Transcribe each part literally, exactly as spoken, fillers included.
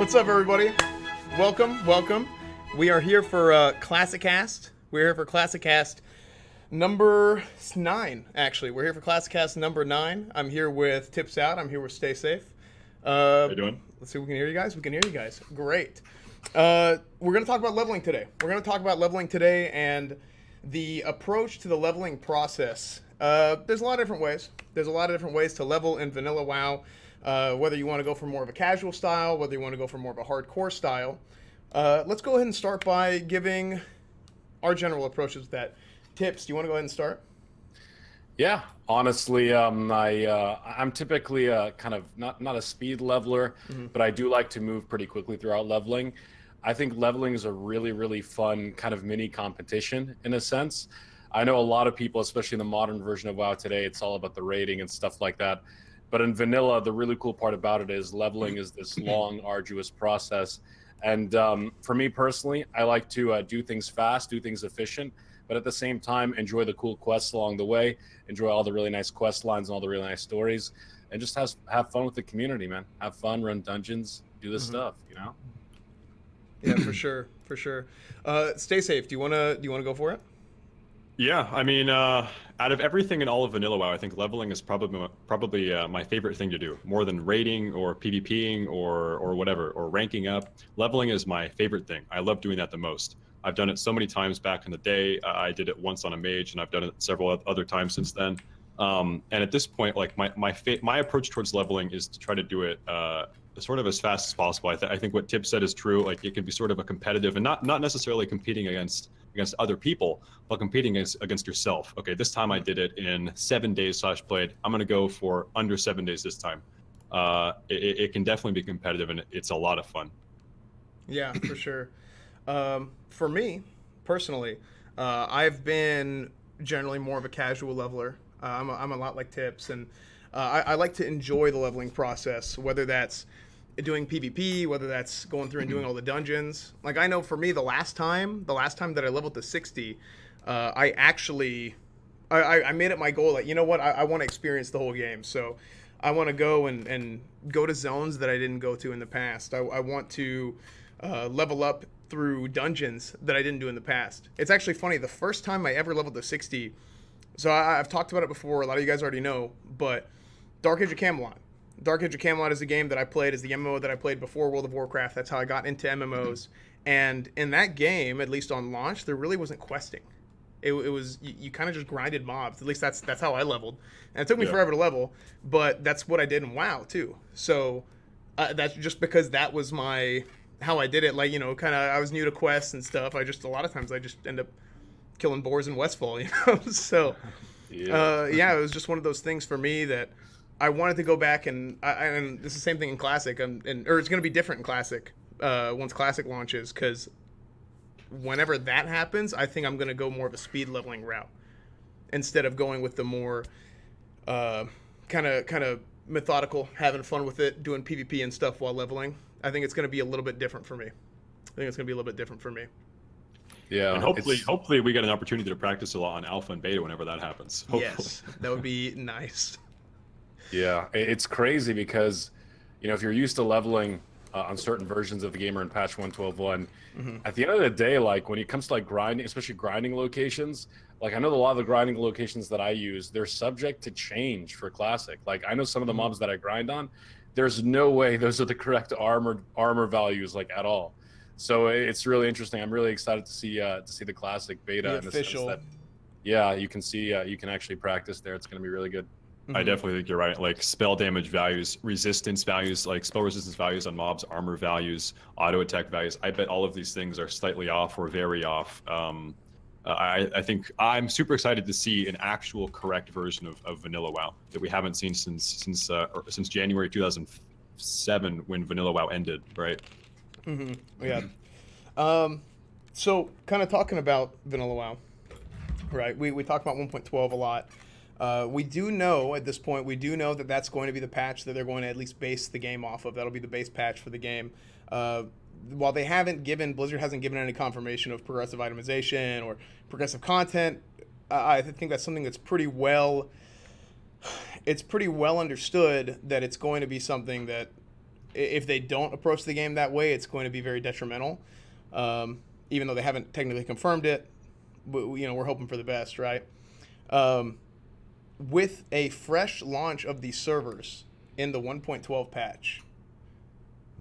What's up, everybody? Welcome, welcome. We are here for uh, Classic Cast. We're here for Classic Cast number nine, actually. We're here for Classic Cast number nine. I'm here with Tips Out. I'm here with Stay Safe. Uh, How you doing? Let's see if we can hear you guys. We can hear you guys. Great. Uh, we're going to talk about leveling today. We're going to talk about leveling today and the approach to the leveling process. Uh, there's a lot of different ways. There's a lot of different ways to level in Vanilla WoW. Uh, whether you want to go for more of a casual style, whether you want to go for more of a hardcore style. Uh, let's go ahead and start by giving our general approaches to that. Tips, do you want to go ahead and start? Yeah, honestly, um, I, uh, I'm typically a kind of not, not a speed leveler, mm-hmm. but I do like to move pretty quickly throughout leveling. I think leveling is a really, really fun kind of mini competition in a sense. I know a lot of people, especially in the modern version of WoW today, it's all about the rating and stuff like that. But in vanilla, the really cool part about it is leveling is this long, arduous process. And um, for me personally, I like to uh, do things fast, do things efficient, but at the same time, enjoy the cool quests along the way, enjoy all the really nice quest lines and all the really nice stories, and just have, have fun with the community, man. Have fun, run dungeons, do this mm-hmm. stuff, you know? Yeah, for sure, for sure. Uh, Stay Safe, do you wanna, do you wanna go for it? Yeah, I mean, uh, out of everything in all of Vanilla WoW, I think leveling is probably probably uh, my favorite thing to do. More than raiding or PvPing or or whatever, or ranking up, leveling is my favorite thing. I love doing that the most. I've done it so many times back in the day. Uh, I did it once on a mage, and I've done it several other times since then. Um, and at this point, like my my fa my approach towards leveling is to try to do it uh, sort of as fast as possible. I, th I think what Tip said is true. Like it can be sort of a competitive, and not not necessarily competing against. against other people, but competing is against yourself. Okay, this time I did it in seven days slash played. I'm gonna go for under seven days this time. Uh, it, it can definitely be competitive, and it's a lot of fun. Yeah, for sure. Um, for me, personally, uh, I've been generally more of a casual leveler. Uh, I'm, a, I'm a lot like Tips, and uh, I, I like to enjoy the leveling process, whether that's doing PvP, whether that's going through and doing all the dungeons. Like I know for me, the last time, the last time that I leveled to sixty, uh, I actually, I, I made it my goal. Like, you know what? I, I want to experience the whole game. So I want to go and, and go to zones that I didn't go to in the past. I, I want to uh, level up through dungeons that I didn't do in the past. It's actually funny. The first time I ever leveled to sixty. So I, I've talked about it before. A lot of you guys already know, but Dark Age of Camelot. Dark Age of Camelot is a game that I played, is the M M O that I played before World of Warcraft. That's how I got into M M Os. And in that game, at least on launch, there really wasn't questing. It, it was, you, you kind of just grinded mobs. At least that's that's how I leveled. And it took me yeah. forever to level, but that's what I did in WoW too. So uh, that's just because that was my, how I did it. Like, you know, kind of, I was new to quests and stuff. I just, a lot of times I just end up killing boars in Westfall, you know? So yeah. Uh, yeah, it was just one of those things for me that, I wanted to go back, and I, and it's the same thing in Classic, and, and or it's going to be different in Classic uh, once Classic launches, because whenever that happens, I think I'm going to go more of a speed leveling route instead of going with the more kind of kind of methodical, having fun with it, doing PvP and stuff while leveling. I think it's going to be a little bit different for me. I think it's going to be a little bit different for me. Yeah, and hopefully, hopefully we get an opportunity to practice a lot on Alpha and Beta whenever that happens. Hopefully. Yes, that would be nice. Yeah, it's crazy because, you know, if you're used to leveling uh, on certain versions of the game or in patch one twelve one, mm-hmm. at the end of the day, like when it comes to like grinding, especially grinding locations, like I know a lot of the grinding locations that I use, they're subject to change for Classic. Like I know some of the mobs that I grind on, there's no way those are the correct armor armor values like at all. So it's really interesting. I'm really excited to see uh, to see the Classic beta. The in official. The sense that, yeah, you can see uh, you can actually practice there. It's going to be really good. I definitely think you're right. Like spell damage values, resistance values, like spell resistance values on mobs, armor values, auto attack values. I bet all of these things are slightly off or very off. Um, I, I think I'm super excited to see an actual correct version of, of Vanilla WoW that we haven't seen since since uh, since January two thousand seven when Vanilla WoW ended, right? Mm-hmm. Yeah. Um, so kind of talking about Vanilla WoW, right? We we talk about one point twelve a lot. Uh, we do know at this point, we do know that that's going to be the patch that they're going to at least base the game off of. That'll be the base patch for the game. Uh, while they haven't given, Blizzard hasn't given any confirmation of progressive itemization or progressive content, I, I think that's something that's pretty well, it's pretty well understood that it's going to be something that if they don't approach the game that way, it's going to be very detrimental. Um, even though they haven't technically confirmed it, but, you know, we're hoping for the best, right? Um, with a fresh launch of these servers in the one point twelve patch,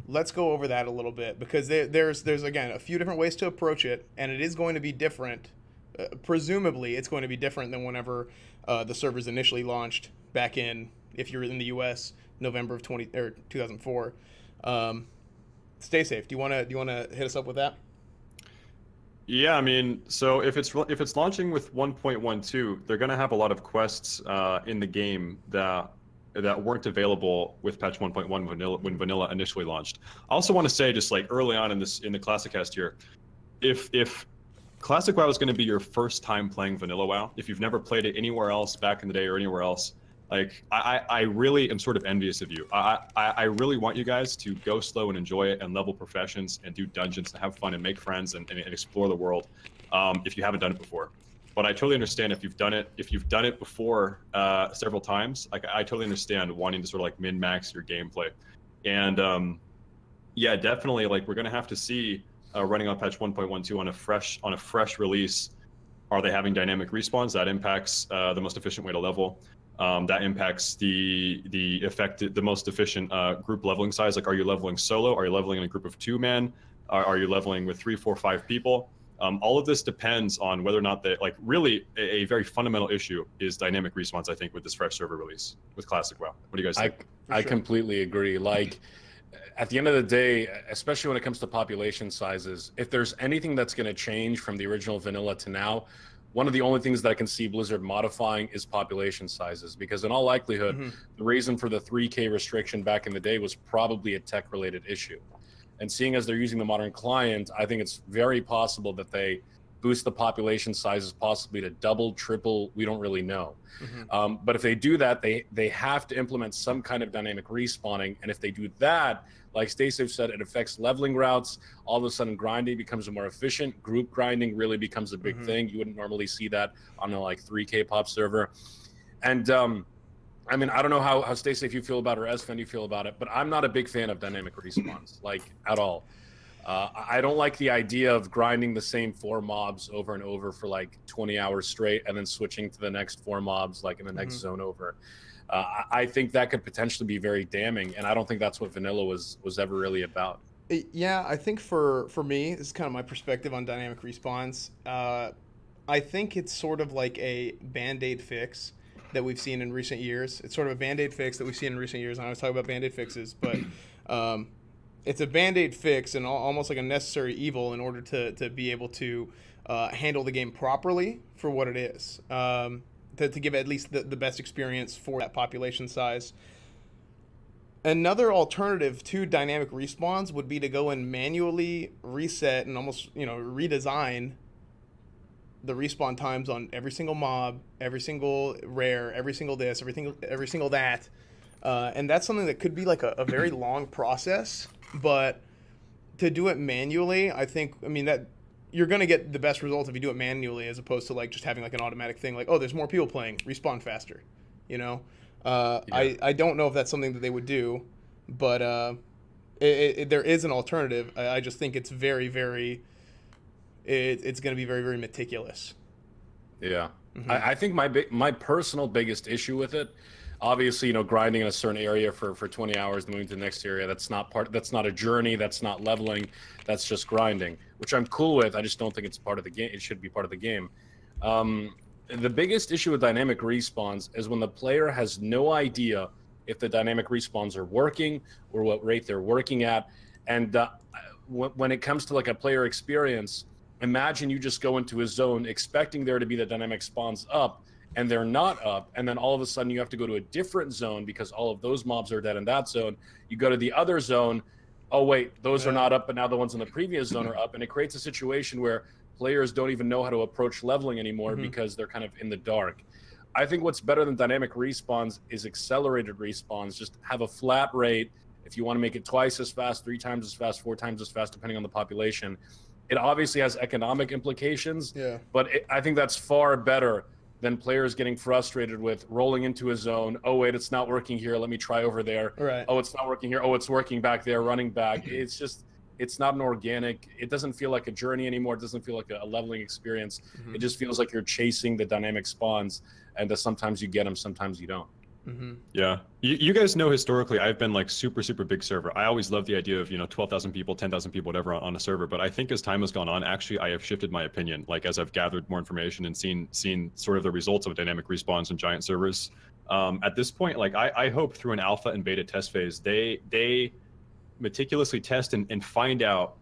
let's go over that a little bit, because there, there's, there's again, a few different ways to approach it, and it is going to be different. Uh, presumably, it's going to be different than whenever uh, the servers initially launched back in, if you're in the U S, November of twenty or two thousand four. Um, Stay Safe. Do you want to do you want to hit us up with that? Yeah, I mean, so if it's if it's launching with one point twelve, they're going to have a lot of quests uh, in the game that that weren't available with patch one point one vanilla when vanilla initially launched. I also want to say, just like early on in this in the Classic Cast here, if if Classic WoW is going to be your first time playing Vanilla WoW, if you've never played it anywhere else back in the day or anywhere else, like, I, I really am sort of envious of you. I, I, I really want you guys to go slow and enjoy it and level professions and do dungeons and have fun and make friends and, and explore the world um, if you haven't done it before. But I totally understand if you've done it, if you've done it before uh, several times, like, I totally understand wanting to sort of like min-max your gameplay. And um, yeah, definitely, like, we're going to have to see uh, running on patch one point twelve on a fresh, on a fresh release, are they having dynamic respawns? That impacts uh, the most efficient way to level. Um, that impacts the the effective, the most efficient uh, group leveling size. Like, are you leveling solo? Are you leveling in a group of two men? Are, are you leveling with three, four, five people? Um, all of this depends on whether or not they, like, really a, a very fundamental issue is dynamic respawns, I think, with this fresh server release with Classic WoW. What do you guys think? I, I sure. completely agree. Like, at the end of the day, especially when it comes to population sizes, if there's anything that's going to change from the original vanilla to now, one of the only things that I can see Blizzard modifying is population sizes, because in all likelihood, mm-hmm. the reason for the three K restriction back in the day was probably a tech-related issue. And seeing as they're using the modern client, I think it's very possible that they boost the population sizes possibly to double, triple, we don't really know. Mm-hmm. Um, but if they do that, they, they have to implement some kind of dynamic respawning. And if they do that, like Stay Safe said, it affects leveling routes. All of a sudden, grinding becomes more efficient. Group grinding really becomes a big mm-hmm. thing. You wouldn't normally see that on a like three K pop server. And um, I mean, I don't know how, how Stay Safe you feel about it or Esfand you feel about it, but I'm not a big fan of dynamic respawns, like, at all. Uh, I don't like the idea of grinding the same four mobs over and over for like twenty hours straight and then switching to the next four mobs like in the next mm-hmm. zone over. Uh, I think that could potentially be very damning, and I don't think that's what vanilla was was ever really about. Yeah, I think for for me, this is kind of my perspective on dynamic respawns. Uh, I think it's sort of like a Band-Aid fix that we've seen in recent years. It's sort of a Band-Aid fix that we've seen in recent years. I always talk about Band-Aid fixes, but um, it's a Band-Aid fix and almost like a necessary evil in order to to be able to uh, handle the game properly for what it is. Um, To, to give at least the, the best experience for that population size. Another alternative to dynamic respawns would be to go and manually reset and almost, you know, redesign the respawn times on every single mob, every single rare, every single this, everything, every single that. Uh, and that's something that could be like a, a very long process, but to do it manually, I think, I mean, that you're going to get the best results if you do it manually, as opposed to like just having like an automatic thing like, oh, there's more people playing, respawn faster, you know? Uh, yeah. I, I don't know if that's something that they would do, but uh, it, it, there is an alternative. I, I just think it's very, very, it, it's going to be very, very meticulous. Yeah. Mm-hmm. I, I think my big, my personal biggest issue with it, obviously, you know, grinding in a certain area for, for twenty hours, moving to the next area, that's not part, that's not a journey, that's not leveling, that's just grinding, which I'm cool with. I just don't think it's part of the game. It should be part of the game. Um, the biggest issue with dynamic respawns is when the player has no idea if the dynamic respawns are working or what rate they're working at. And uh, when it comes to like a player experience, imagine you just go into a zone expecting there to be the dynamic spawns up, and they're not up, and then all of a sudden you have to go to a different zone because all of those mobs are dead in that zone. You go to the other zone, oh wait, those yeah. are not up, but now the ones in the previous zone are up, and it creates a situation where players don't even know how to approach leveling anymore mm-hmm. because they're kind of in the dark. I think what's better than dynamic respawns is accelerated respawns. Just have a flat rate. If you want to make it twice as fast, three times as fast, four times as fast, depending on the population. It obviously has economic implications, yeah. but it, I think that's far better than players getting frustrated with rolling into a zone. Oh, wait, it's not working here. Let me try over there. Right. Oh, it's not working here. Oh, it's working back there, running back. It's just, it's not an organic, it doesn't feel like a journey anymore. It doesn't feel like a leveling experience. Mm-hmm. It just feels like you're chasing the dynamic spawns, and that sometimes you get them, sometimes you don't. Mm-hmm. Yeah. You, you guys know historically I've been like super, super big server. I always love the idea of, you know, twelve thousand people, ten thousand people, whatever on, on a server. But I think as time has gone on, actually, I have shifted my opinion. Like as I've gathered more information and seen seen sort of the results of dynamic respawns and giant servers. Um, at this point, like I, I hope through an alpha and beta test phase, they they meticulously test and, and find out,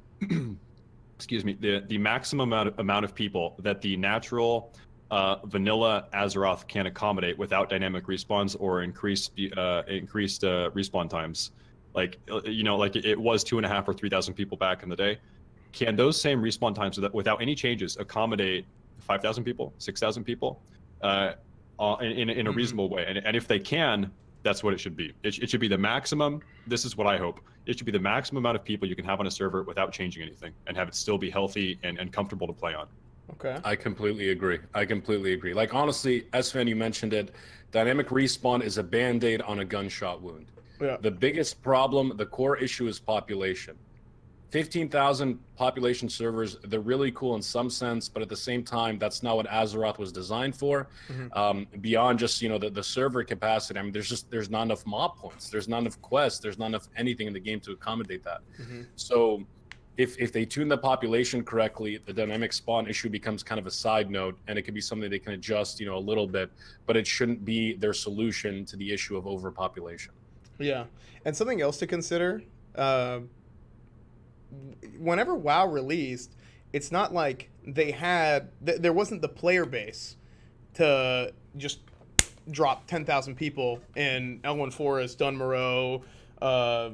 excuse me, the, the maximum amount of, amount of people that the natural... Uh, vanilla Azeroth can accommodate without dynamic respawns or increased uh, increased uh, respawn times. Like, you know, like it was two and a half or three thousand people back in the day. Can those same respawn times without any changes accommodate five thousand people, six thousand people, uh, in in a reasonable way? And and if they can, that's what it should be. It, it should be the maximum. This is what I hope. It should be the maximum amount of people you can have on a server without changing anything, and have it still be healthy and, and comfortable to play on. Okay. I completely agree. I completely agree. Like, honestly, Esfand, you mentioned it. Dynamic respawn is a band-aid on a gunshot wound. Yeah. The biggest problem, the core issue is population. fifteen thousand population servers, they're really cool in some sense, but at the same time, that's not what Azeroth was designed for. Mm-hmm. Um, beyond just, you know, the, the server capacity, I mean, there's just, there's not enough mob points. There's not enough quests. There's not enough anything in the game to accommodate that. Mm-hmm. So... If, if they tune the population correctly, the dynamic spawn issue becomes kind of a side note, and it could be something they can adjust, you know, a little bit, but it shouldn't be their solution to the issue of overpopulation. Yeah, and something else to consider, uh, whenever WoW released, it's not like they had, th there wasn't the player base to just drop ten thousand people in Elwyn Forest, Dunmoreau, uh,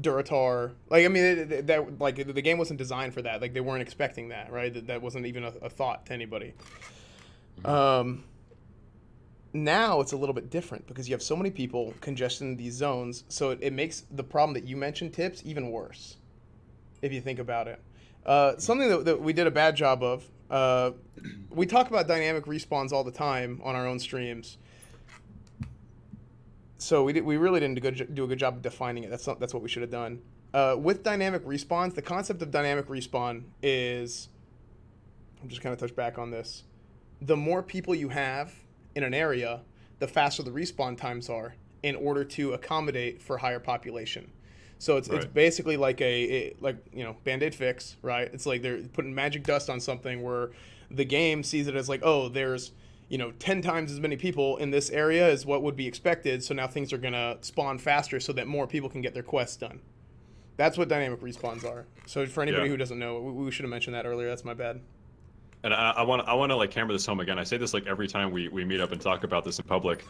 Duratar. Like, I mean, that, that like the game wasn't designed for that. Like, they weren't expecting that, right? That, that wasn't even a, a thought to anybody. Um, now it's a little bit different because you have so many people congested in these zones, so it, it makes the problem that you mentioned, Tips, even worse, if you think about it. Uh, something that, that we did a bad job of, uh, we talk about dynamic respawns all the time on our own streams. So we, did, we really didn't good, do a good job of defining it. That's, not, that's what we should have done. Uh, with dynamic respawns, the concept of dynamic respawn is... I'm just kind of touch back on this. The more people you have in an area, the faster the respawn times are in order to accommodate for higher population. So it's, right. It's basically like a, a like you know Band-Aid fix, right? It's like they're putting magic dust on something where the game sees it as like, oh, there's... you know, ten times as many people in this area is what would be expected. So now things are going to spawn faster so that more people can get their quests done. That's what dynamic respawns are. So for anybody yeah. who doesn't know, we should have mentioned that earlier. That's my bad. And I want to, I want to like hammer this home again. I say this like every time we, we meet up and talk about this in public.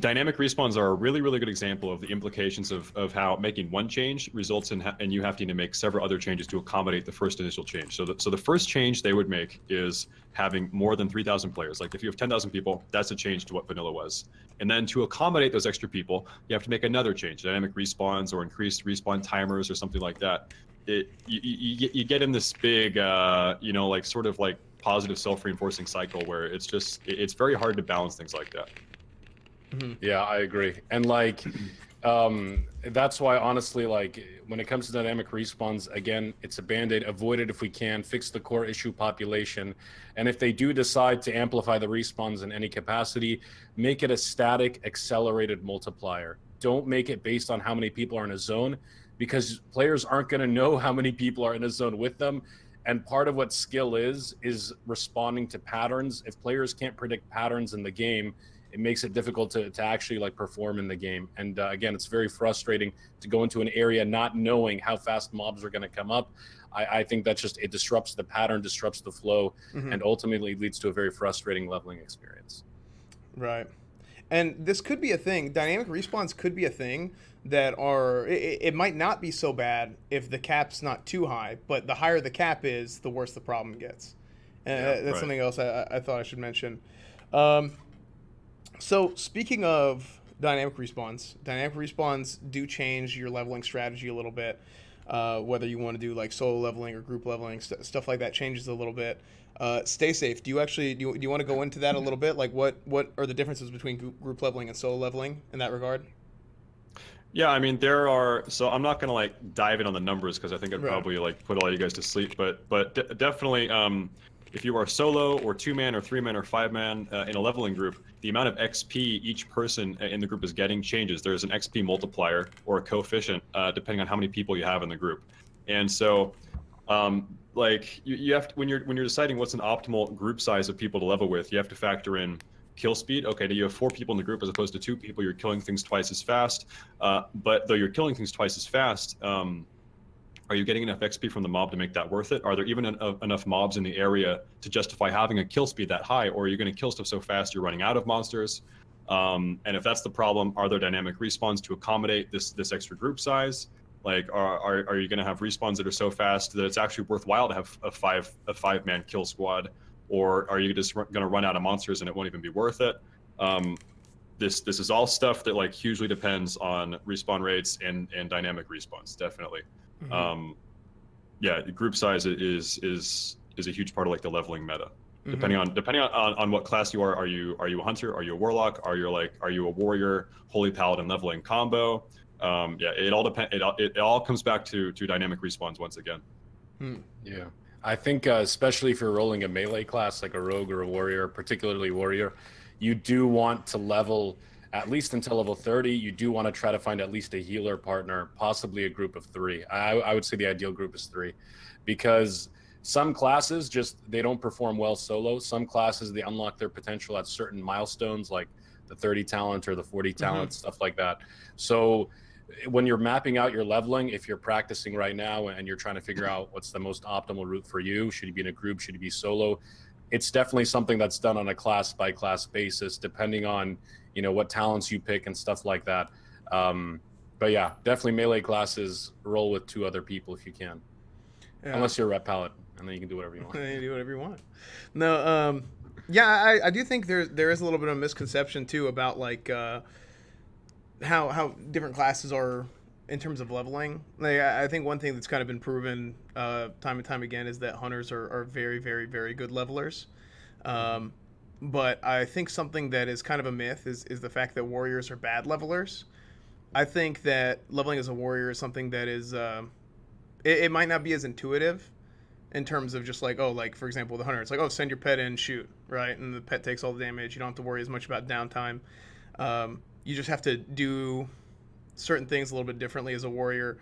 Dynamic respawns are a really, really good example of the implications of, of how making one change results in, ha and you have to, need to make several other changes to accommodate the first initial change. So the, so the first change they would make is having more than three thousand players. Like if you have ten thousand people, that's a change to what vanilla was. And then to accommodate those extra people, you have to make another change, dynamic respawns or increased respawn timers or something like that. It, you, you, you get in this big, uh, you know, like sort of like positive self-reinforcing cycle where it's just, it's very hard to balance things like that. Mm-hmm. Yeah, I agree. And like, um, that's why, honestly, like when it comes to dynamic respawns, again, it's a band-aid. Avoid it if we can, fix the core issue, population. And if they do decide to amplify the respawns in any capacity, make it a static accelerated multiplier. Don't make it based on how many people are in a zone, because players aren't going to know how many people are in a zone with them. And part of what skill is, is responding to patterns. If players can't predict patterns in the game, it makes it difficult to, to actually like perform in the game. And uh, again, it's very frustrating to go into an area not knowing how fast mobs are going to come up. I, I think that's just, it disrupts the pattern, disrupts the flow, mm-hmm. and ultimately leads to a very frustrating leveling experience. Right. And this could be a thing. Dynamic respawns could be a thing that are, it, it might not be so bad if the cap's not too high, but the higher the cap is, the worse the problem gets. And yeah, that's right. Something else I, I thought I should mention. Um, So speaking of dynamic respawns, dynamic respawns do change your leveling strategy a little bit. Uh, whether you want to do like solo leveling or group leveling, st stuff like that changes a little bit. Uh, Stay Safe. Do you actually do you, do you want to go into that a little bit? Like what what are the differences between group leveling and solo leveling in that regard? Yeah, I mean there are. So I'm not gonna like dive in on the numbers because I think I'd right. probably like put a lot of you guys to sleep. But but de definitely, um, if you are solo or two man or three man or five man uh, in a leveling group, the amount of X P each person in the group is getting changes. There's an X P multiplier or a coefficient uh, depending on how many people you have in the group. And so, um, like you, you have to, when you're when you're deciding what's an optimal group size of people to level with, you have to factor in kill speed. Okay, do you have four people in the group as opposed to two people? You're killing things twice as fast. Uh, but though you're killing things twice as fast, um, are you getting enough X P from the mob to make that worth it? Are there even en enough mobs in the area to justify having a kill speed that high? Or are you going to kill stuff so fast you're running out of monsters? Um, and if that's the problem, are there dynamic respawns to accommodate this this extra group size? Like, are are, are you going to have respawns that are so fast that it's actually worthwhile to have a five a five man kill squad? Or are you just going to run out of monsters and it won't even be worth it? Um, this this is all stuff that like hugely depends on respawn rates and and dynamic respawns, definitely. Mm-hmm. Um, yeah, group size is is is a huge part of like the leveling meta. Mm-hmm. Depending on depending on, on on what class you are, are you are you a hunter? Are you a warlock? Are you like are you a warrior? Holy paladin leveling combo. Um, yeah, it all depend. It, it all comes back to to dynamic respawns once again. Hmm. Yeah, I think uh, especially if you're rolling a melee class like a rogue or a warrior, particularly warrior, you do want to level. At least until level thirty, you do want to try to find at least a healer partner, possibly a group of three. I, I would say the ideal group is three, because some classes just, they don't perform well solo. Some classes, they unlock their potential at certain milestones, like the thirty talent or the forty talent, mm-hmm. stuff like that. So when you're mapping out your leveling, if you're practicing right now and you're trying to figure out what's the most optimal route for you, should you be in a group, should you be solo? It's definitely something that's done on a class by class basis, depending on, you know, what talents you pick and stuff like that. Um, but yeah, definitely melee classes, roll with two other people if you can. Yeah. Unless you're a rep palette, and then you can do whatever you want. You do whatever you want. No, um, yeah, I, I do think there, there is a little bit of a misconception too about like uh, how, how different classes are in terms of leveling. Like, I think one thing that's kind of been proven uh, time and time again is that hunters are, are very, very, very good levelers. Um, but I think something that is kind of a myth is, is the fact that warriors are bad levelers. I think that leveling as a warrior is something that is, uh, it, it might not be as intuitive in terms of just like, oh, like, for example, the hunter, it's like, oh, send your pet in, shoot, right? And the pet takes all the damage. You don't have to worry as much about downtime. Um, you just have to do certain things a little bit differently as a warrior.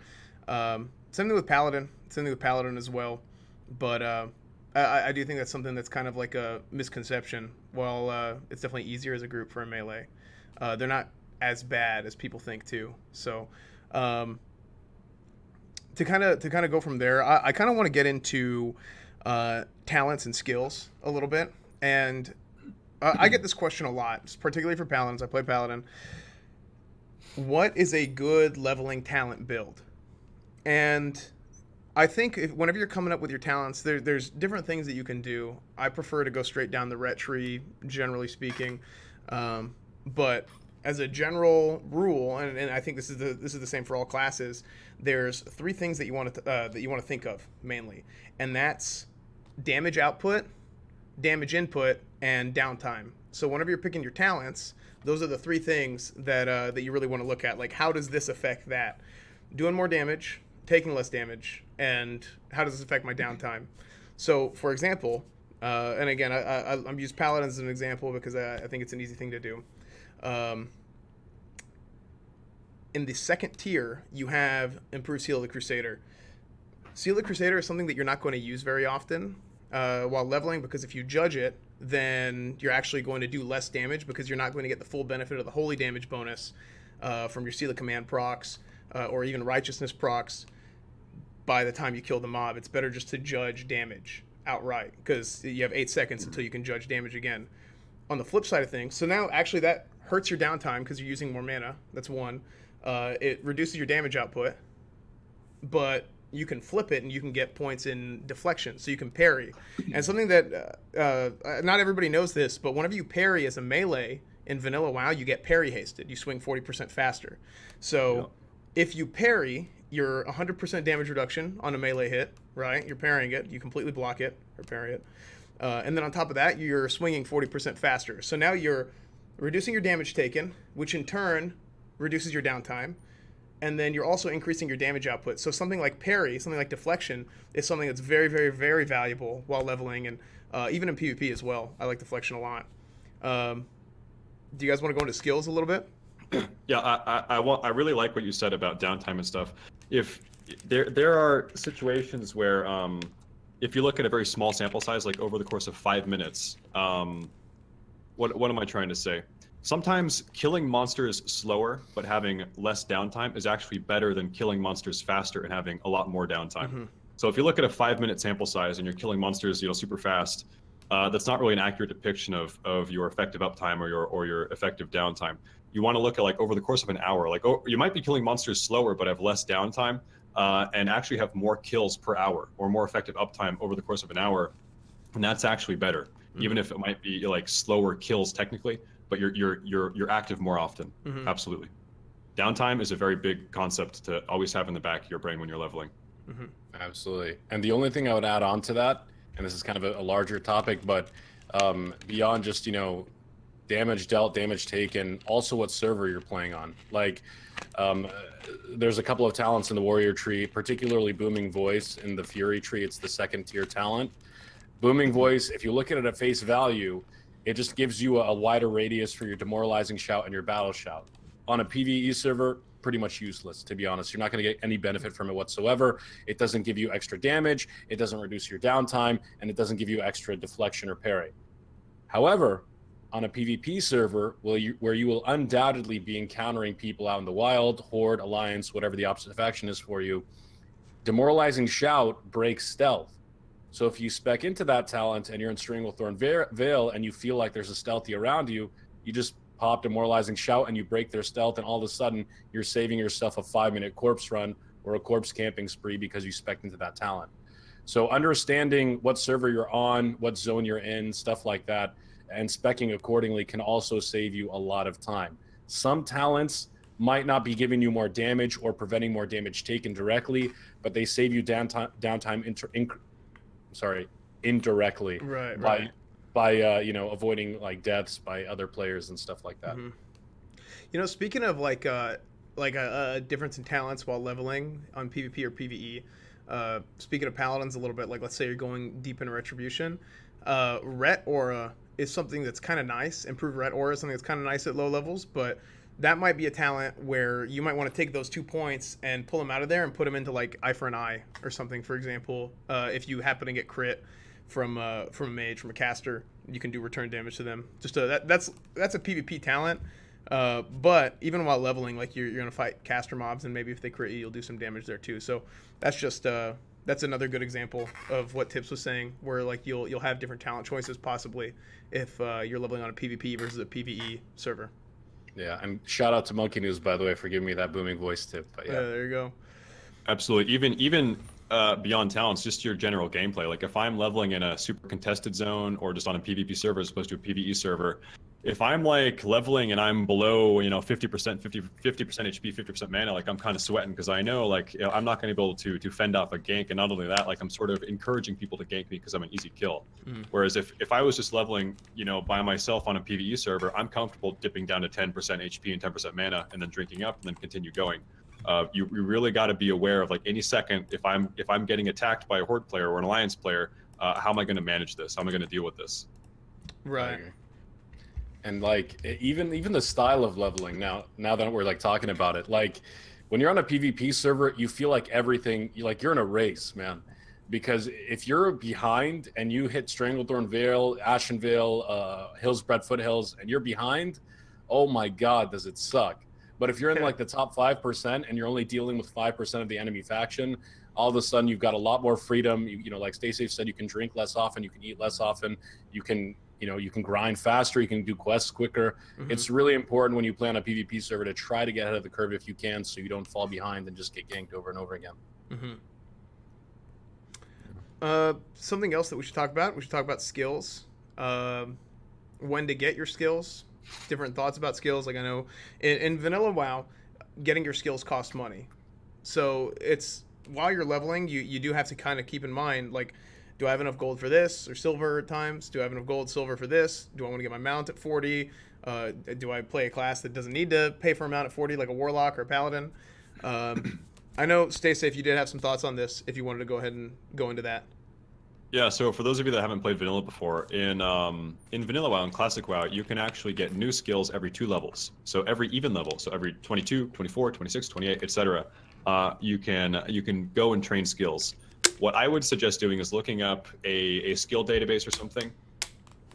Um, same thing with paladin. Same thing with paladin as well. But uh, I, I do think that's something that's kind of like a misconception. While uh, it's definitely easier as a group for a melee, uh, they're not as bad as people think too. So um, to kind of to kind of go from there, I, I kind of want to get into uh, talents and skills a little bit. And uh, I get this question a lot, particularly for paladins. I play paladin. What is a good leveling talent build? And I think if, whenever you're coming up with your talents, there, there's different things that you can do. I prefer to go straight down the ret tree, generally speaking. Um, but as a general rule, and, and I think this is the this is the same for all classes, there's three things that you want to uh, that you want to think of mainly, and that's damage output, damage input, and downtime. So whenever you're picking your talents, those are the three things that uh, that you really want to look at. Like, how does this affect that? Doing more damage, taking less damage, and how does this affect my downtime? So, for example, uh, and again, I, I, I'm using Paladin as an example because I, I think it's an easy thing to do. Um, in the second tier, you have Improved Seal of the Crusader. Seal of the Crusader is something that you're not going to use very often uh, while leveling, because if you judge it, then you're actually going to do less damage because you're not going to get the full benefit of the holy damage bonus uh, from your Seal of Command procs uh, or even righteousness procs by the time you kill the mob. It's better just to judge damage outright because you have eight seconds until you can judge damage again. On the flip side of things, so now actually that hurts your downtime because you're using more mana. That's one. Uh, it reduces your damage output, but you can flip it and you can get points in deflection, so you can parry. And something that uh, uh, not everybody knows this, but whenever you parry as a melee in Vanilla WoW, you get parry hasted. You swing forty percent faster. So yeah. If you parry your one hundred percent damage reduction on a melee hit, right? You're parrying it. You completely block it or parry it. Uh, and then on top of that, you're swinging forty percent faster. So now you're reducing your damage taken, which in turn reduces your downtime. And then you're also increasing your damage output. So something like parry, something like deflection, is something that's very, very, very valuable while leveling, and uh, even in PvP as well. I like deflection a lot. Um, do you guys want to go into skills a little bit? Yeah, I, I, I, want, I really like what you said about downtime and stuff. If there, there are situations where... Um, if you look at a very small sample size, like over the course of five minutes, um, what, what am I trying to say? Sometimes killing monsters slower, but having less downtime is actually better than killing monsters faster and having a lot more downtime. Mm-hmm. So if you look at a five minute sample size and you're killing monsters, you know, super fast, uh, that's not really an accurate depiction of, of your effective uptime or your, or your effective downtime. You want to look at like over the course of an hour, like, oh, you might be killing monsters slower, but have less downtime. Uh, and actually have more kills per hour or more effective uptime over the course of an hour, and that's actually better. Mm-hmm. Even if it might be like slower kills technically, but you're you're you're you're active more often. Mm-hmm. Absolutely, downtime is a very big concept to always have in the back of your brain when you're leveling. Mm-hmm. Absolutely, and the only thing I would add on to that, and this is kind of a, a larger topic, but um, beyond just you know damage dealt, damage taken, also what server you're playing on, like. Um, there's a couple of talents in the warrior tree, particularly Booming Voice in the Fury tree. It's the second tier talent. Booming Voice, if you look at it at face value, it just gives you a, a wider radius for your demoralizing shout and your battle shout. On a PvE server, pretty much useless, to be honest. You're not going to get any benefit from it whatsoever. It doesn't give you extra damage, it doesn't reduce your downtime, and it doesn't give you extra deflection or parry. However, on a PvP server will you, where you will undoubtedly be encountering people out in the wild, Horde, Alliance, whatever the opposite faction is for you, Demoralizing Shout breaks stealth. So if you spec into that talent and you're in Stranglethorn Vale and you feel like there's a stealthy around you, you just pop Demoralizing Shout and you break their stealth, and all of a sudden you're saving yourself a five-minute corpse run or a corpse camping spree because you spec into that talent. So understanding what server you're on, what zone you're in, stuff like that, and speccing accordingly can also save you a lot of time. Some talents might not be giving you more damage or preventing more damage taken directly, but they save you downtime, downtime inter, inc, sorry, indirectly, right, by, right. by uh, you know, avoiding like deaths by other players and stuff like that. Mm-hmm. You know, speaking of like uh, like a, a difference in talents while leveling on PvP or PvE, uh, speaking of paladins a little bit, like let's say you're going deep into Retribution, uh, Ret Aura is something that's kind of nice. Improved Ret Aura is something that's kind of nice at low levels, but that might be a talent where you might want to take those two points and pull them out of there and put them into like Eye for an Eye or something, for example. Uh, if you happen to get crit from uh, from a mage, from a caster, you can do return damage to them. Just a, that, that's that's a PvP talent, uh, but even while leveling, like you're, you're gonna fight caster mobs, and maybe if they crit you, you'll do some damage there too. So that's just uh, that's another good example of what Tips was saying, where like you'll you'll have different talent choices possibly if uh, you're leveling on a PvP versus a PvE server. Yeah, and shout out to Monkey News, by the way, for giving me that Booming Voice tip. But yeah, yeah there you go. Absolutely. Even even uh, beyond talents, just your general gameplay. Like if I'm leveling in a super contested zone or just on a PvP server as opposed to a PvE server, if I'm like leveling and I'm below, you know, fifty percent, fifty percent H P, fifty percent mana, like I'm kind of sweating because I know, like, you know, I'm not going to be able to to fend off a gank. And not only that, like I'm sort of encouraging people to gank me because I'm an easy kill. Mm. Whereas if, if I was just leveling, you know, by myself on a PvE server, I'm comfortable dipping down to ten percent H P and ten percent mana and then drinking up and then continue going. Uh, you, you really got to be aware of like any second, if I'm, if I'm getting attacked by a Horde player or an Alliance player, uh, how am I going to manage this? How am I going to deal with this? Right. And like even even the style of leveling now now that we're like talking about it, like when you're on a PvP server, you feel like everything you like you're in a race, man, because if you're behind and you hit Stranglethorn Vale, Ashen Vale, uh Hillsbred Foothills, and you're behind, oh my god, does it suck. But if you're in like the top five percent and you're only dealing with five percent of the enemy faction, all of a sudden you've got a lot more freedom. You, you know, like Stay Safe said, you can drink less often, you can eat less often, you can you know, you can grind faster, you can do quests quicker. Mm-hmm. It's really important when you play on a PvP server to try to get ahead of the curve if you can, so you don't fall behind and just get ganked over and over again. Mm-hmm. Uh, something else that we should talk about, we should talk about skills. Uh, when to get your skills, different thoughts about skills. Like I know in, in Vanilla WoW, getting your skills costs money. So it's while you're leveling, you, you do have to kind of keep in mind, like, do I have enough gold for this or silver at times? Do I have enough gold, silver for this? Do I want to get my mount at forty? Uh, do I play a class that doesn't need to pay for a mount at forty, like a warlock or a paladin? Um, I know, Stay Safe, you did have some thoughts on this if you wanted to go ahead and go into that. Yeah, so for those of you that haven't played Vanilla before, in um, in Vanilla WoW and Classic WoW, you can actually get new skills every two levels. So every even level, so every twenty-two, twenty-four, twenty-six, twenty-eight, et cetera, uh, you can you can go and train skills. What I would suggest doing is looking up a, a skill database or something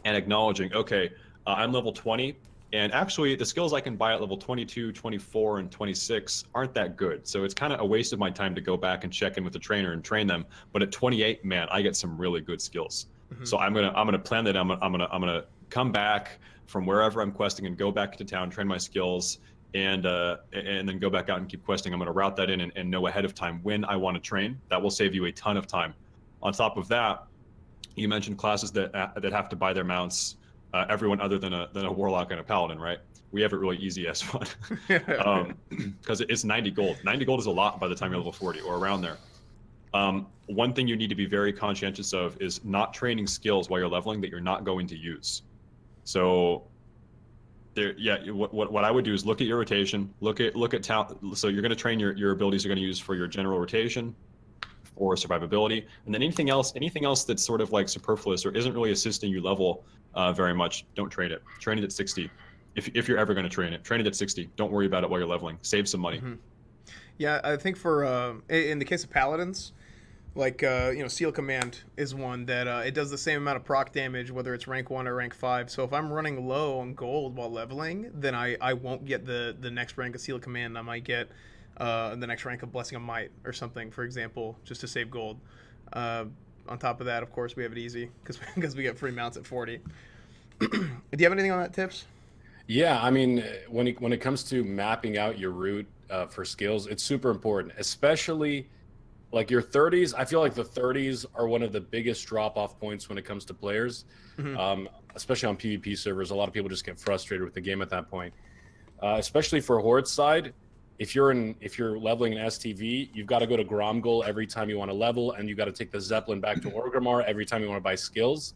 and acknowledging, okay, uh, I'm level twenty, and actually the skills I can buy at level twenty-two, twenty-four, and twenty-six aren't that good. So it's kind of a waste of my time to go back and check in with the trainer and train them. But at twenty-eight, man, I get some really good skills. Mm-hmm. So I'm gonna I'm gonna plan that. I'm gonna, I'm gonna I'm gonna come back from wherever I'm questing and go back to town, train my skills, and uh, and then go back out and keep questing. I'm gonna route that in and, and know ahead of time when I want to train. That will save you a ton of time. On top of that, you mentioned classes that uh, that have to buy their mounts. Uh, everyone other than a than a warlock and a paladin, right? We have it really easy, Esfand, um, because it's ninety gold. ninety gold is a lot by the time you're level forty or around there. Um, one thing you need to be very conscientious of is not training skills while you're leveling that you're not going to use. So, there, yeah. What what what I would do is look at your rotation. Look at look at talent. So you're going to train your your abilities. You're going to use for your general rotation, or survivability, and then anything else, anything else that's sort of like superfluous or isn't really assisting you level uh, very much, don't trade it. Train it at sixty, if if you're ever going to train it. Train it at sixty. Don't worry about it while you're leveling. Save some money. Mm-hmm. Yeah, I think for uh, in the case of paladins, like uh, you know, Seal Command is one that uh, it does the same amount of proc damage whether it's rank one or rank five. So if I'm running low on gold while leveling, then I I won't get the the next rank of Seal Command. I might get Uh, the next rank of Blessing of Might or something, for example, just to save gold. Uh, on top of that, of course, we have it easy because because we get free mounts at forty. Do you have anything on that, Tips? Yeah, I mean, when it, when it comes to mapping out your route uh, for skills, it's super important, especially like your thirties. I feel like the thirties are one of the biggest drop-off points when it comes to players, mm-hmm. um, especially on PvP servers. A lot of people just get frustrated with the game at that point, uh, especially for Horde side. If you're in, if you're leveling an S T V, you've got to go to Gromgul every time you want to level, and you got to take the Zeppelin back to Orgrimmar every time you want to buy skills.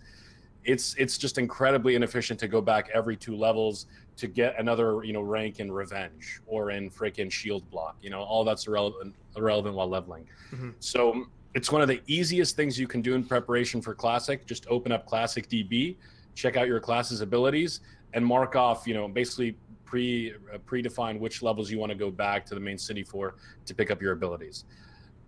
It's it's just incredibly inefficient to go back every two levels to get another you know rank in Revenge or in frickin' Shield Block. You know all that's irrelevant irrelevant while leveling. Mm-hmm. So it's one of the easiest things you can do in preparation for Classic. Just open up Classic D B, check out your class's abilities, and mark off you know basically. Pre, uh, predefine which levels you want to go back to the main city for to pick up your abilities.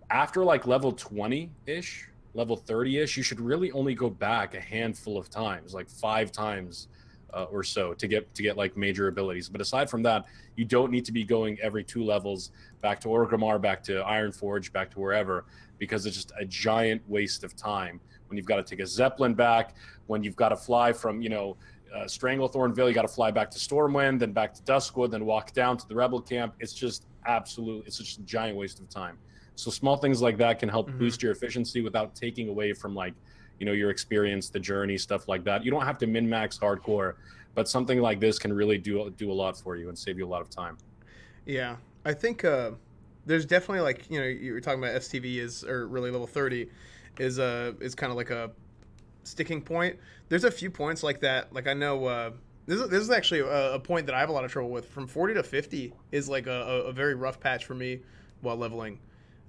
After like level twenty-ish, level thirty-ish, you should really only go back a handful of times, like five times uh, or so to get to get like major abilities. But aside from that, you don't need to be going every two levels back to Orgrimmar, back to Ironforge, back to wherever, because it's just a giant waste of time when you've got to take a Zeppelin back, when you've got to fly from, you know, Uh, Stranglethorn Vale, you got to fly back to Stormwind, then back to Duskwood, then walk down to the Rebel camp. It's just absolute, it's just a giant waste of time. So small things like that can help mm-hmm. boost your efficiency without taking away from like, you know, your experience, the journey, stuff like that. You don't have to min-max hardcore, but something like this can really do do a lot for you and save you a lot of time. Yeah, I think uh, there's definitely like, you know, you were talking about S T V is, or really level thirty, is, uh, is kind of like a sticking point. There's a few points like that. Like I know uh this is, this is actually a, a point that I have a lot of trouble with. From forty to fifty is like a, a very rough patch for me while leveling.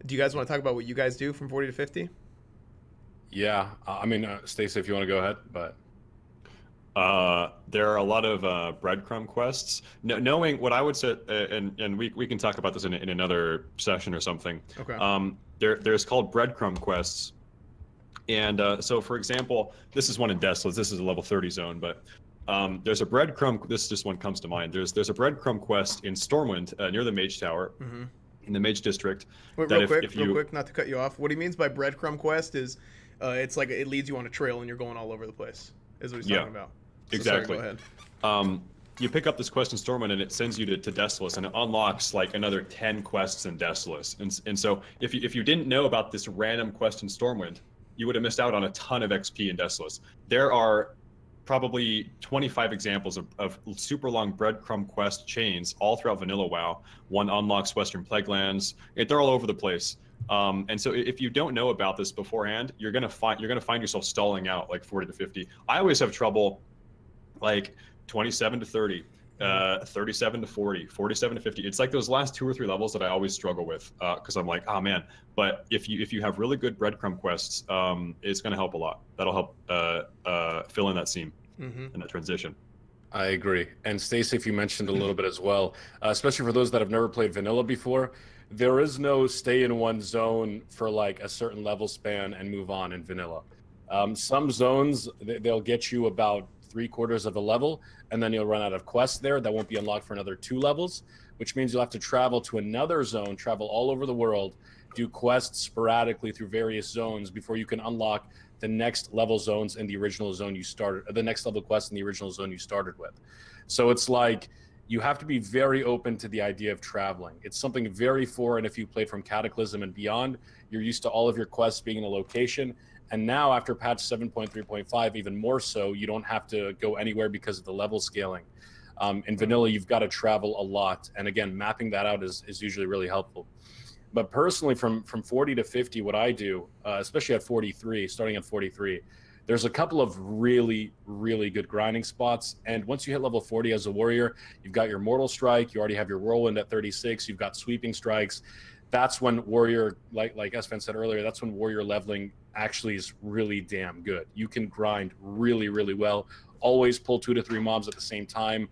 Do you guys want to talk about what you guys do from forty to fifty? Yeah, uh, I mean, uh, Stacey, if you want to go ahead, but uh there are a lot of uh breadcrumb quests. No, knowing what I would say, uh, and and we we can talk about this in, in another session or something. Okay. Um, there there's called breadcrumb quests. And uh, so, for example, this is one in Desolace. This is a level thirty zone, but um, there's a breadcrumb. This just one comes to mind. There's there's a breadcrumb quest in Stormwind uh, near the Mage Tower, mm-hmm. in the Mage District. Wait, that real if, quick, if you... real quick, not to cut you off. What he means by breadcrumb quest is uh, it's like it leads you on a trail and you're going all over the place. Is what he's yeah, talking about. So exactly. Sorry, go ahead. Um, you pick up this quest in Stormwind and it sends you to, to Desolace, and it unlocks like another ten quests in Desolace. And and so if you, if you didn't know about this random quest in Stormwind, you would have missed out on a ton of X P in Desolace. There are probably twenty-five examples of, of super long breadcrumb quest chains all throughout Vanilla WoW. One unlocks Western Plaguelands. It, they're all over the place. Um, and so if you don't know about this beforehand, you're gonna find you're gonna find yourself stalling out like forty to fifty. I always have trouble, like twenty-seven to thirty, uh, thirty-seven to forty, forty-seven to fifty. It's like those last two or three levels that I always struggle with because uh, I'm like, oh man. But if you if you have really good breadcrumb quests, um, it's gonna help a lot. That'll help uh, uh, fill in that seam. Mm-hmm. And the transition. I agree. And Stacey, if you mentioned a little bit as well, uh, especially for those that have never played vanilla before, there is no stay in one zone for like a certain level span and move on in vanilla. Um, some zones, they'll get you about three quarters of a level, and then you'll run out of quests there that won't be unlocked for another two levels, which means you'll have to travel to another zone, travel all over the world, do quests sporadically through various zones before you can unlock the next level zones in the original zone you started, the next level quest in the original zone you started with. So it's like, you have to be very open to the idea of traveling. It's something very foreign if you played from Cataclysm and beyond. You're used to all of your quests being in a location. And now after patch seven point three point five, even more so, you don't have to go anywhere because of the level scaling. Um, in vanilla, you've got to travel a lot. And again, mapping that out is, is usually really helpful. But personally, from, from forty to fifty, what I do, uh, especially at forty-three, starting at forty-three, there's a couple of really, really good grinding spots. And once you hit level forty as a warrior, you've got your Mortal Strike, you already have your Whirlwind at thirty-six, you've got Sweeping Strikes. That's when warrior, like, like Esfand said earlier, that's when warrior leveling actually is really damn good. You can grind really, really well. Always pull two to three mobs at the same time.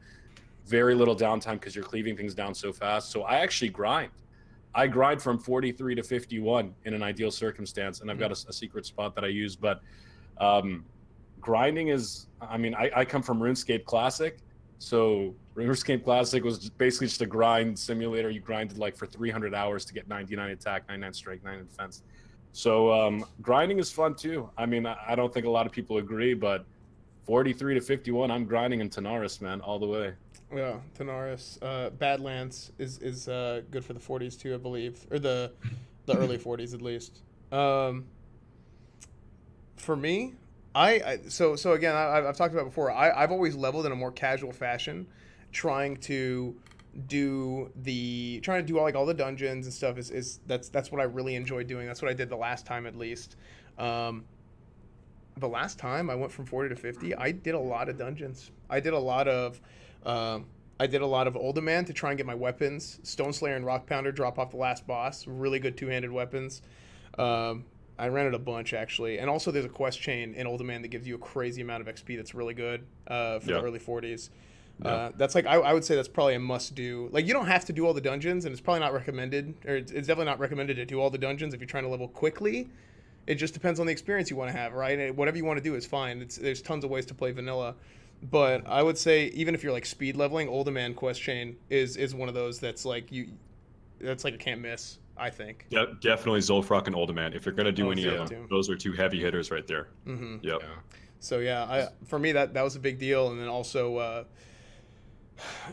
Very little downtime because you're cleaving things down so fast. So I actually grind. I grind from forty-three to fifty-one in an ideal circumstance, and I've got a, a secret spot that I use. But um, grinding is, I mean, I, I come from RuneScape Classic. So RuneScape Classic was basically just a grind simulator. You grinded like for three hundred hours to get ninety-nine attack, ninety-nine strike, ninety-nine defense. So um, grinding is fun too. I mean, I, I don't think a lot of people agree, but forty-three to fifty-one, I'm grinding in Tanaris, man, all the way. Yeah, Tanaris. Uh, Badlands is is uh, good for the forties too, I believe, or the the early forties at least. Um, for me, I, I so so again, I, I've talked about before. I, I've always leveled in a more casual fashion, trying to do the trying to do all, like all the dungeons and stuff. Is is that's that's what I really enjoy doing. That's what I did the last time at least. Um, the last time I went from forty to fifty, I did a lot of dungeons. I did a lot of Um, I did a lot of Uldaman to try and get my weapons. Stone Slayer and Rock Pounder drop off the last boss. Really good two-handed weapons. Um, I rented a bunch, actually. And also there's a quest chain in Uldaman that gives you a crazy amount of X P that's really good uh, for yeah. the early forties. Yeah. Uh, that's like, I, I would say that's probably a must-do. Like, you don't have to do all the dungeons, and it's probably not recommended. Or it's, it's definitely not recommended to do all the dungeons if you're trying to level quickly. It just depends on the experience you want to have, right? And whatever you want to do is fine. It's, there's tons of ways to play vanilla. But I would say even if you're like speed leveling, Uldaman quest chain is is one of those that's like you, that's like a can't miss. I think. Yeah, definitely Zul'Farrak and Uldaman. If you're gonna do oh, any yeah, of them, too. Those are two heavy hitters right there. Mm-hmm. Yep. Yeah. So yeah, I for me that that was a big deal, and then also uh,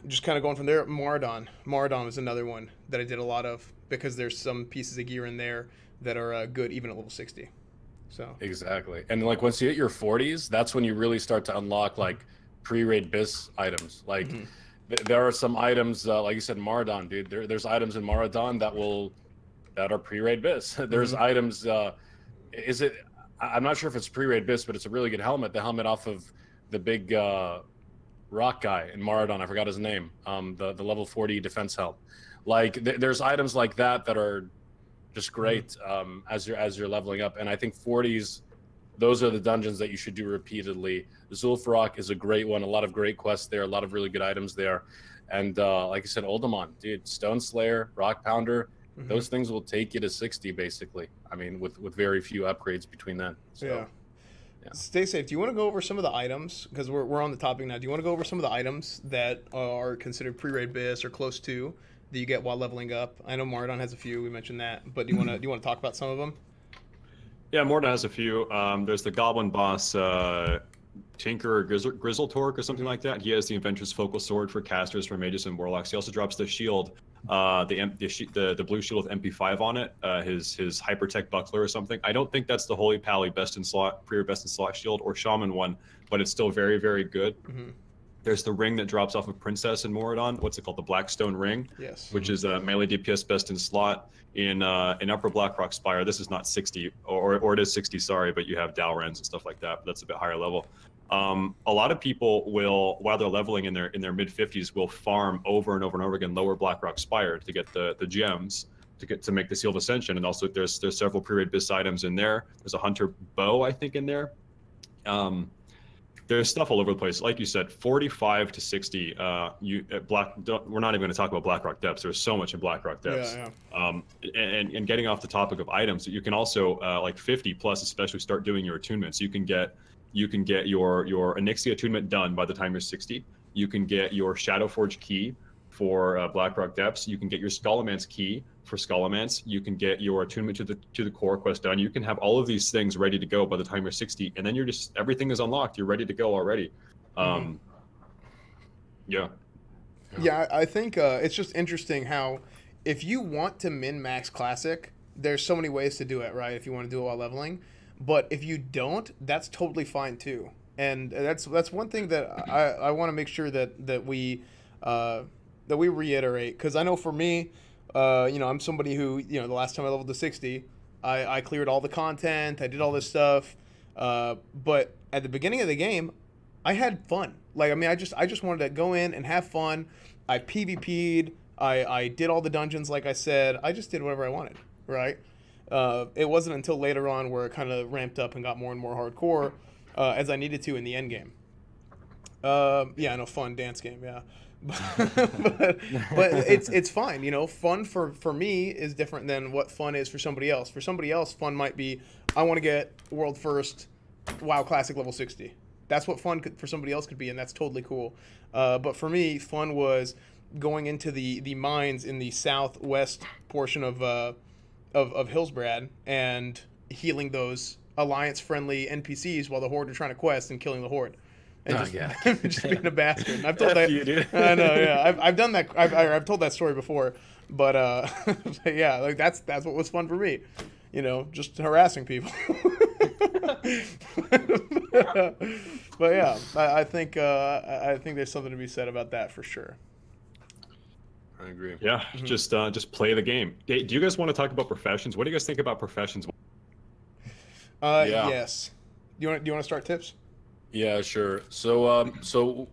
just kind of going from there. Maraudon, Maraudon was another one that I did a lot of because there's some pieces of gear in there that are uh, good even at level sixty. So exactly, and like once you hit your forties, that's when you really start to unlock like pre-raid bis items. Like mm-hmm. th there are some items, uh, like you said, Maraudon, dude. There, there's items in Maraudon that will that are pre-raid bis. There's mm-hmm. items. Uh, is it? I'm not sure if it's pre-raid bis, but it's a really good helmet. The helmet off of the big uh, rock guy in Maraudon. I forgot his name. Um, the the level forty defense help. Like th there's items like that that are just great um, as you're as you're leveling up. And I think forties, those are the dungeons that you should do repeatedly. Zul'Farrak is a great one. A lot of great quests there. A lot of really good items there. And uh, like I said, Uldaman, dude, Stone Slayer, Rock Pounder, mm-hmm. those things will take you to sixty basically. I mean, with with very few upgrades between them. So, yeah. yeah. Stay safe. Do you want to go over some of the items? Because we're we're on the topic now. Do you want to go over some of the items that are considered pre-raid bis or close to? That you get while leveling up. I know Maraudon has a few. We mentioned that, but do you want to do you want to talk about some of them? Yeah, Maraudon has a few. Um, there's the Goblin boss, uh, Tinker or Grizzle, Grizzletorque or something like that. He has the Inventor's Focal Sword for casters, for mages, and warlocks. He also drops the shield, uh, the, the the the blue shield with M P five on it. Uh, his his Hypertech Buckler or something. I don't think that's the Holy Pally best in slot, pre or best in slot shield or Shaman one, but it's still very, very good. Mm-hmm. There's the ring that drops off of Princess in Maraudon. What's it called? The Blackstone Ring. Yes. Which is a melee D P S best in slot in uh, in Upper Blackrock Spire. This is not sixty, or or it is sixty. Sorry, but you have Dalrens and stuff like that. But that's a bit higher level. Um, a lot of people will, while they're leveling in their in their mid fifties, will farm over and over and over again Lower Blackrock Spire to get the the gems to get to make the Seal of Ascension. And also there's there's several pre-raid bis items in there. There's a Hunter Bow, I think, in there. Um, There's stuff all over the place. Like you said, forty-five to sixty. Uh, you at Black, don't, we're not even going to talk about Blackrock Depths. There's so much in Blackrock Depths. Yeah, yeah. Um, and, and getting off the topic of items, you can also uh, like fifty plus, especially start doing your attunements. You can get, you can get your your Onyxia attunement done by the time you're sixty. You can get your Shadowforge key for uh, Blackrock Depths. You can get your Scholomance key for Scholomance. You can get your attunement to the to the core quest done. You can have all of these things ready to go by the time you're sixty, and then you're just, everything is unlocked. You're ready to go already. Um, yeah. Yeah, I think uh, it's just interesting how if you want to min-max Classic, there's so many ways to do it, right? If you want to do it while leveling, but if you don't, that's totally fine too. And that's that's one thing that I, I want to make sure that that we uh, that we reiterate, because I know for me, Uh, you know, I'm somebody who, you know, the last time I leveled to sixty, I, I cleared all the content, I did all this stuff, uh, but at the beginning of the game, I had fun. Like, I mean, I just I just wanted to go in and have fun. I PvP'd, I, I did all the dungeons, like I said. I just did whatever I wanted, right? Uh, it wasn't until later on where it kind of ramped up and got more and more hardcore, uh, as I needed to in the end game. Uh, yeah, I know, fun dance game, yeah. but, but it's it's fine, you know. Fun for for me is different than what fun is for somebody else. For somebody else, fun might be, I want to get world first, WoW Classic level sixty. That's what fun could, for somebody else could be, and that's totally cool. Uh, but for me, fun was going into the the mines in the southwest portion of uh, of of Hillsbrad and healing those Alliance friendly N P Cs while the Horde are trying to quest and killing the Horde. And oh, just, yeah. just being a bastard. And I've told that. You, dude. I know. Yeah, I've I've done that. I've I've told that story before, but uh, but yeah, like that's that's what was fun for me, you know, just harassing people. but yeah, I, I think uh, I think there's something to be said about that for sure. I agree. Yeah, mm-hmm. just uh, just play the game. Hey, do you guys want to talk about professions? What do you guys think about professions? Uh, yeah. Yes. Do you want do you want to start, Tips? Yeah, sure. So, um, so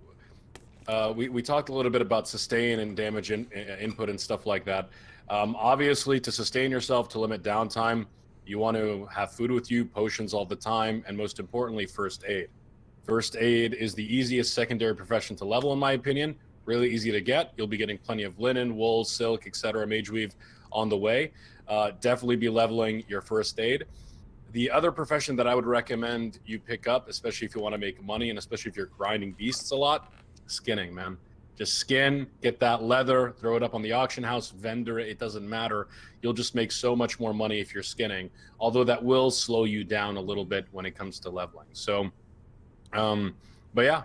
uh, we we talked a little bit about sustain and damage in, in, input and stuff like that. Um, obviously, to sustain yourself, to limit downtime, you want to have food with you, potions all the time, and most importantly, first aid. First aid is the easiest secondary profession to level, in my opinion. Really easy to get. You'll be getting plenty of linen, wool, silk, et cetera, mageweave on the way. Uh, definitely be leveling your first aid. The other profession that I would recommend you pick up, especially if you want to make money and especially if you're grinding beasts a lot, skinning, man. Just skin, get that leather, throw it up on the auction house, vendor it, it doesn't matter. You'll just make so much more money if you're skinning, although that will slow you down a little bit when it comes to leveling. So, um, but yeah,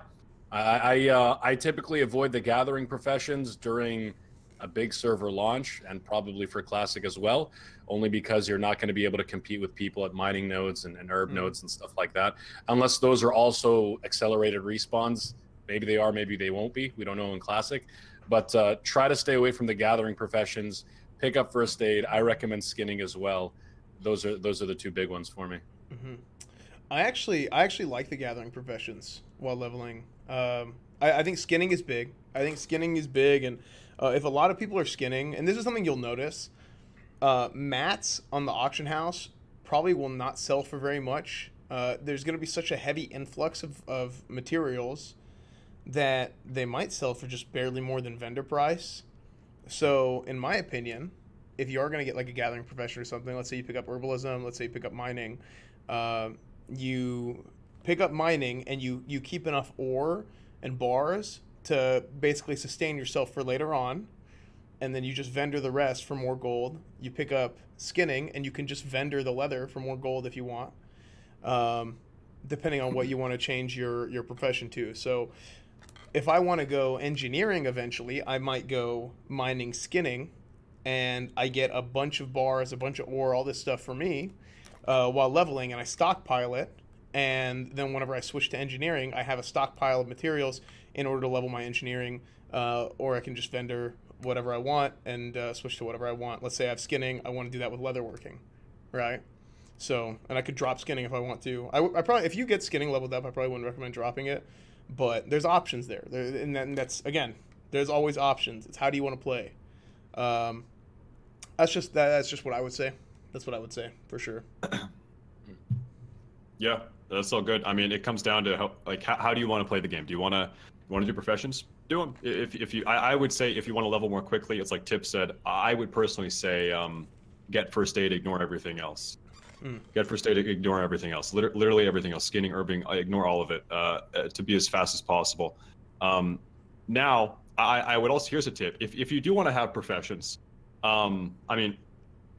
I, I, uh, I typically avoid the gathering professions during a big server launch, and probably for Classic as well, only because you're not going to be able to compete with people at mining nodes and, and herb mm-hmm. nodes and stuff like that, unless those are also accelerated respawns. Maybe they are, maybe they won't be. We don't know in Classic, but uh, try to stay away from the gathering professions. Pick up first aid. I recommend skinning as well. Those are those are the two big ones for me. Mm-hmm. I actually I actually like the gathering professions while leveling. Um, I, I think skinning is big. I think skinning is big, and Uh, if a lot of people are skinning, and this is something you'll notice, uh, mats on the auction house probably will not sell for very much. Uh, there's going to be such a heavy influx of, of materials that they might sell for just barely more than vendor price. So, in my opinion, if you are going to get like a gathering profession or something, let's say you pick up herbalism, let's say you pick up mining, uh, you pick up mining and you, you keep enough ore and bars to basically sustain yourself for later on, and then you just vendor the rest for more gold. You pick up skinning and you can just vendor the leather for more gold if you want, um, depending on what you want to change your your profession to. So if I want to go engineering eventually, I might go mining, skinning, and I get a bunch of bars, a bunch of ore, all this stuff for me uh, while leveling, and I stockpile it, And then whenever I switch to engineering, I have a stockpile of materials in order to level my engineering, uh, or I can just vendor whatever I want and uh, switch to whatever I want. Let's say I have skinning. I want to do that with leatherworking, right? So, and I could drop skinning if I want to. I, I probably, if you get skinning leveled up, I probably wouldn't recommend dropping it, but there's options there. there and, that, and that's, again, there's always options. It's how do you want to play? Um, that's just, that, that's just what I would say. That's what I would say for sure. Yeah. That's all good. I mean, it comes down to how, like, how, how do you want to play the game? Do you want to want to do professions? Do them. If if you, I, I would say, if you want to level more quickly, it's like Tip said. I would personally say, um, get first aid, ignore everything else. Mm. Get first aid, ignore everything else. Liter literally everything else. Skinning, herbing, ignore all of it. Uh, to be as fast as possible. Um, now, I, I would also, here's a tip. If if you do want to have professions, um, I mean,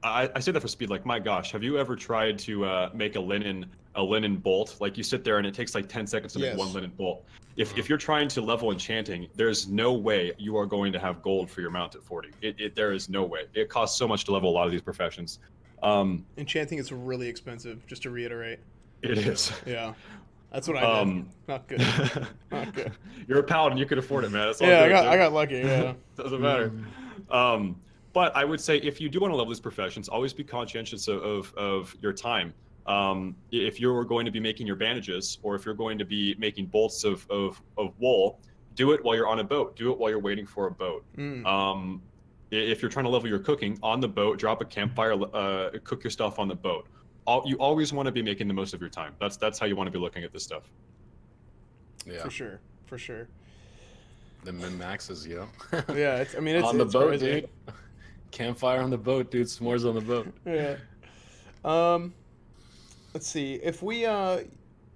I, I say that for speed. Like, my gosh, have you ever tried to uh, make a linen? a linen bolt? Like, you sit there and it takes like ten seconds to yes. make one linen bolt. If, if you're trying to level enchanting, there's no way you are going to have gold for your mount at forty. It, it there is no way. It costs so much to level a lot of these professions. Um, enchanting is really expensive, just to reiterate. It is. Yeah. That's what I did. Um, Not good. Not good. You're a paladin. You could afford it, man. That's all yeah, I got, I got lucky. Yeah. Doesn't matter. Um, but I would say, if you do want to level these professions, always be conscientious of, of, of your time. Um, if you're going to be making your bandages, or if you're going to be making bolts of, of, of wool, do it while you're on a boat. Do it while you're waiting for a boat. Mm. Um, if you're trying to level your cooking on the boat, drop a campfire, uh, cook your stuff on the boat. All, you always want to be making the most of your time. That's, that's how you want to be looking at this stuff. Yeah, for sure. For sure. The min maxes, yo. Yeah. It's, I mean, it's on the it's boat, crazy. dude. Campfire on the boat, dude. S'mores on the boat. Yeah. Um, Let's see, if we, uh,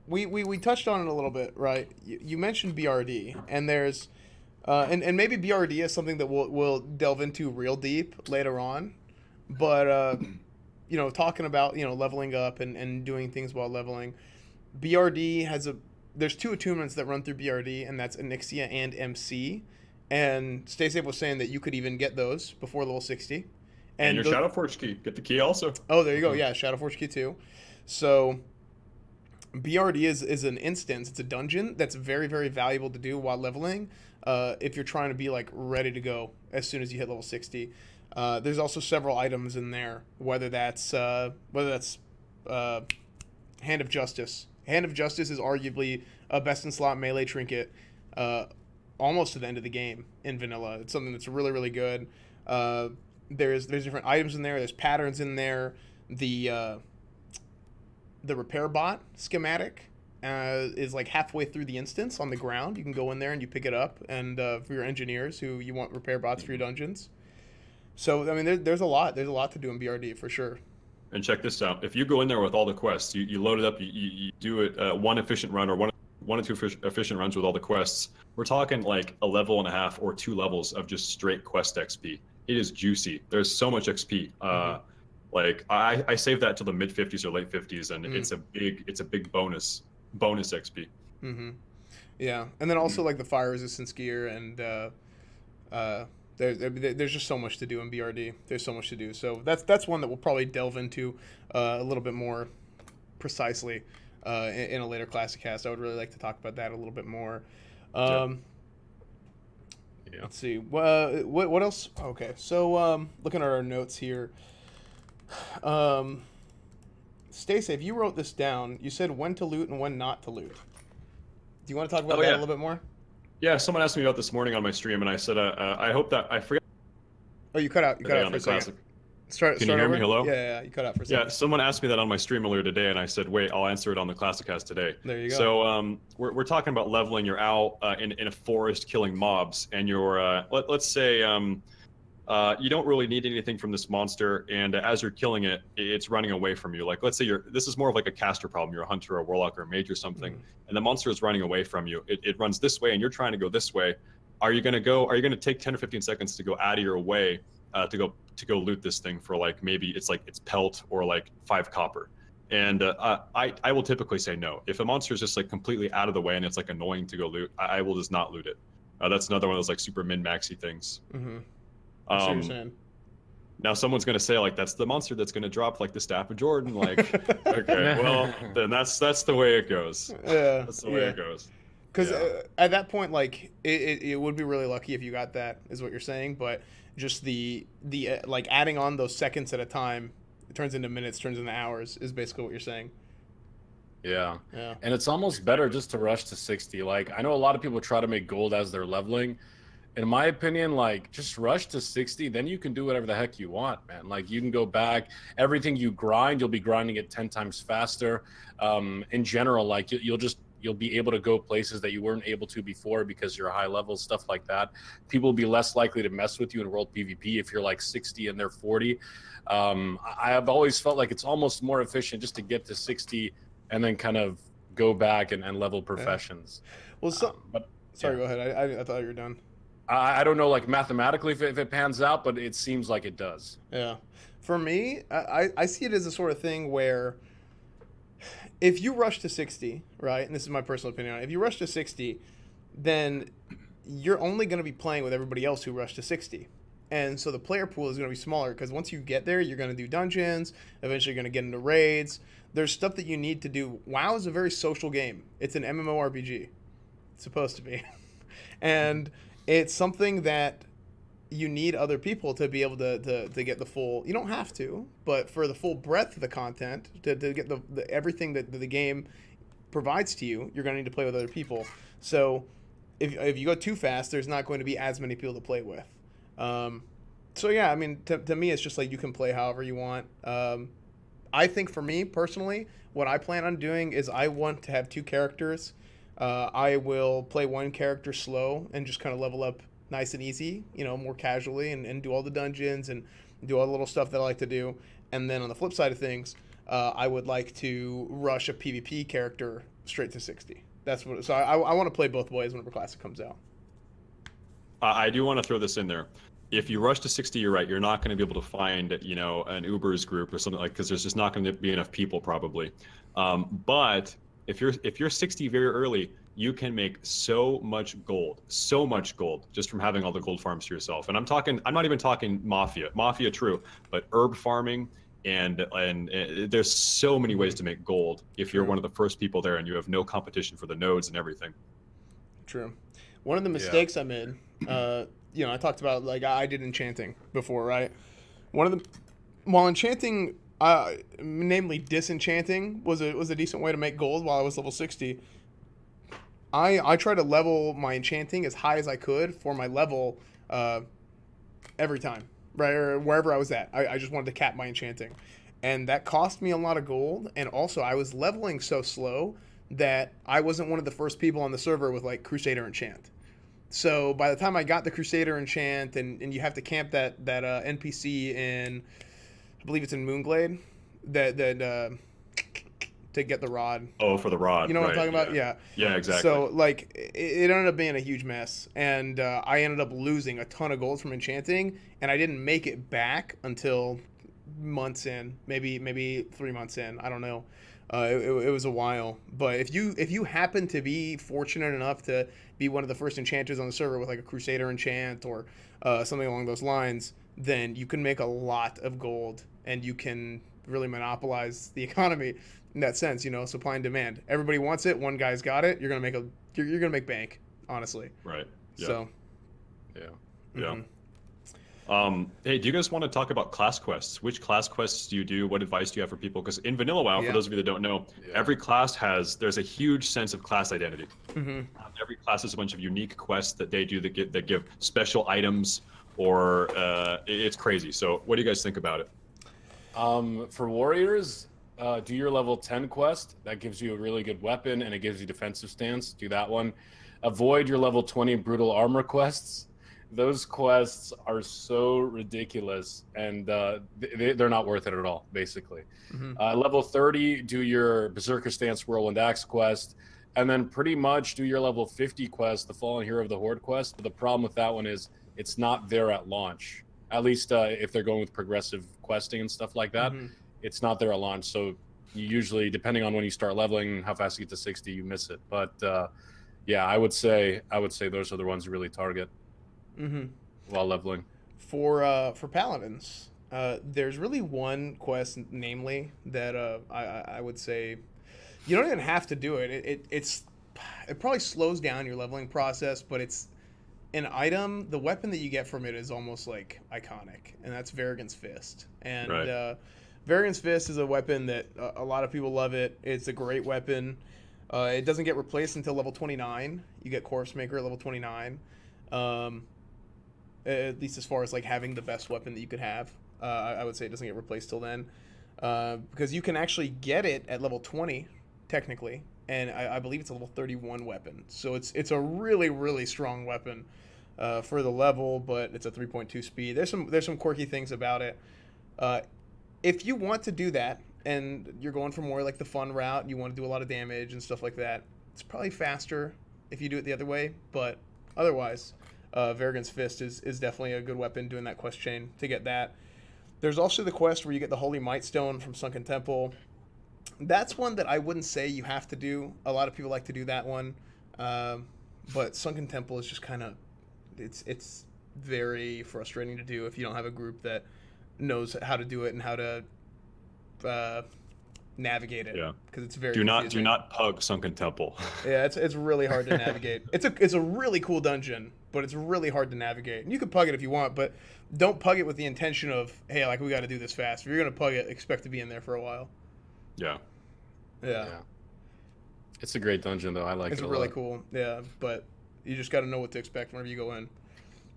we, we, we touched on it a little bit, right? You, you mentioned B R D, and there's, uh, and, and maybe B R D is something that we'll, we'll delve into real deep later on, but, uh, you know, talking about, you know, leveling up and, and doing things while leveling, B R D has a, there's two attunements that run through B R D, and that's Onyxia and M C, and Stay Safe was saying that you could even get those before level sixty. And, and your those, Shadowforge key, get the key also. Oh, there you go, yeah, Shadowforge key too. So B R D is, is an instance, it's a dungeon that's very, very valuable to do while leveling, uh, if you're trying to be like ready to go as soon as you hit level sixty. Uh, there's also several items in there, whether that's, uh, whether that's uh, Hand of Justice. Hand of Justice is arguably a best-in-slot melee trinket uh, almost to the end of the game in vanilla. It's something that's really, really good. Uh, there's, there's different items in there, there's patterns in there, the... Uh, The repair bot schematic uh, is like halfway through the instance on the ground. You can go in there and you pick it up. And uh, for your engineers who you want repair bots for your dungeons. So, I mean, there, there's a lot. There's a lot to do in B R D for sure. And check this out. If you go in there with all the quests, you, you load it up, you, you do it uh, one efficient run or one, one or two efficient runs with all the quests. We're talking like a level and a half or two levels of just straight quest X P. It is juicy. There's so much X P. Uh, mm-hmm. Like I, I saved that till the mid fifties or late fifties, and mm. it's a big, it's a big bonus, bonus X P. Mm-hmm. Yeah, and then also mm. like the fire resistance gear, and uh, uh, there's there's just so much to do in B R D. There's so much to do. So that's that's one that we'll probably delve into uh, a little bit more precisely uh, in, in a later Classic Cast. I would really like to talk about that a little bit more. Um, yeah. Let's see. Uh, what what else? Okay, so um, looking at our notes here. Um, Stay Safe, you wrote this down. You said when to loot and when not to loot. Do you want to talk about oh, that yeah. a little bit more? Yeah, someone asked me about this morning on my stream, and I said, uh, uh, I hope that I forgot. Oh, you cut out. You cut out for a second. Start, Can start you hear over? me? Hello? Yeah, yeah, you cut out for a second. Yeah, someone asked me that on my stream earlier today, and I said, wait, I'll answer it on the Classic Cast today. There you go. So um, we're, we're talking about leveling your owl uh, in, in a forest killing mobs, and your, uh, let, let's say... Um, Uh, you don't really need anything from this monster, and uh, as you're killing it, it's running away from you. Like, let's say you're, this is more of like a caster problem. You're a hunter, or a warlock, or a mage, or something, mm-hmm. and the monster is running away from you. It, it runs this way, and you're trying to go this way. Are you gonna go? Are you gonna take ten or fifteen seconds to go out of your way uh, to go to go loot this thing for like maybe it's like it's pelt or like five copper? And uh, I I will typically say no. If a monster is just like completely out of the way and it's like annoying to go loot, I, I will just not loot it. Uh, that's another one of those like super min maxy things. Mm-hmm. Um, Now someone's gonna say like, that's the monster that's gonna drop like the Staff of Jordan. Like, okay, well then that's that's the way it goes. Yeah, that's the way yeah. it goes. Because yeah. uh, at that point, like it, it, it would be really lucky if you got that, is what you're saying. But just the the uh, like adding on those seconds at a time, it turns into minutes, turns into hours, is basically what you're saying. Yeah. Yeah. And it's almost better just to rush to sixty. Like, I know a lot of people try to make gold as they're leveling. In my opinion, like, just rush to sixty, then you can do whatever the heck you want, man. Like, you can go back. Everything you grind, you'll be grinding it ten times faster. Um, in general, like, you'll just, you'll be able to go places that you weren't able to before because you're high level, stuff like that. People will be less likely to mess with you in world PvP if you're like sixty and they're forty. Um, I have always felt like it's almost more efficient just to get to sixty and then kind of go back and, and level professions. Yeah. Well, so, um, but, sorry, yeah. go ahead. I, I, I thought you were done. I don't know, like, mathematically if it, if it pans out, but it seems like it does. Yeah. For me, I, I see it as a sort of thing where if you rush to sixty, right, and this is my personal opinion on it, if you rush to sixty, then you're only going to be playing with everybody else who rushed to sixty. And so the player pool is going to be smaller because once you get there, you're going to do dungeons, eventually you're going to get into raids. There's stuff that you need to do. WoW is a very social game. It's an MMORPG. It's supposed to be. And it's something that you need other people to be able to, to, to get the full, you don't have to, but for the full breadth of the content, to, to get the, the everything that the game provides to you, you're going to need to play with other people. So if, if you go too fast, there's not going to be as many people to play with. Um, so yeah, I mean, to, to me, it's just like you can play however you want. Um, I think for me personally, what I plan on doing is I want to have two characters. Uh, I will play one character slow and just kind of level up nice and easy, you know, more casually, and, and do all the dungeons and do all the little stuff that I like to do. And then on the flip side of things, uh, I would like to rush a PvP character straight to sixty. That's what. So I, I want to play both ways whenever Classic comes out. I do want to throw this in there. If you rush to sixty, you're right. You're not going to be able to find, you know, an Ubers group or something like, because there's just not going to be enough people probably. Um, but If you're if you're sixty very early, you can make so much gold, so much gold just from having all the gold farms to yourself. And I'm talking, I'm not even talking mafia, mafia true, but herb farming and and, and there's so many ways to make gold if you're true. one of the first people there and you have no competition for the nodes and everything. True. One of the mistakes yeah. I made, uh, you know, I talked about like I did enchanting before, right? One of the while enchanting. Uh, namely, disenchanting was a was a decent way to make gold while I was level sixty. I I tried to level my enchanting as high as I could for my level, uh, every time, right, or wherever I was at. I, I just wanted to cap my enchanting, and that cost me a lot of gold. And also, I was leveling so slow that I wasn't one of the first people on the server with like Crusader Enchant. So by the time I got the Crusader Enchant, and and you have to camp that that uh, N P C in. I believe it's in Moonglade that that uh to get the rod. Oh, for the rod, you know right, what I'm talking about? Yeah. yeah yeah exactly. So like it, it ended up being a huge mess, and uh, I ended up losing a ton of gold from enchanting, and I didn't make it back until months in, maybe maybe three months in, I don't know. Uh, it, it was a while. But if you if you happen to be fortunate enough to be one of the first enchanters on the server with like a Crusader Enchant or uh, something along those lines, then you can make a lot of gold, and you can really monopolize the economy in that sense, you know, supply and demand. Everybody wants it. One guy's got it. You're gonna make a. You're, you're gonna make bank, honestly. Right. Yeah. So. Yeah. Yeah. Mm-hmm. Um. Hey, do you guys want to talk about class quests? Which class quests do you do? What advice do you have for people? Because in Vanilla WoW, yeah. for those of you that don't know, yeah. every class has there's a huge sense of class identity. Mm-hmm. Um, every class has a bunch of unique quests that they do that give, that give special items, or uh, it's crazy. So, what do you guys think about it? Um, for warriors, uh, do your level ten quest. That gives you a really good weapon and it gives you defensive stance. Do that one. Avoid your level twenty brutal armor quests. Those quests are so ridiculous, and uh, they, they're not worth it at all, basically. Mm-hmm. uh, level thirty, do your berserker stance whirlwind axe quest. And then pretty much do your level fifty quest, the fallen hero of the horde quest. But the problem with that one is it's not there at launch. At least uh, if they're going with progressive questing and stuff like that, mm-hmm. it's not there at launch. So you usually, depending on when you start leveling, how fast you get to sixty, you miss it. But uh, yeah, I would say I would say those are the ones you really target mm-hmm. while leveling. For uh, for paladins, uh, Uh, there's really one quest, namely, that uh, I, I would say you don't even have to do it. It, it. It's it probably slows down your leveling process, but it's an item. The weapon that you get from it is almost like iconic, and that's Verigan's Fist. And right. uh, Verigan's Fist is a weapon that uh, a lot of people love. It. It's a great weapon. Uh, it doesn't get replaced until level twenty-nine. You get Corpse Maker at level twenty-nine, um, at least as far as like having the best weapon that you could have. Uh, I would say it doesn't get replaced till then, uh, because you can actually get it at level twenty, technically, and I, I believe it's a level thirty-one weapon. So it's it's a really really strong weapon uh, for the level, but it's a three point two speed. There's some there's some quirky things about it. Uh, if you want to do that, and you're going for more like the fun route, you want to do a lot of damage and stuff like that, it's probably faster if you do it the other way. But otherwise, uh, Verigan's Fist is is definitely a good weapon doing that quest chain to get that. There's also the quest where you get the Holy Might Stone from Sunken Temple. That's one that I wouldn't say you have to do. A lot of people like to do that one, um, but Sunken Temple is just kind of, it's it's very frustrating to do if you don't have a group that knows how to do it and how to uh, navigate it. Yeah, because it's very do not confusing. Do not pug Sunken Temple. Yeah, it's it's really hard to navigate. It's a it's a really cool dungeon, but it's really hard to navigate. And you can pug it if you want, but don't pug it with the intention of, hey, like, we got to do this fast. If you're going to pug it, expect to be in there for a while. Yeah. Yeah. yeah. It's a great dungeon, though. I like it's it a really lot. cool. Yeah, but you just got to know what to expect whenever you go in.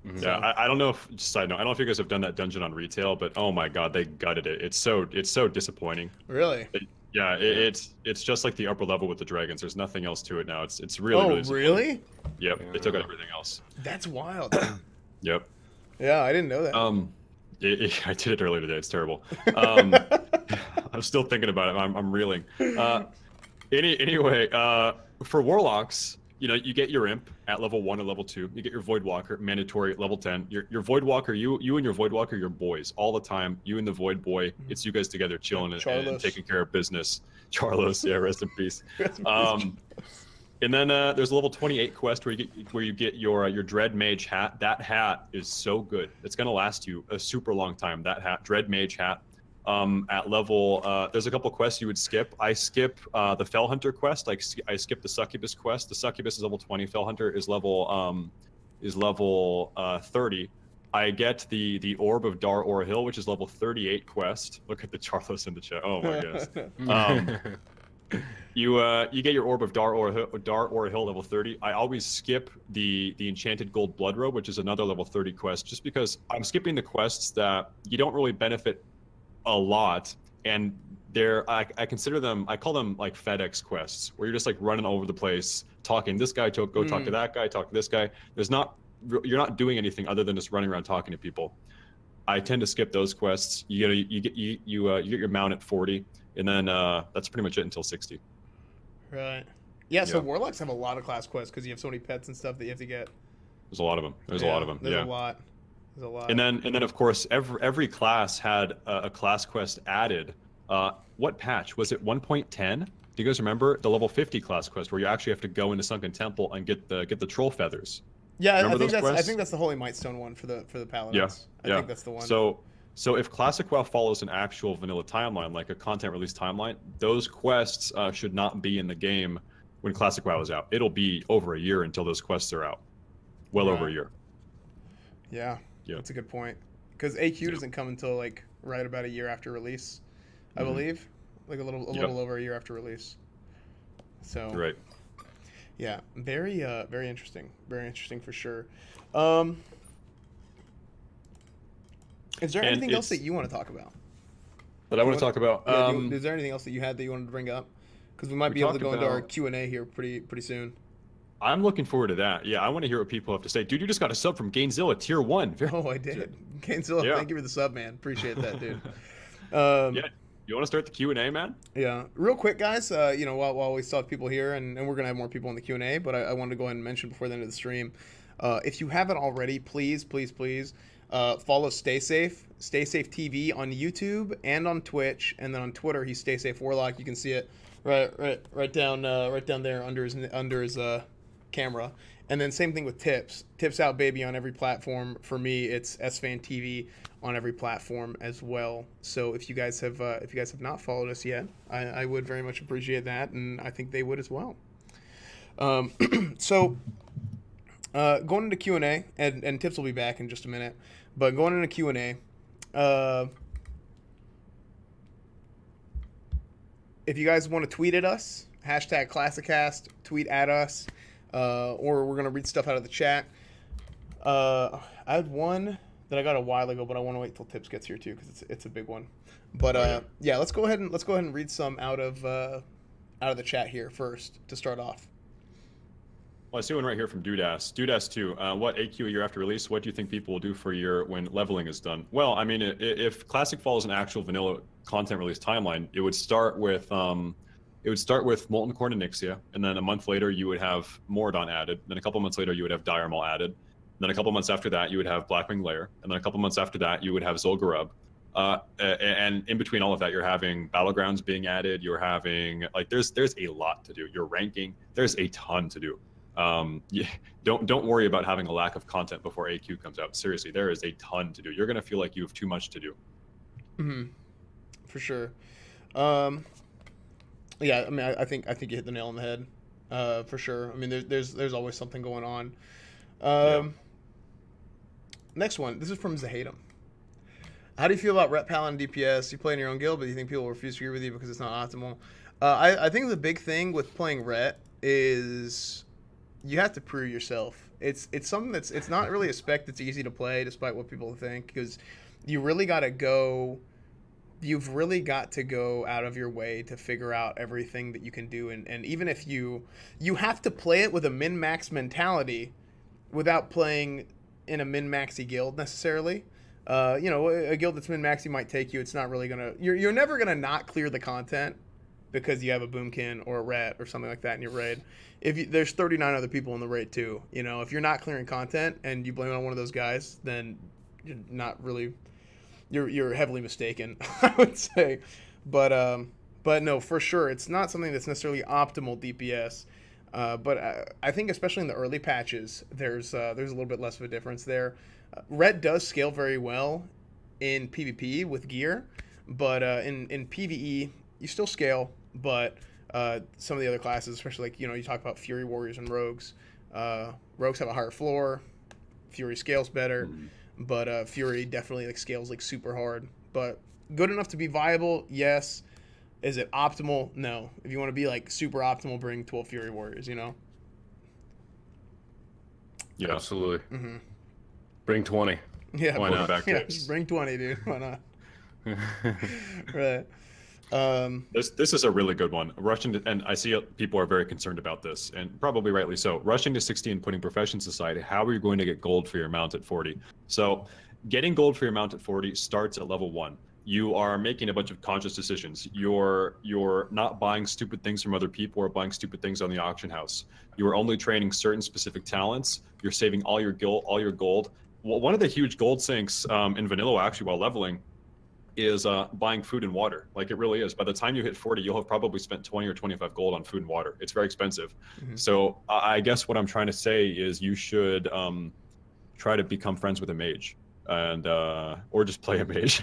Mm-hmm. Yeah, so. I, I don't know if, side note, I don't know if you guys have done that dungeon on retail, but oh my god, they gutted it. It's so it's so disappointing. Really? It, yeah, it, yeah, it's it's just like the upper level with the dragons. There's nothing else to it now. It's it's really oh, really. really? Yep, yeah. They took out everything else. That's wild. Yep. Yeah, I didn't know that. Um, it, it, I did it earlier today. It's terrible. Um, I'm still thinking about it. I'm I'm reeling. Uh, any anyway, uh, for warlocks, you know, you get your imp at level one or level two. You get your Void Walker mandatory at level ten. Your your Void Walker, you you and your Void Walker, you're boys all the time. You and the Void Boy, mm-hmm. It's you guys together chilling and, and, and taking care of business. Charlos, yeah, rest in peace. Rest in peace um, and then uh, there's a level twenty-eight quest where you get where you get your uh, your Dread Mage hat. That hat is so good. It's gonna last you a super long time. That hat, Dread Mage hat. Um, at level, uh, there's a couple quests you would skip. I skip uh, the Fellhunter quest. Like I skip the Succubus quest. The Succubus is level twenty. Fellhunter is level um, is level uh, thirty. I get the the Orb of Dar Or Hill, which is level thirty-eight quest. Look at the Charlos in the chat. Oh my goodness. Um, you uh, you get your Orb of Dar Or Dar Or Hill level thirty. I always skip the the Enchanted Gold Blood Robe, which is another level thirty quest, just because I'm skipping the quests that you don't really benefit a lot, and they're I, I consider them I call them like FedEx quests, where you're just like running all over the place, talking this guy, to go talk mm. to that guy, talk to this guy. There's not you're not doing anything other than just running around talking to people. I tend to skip those quests. You know, you, you get you you, uh, you get your mount at forty, and then uh, that's pretty much it until sixty. Right. Yeah. So yeah. Warlocks have a lot of class quests because you have so many pets and stuff that you have to get. There's a lot of them. There's yeah, a lot of them. There's yeah. a lot. A lot. And then, and then, of course, every every class had a, a class quest added. Uh, what patch was it? one point ten? Do you guys remember the level fifty class quest where you actually have to go into Sunken Temple and get the get the troll feathers? Yeah, remember I think that's quests? I think that's the Holy Might Stone one for the for the Paladins. Yeah, I yeah. think that's the one. So, so if Classic WoW follows an actual vanilla timeline, like a content release timeline, those quests uh, should not be in the game when Classic WoW is out. It'll be over a year until those quests are out. Well yeah. over a year. Yeah. Yeah. That's a good point, because A Q yeah. doesn't come until like right about a year after release, I mm-hmm. believe, like a little a yep. little over a year after release. So right, yeah, very uh, very interesting, very interesting for sure. Um, is there and anything else that you want to talk about? That I want to talk about. Yeah, um, you, is there anything else that you had that you wanted to bring up? Because we might we be able to go about... into our Q and A here pretty pretty soon. I'm looking forward to that. Yeah, I want to hear what people have to say. Dude, you just got a sub from Gainzilla, tier one. Very oh, I did. Gainzilla, yeah. Thank you for the sub, man. Appreciate that, dude. Um, yeah, you want to start the Q and A, man? Yeah. Real quick, guys, uh, you know, while, while we still have people here, and, and we're going to have more people in the Q and A, but I, I wanted to go ahead and mention before the end of the stream, uh, if you haven't already, please, please, please uh, follow Stay Safe, Stay Safe T V on YouTube and on Twitch, and then on Twitter, he's Stay Safe Warlock. You can see it right, right, right down, uh, right down there under his, under his, uh, camera. And then same thing with Tips. Tips Out Baby on every platform. For me, it's Esfand T V on every platform as well. So if you guys have uh, if you guys have not followed us yet, I, I would very much appreciate that, and I think they would as well. Um, so uh, going into Q and A, and, and Tips will be back in just a minute. But going into Q and A, uh, if you guys want to tweet at us, hashtag Classic Cast, tweet at us. Uh, or we're going to read stuff out of the chat. Uh, I had one that I got a while ago, but I want to wait till Tips gets here too, because it's, it's a big one. But uh, yeah, let's go ahead and let's go ahead and read some out of uh, out of the chat here first to start off. Well, I see one right here from Dudas. Dudas two, uh, what A Q a year after release? What do you think people will do for a year when leveling is done? Well, I mean, if Classic follows an actual vanilla content release timeline, it would start with... Um, It would start with Molten Core and Nixia, and then a month later you would have Maraudon added. Then a couple months later you would have Dire Maul added. Then a couple months after that you would have Blackwing Lair, and then a couple months after that you would have Zul'Garub. Uh, and in between all of that, you're having Battlegrounds being added. You're having like there's there's a lot to do. You're ranking. There's a ton to do. Um, yeah, don't don't worry about having a lack of content before A Q comes out. Seriously, there is a ton to do. You're gonna feel like you have too much to do. Mm-hmm. For sure. Um... Yeah, I mean, I, I think I think you hit the nail on the head, uh, for sure. I mean, there's there's there's always something going on. Um, yeah. Next one. This is from Zahatum. How do you feel about Rep Paladin D P S? You play in your own guild, but you think people will refuse to agree with you because it's not optimal. Uh, I I think the big thing with playing Rep is you have to prove yourself. It's it's something that's it's not really a spec that's easy to play, despite what people think, because you really got to go. You've really got to go out of your way to figure out everything that you can do. And, and even if you, you have to play it with a min-max mentality without playing in a min-maxy guild necessarily. Uh, you know, a, a guild that's min-maxy might take you. It's not really going to, you're, you're never going to not clear the content because you have a boomkin or a rat or something like that in your raid. If you, there's thirty-nine other people in the raid too, you know, if you're not clearing content and you blame it on one of those guys, then you're not really... You're you're heavily mistaken, I would say, but um, but no, for sure, it's not something that's necessarily optimal D P S. Uh, but I, I think especially in the early patches, there's uh, there's a little bit less of a difference there. Uh, Ret does scale very well in PvP with gear, but uh, in in PvE you still scale, but uh, some of the other classes, especially like you know you talk about Fury Warriors and Rogues. Uh, Rogues have a higher floor, Fury scales better. Mm-hmm. But uh, Fury definitely like scales like super hard. But good enough to be viable, yes. Is it optimal? No. If you want to be like super optimal, bring twelve Fury Warriors, you know? Yeah, absolutely. Mm-hmm. Bring twenty. Yeah, why bring, not? Back yeah, bring twenty, dude. Why not? Right. Um, this this is a really good one. Rushing to, and I see people are very concerned about this, and probably rightly so. Rushing to sixty and putting Professions aside, how are you going to get gold for your mount at forty? So, getting gold for your mount at forty starts at level one. You are making a bunch of conscious decisions. You're you're not buying stupid things from other people or buying stupid things on the auction house. You are only training certain specific talents. You're saving all your gold, all your gold. Well, one of the huge gold sinks um, in vanilla actually while leveling. Is uh, buying food and water. Like it really is. By the time you hit forty, you'll have probably spent twenty or twenty-five gold on food and water. It's very expensive. Mm-hmm. So I guess what I'm trying to say is you should um, try to become friends with a mage and uh, or just play a mage.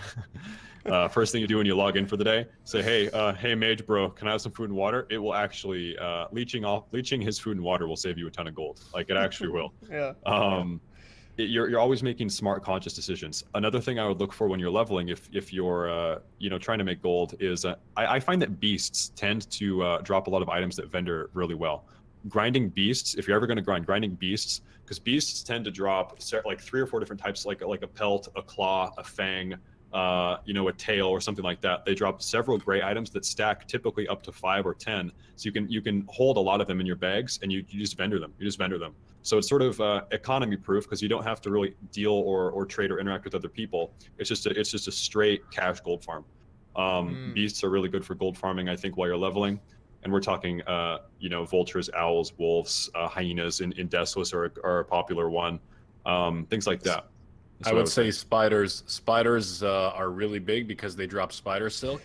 uh, first thing you do when you log in for the day, say, hey, uh, hey mage bro, can I have some food and water? It will actually, uh, leeching off, leeching his food and water will save you a ton of gold. Like it actually will. Yeah. Um, yeah. It, you're you're always making smart, conscious decisions. Another thing I would look for when you're leveling, if if you're uh, you know trying to make gold, is uh, I, I find that beasts tend to uh, drop a lot of items that vendor really well. Grinding beasts, if you're ever going to grind, grinding beasts, because beasts tend to drop like three or four different types, like like a pelt, a claw, a fang, uh, you know, a tail or something like that. They drop several great items that stack typically up to five or ten. So you can you can hold a lot of them in your bags, and you, you just vendor them. You just vendor them. So it's sort of uh, economy proof because you don't have to really deal or, or trade or interact with other people. It's just a, it's just a straight cash gold farm. Um, mm. Beasts are really good for gold farming, I think, while you're leveling. And we're talking, uh, you know, vultures, owls, wolves, uh, hyenas in, in Desolace are, are a popular one. Um, things like that. I would, I would say, say. spiders. Spiders uh, are really big because they drop spider silk.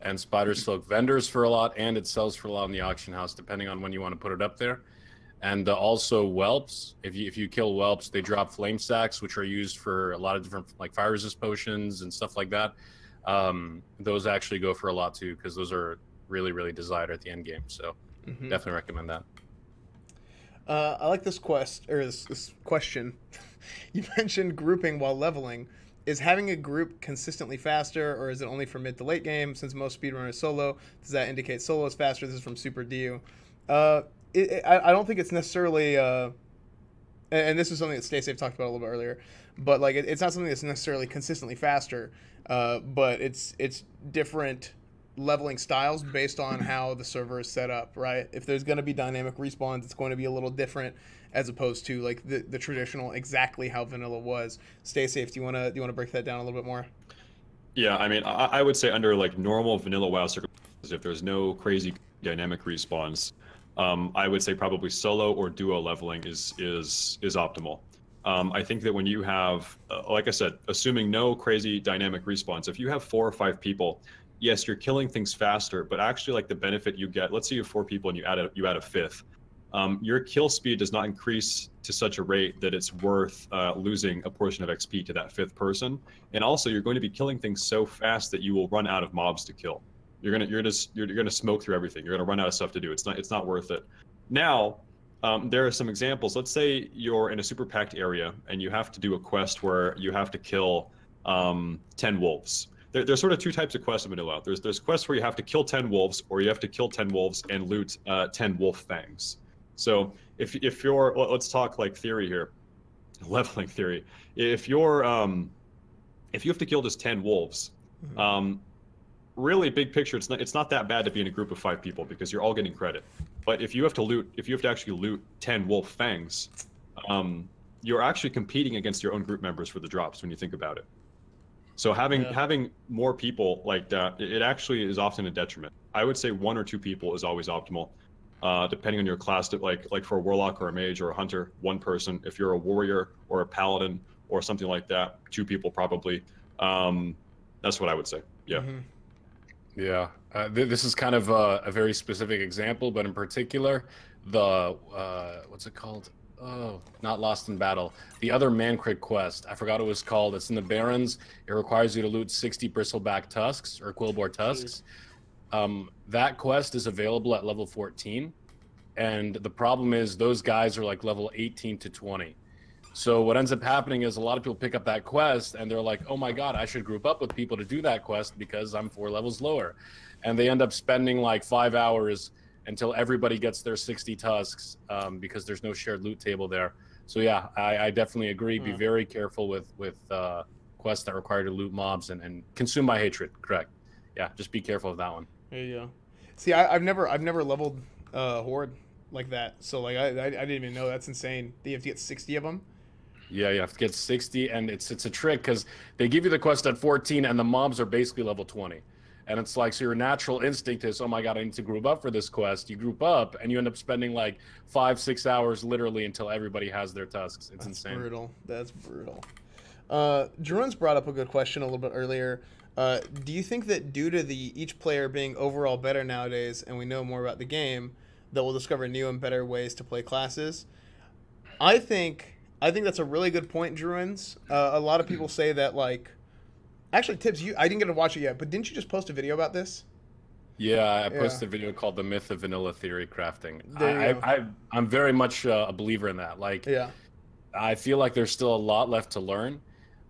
And spider silk vendors for a lot, and it sells for a lot in the auction house, depending on when you want to put it up there. And uh, also whelps. If you if you kill whelps, they drop flame sacks, which are used for a lot of different like fire resist potions and stuff like that. Um, those actually go for a lot too, because those are really really desired at the end game. So mm-hmm. definitely recommend that. Uh, I like this quest or this, this question. You mentioned grouping while leveling. Is having a group consistently faster, or is it only for mid to late game? Since most speedrunners solo, does that indicate solo is faster? This is from Super Dio. Uh, it, it, I don't think it's necessarily, uh, and this is something that Stay Safe talked about a little bit earlier, but like it, it's not something that's necessarily consistently faster, uh, but it's it's different leveling styles based on how the server is set up, right? If there's going to be dynamic respawns, it's going to be a little different as opposed to like the, the traditional exactly how vanilla was. Stay Safe. Do you want to do you want to break that down a little bit more? Yeah, I mean, I, I would say under like normal vanilla WoW circumstances, if there's no crazy dynamic respawns, um, I would say probably solo or duo leveling is is is optimal. Um, I think that when you have, uh, like I said, assuming no crazy dynamic respawns, if you have four or five people. Yes, you're killing things faster, but actually, like the benefit you get. Let's say you have four people and you add a you add a fifth. Um, your kill speed does not increase to such a rate that it's worth uh, losing a portion of X P to that fifth person. And also, you're going to be killing things so fast that you will run out of mobs to kill. You're gonna you're just you're, you're gonna smoke through everything. You're gonna run out of stuff to do. It's not it's not worth it. Now, um, there are some examples. Let's say you're in a super packed area and you have to do a quest where you have to kill um, ten wolves. There's sort of two types of quests in vanilla. There's there's quests where you have to kill ten wolves, or you have to kill ten wolves and loot uh, ten wolf fangs. So if if you're let's talk like theory here, leveling theory. If you're um, if you have to kill just ten wolves, mm-hmm. um, really big picture, it's not it's not that bad to be in a group of five people because you're all getting credit. But if you have to loot, if you have to actually loot ten wolf fangs, um, you're actually competing against your own group members for the drops when you think about it. So having yeah. having more people like that, it actually is often a detriment. I would say one or two people is always optimal, uh, depending on your class. Like like for a warlock or a mage or a hunter, one person. If you're a warrior or a paladin or something like that, two people probably. Um, that's what I would say. Yeah. Mm-hmm. Yeah. Uh, th this is kind of a, a very specific example, but in particular, the uh, what's it called? Oh, not Lost in Battle. The other Mancrit quest. I forgot it was called. It's in the Barrens. It requires you to loot sixty bristleback tusks or quillbore tusks. Um, that quest is available at level fourteen. And the problem is those guys are like level eighteen to twenty. So what ends up happening is a lot of people pick up that quest and they're like, oh my God, I should group up with people to do that quest because I'm four levels lower. And they end up spending like five hours until everybody gets their sixty tusks, um, because there's no shared loot table there. So yeah, I, I definitely agree. Be very careful with with uh, quests that require to loot mobs and, and consume my hatred. Correct. Yeah, just be careful of that one. There you go. See, I, I've never I've never leveled uh, Horde like that. So like I, I I didn't even know. That's insane. You have to get sixty of them. Yeah, you have to get sixty, and it's it's a trick because they give you the quest at fourteen, and the mobs are basically level twenty. And it's like, so your natural instinct is, oh my God, I need to group up for this quest. You group up and you end up spending like five, six hours literally until everybody has their tusks. It's insane. That's brutal. That's brutal. Uh, Jeroen's brought up a good question a little bit earlier. Uh, do you think that due to the each player being overall better nowadays and we know more about the game, that we'll discover new and better ways to play classes? I think I think that's a really good point, Jeroen's. Uh, a lot of people say that like, actually, Tips, you, I didn't get to watch it yet, but didn't you just post a video about this? Yeah, I posted yeah. a video called The Myth of Vanilla Theory Crafting. I, I, I, I'm very much uh, a believer in that. Like, yeah. I feel like there's still a lot left to learn.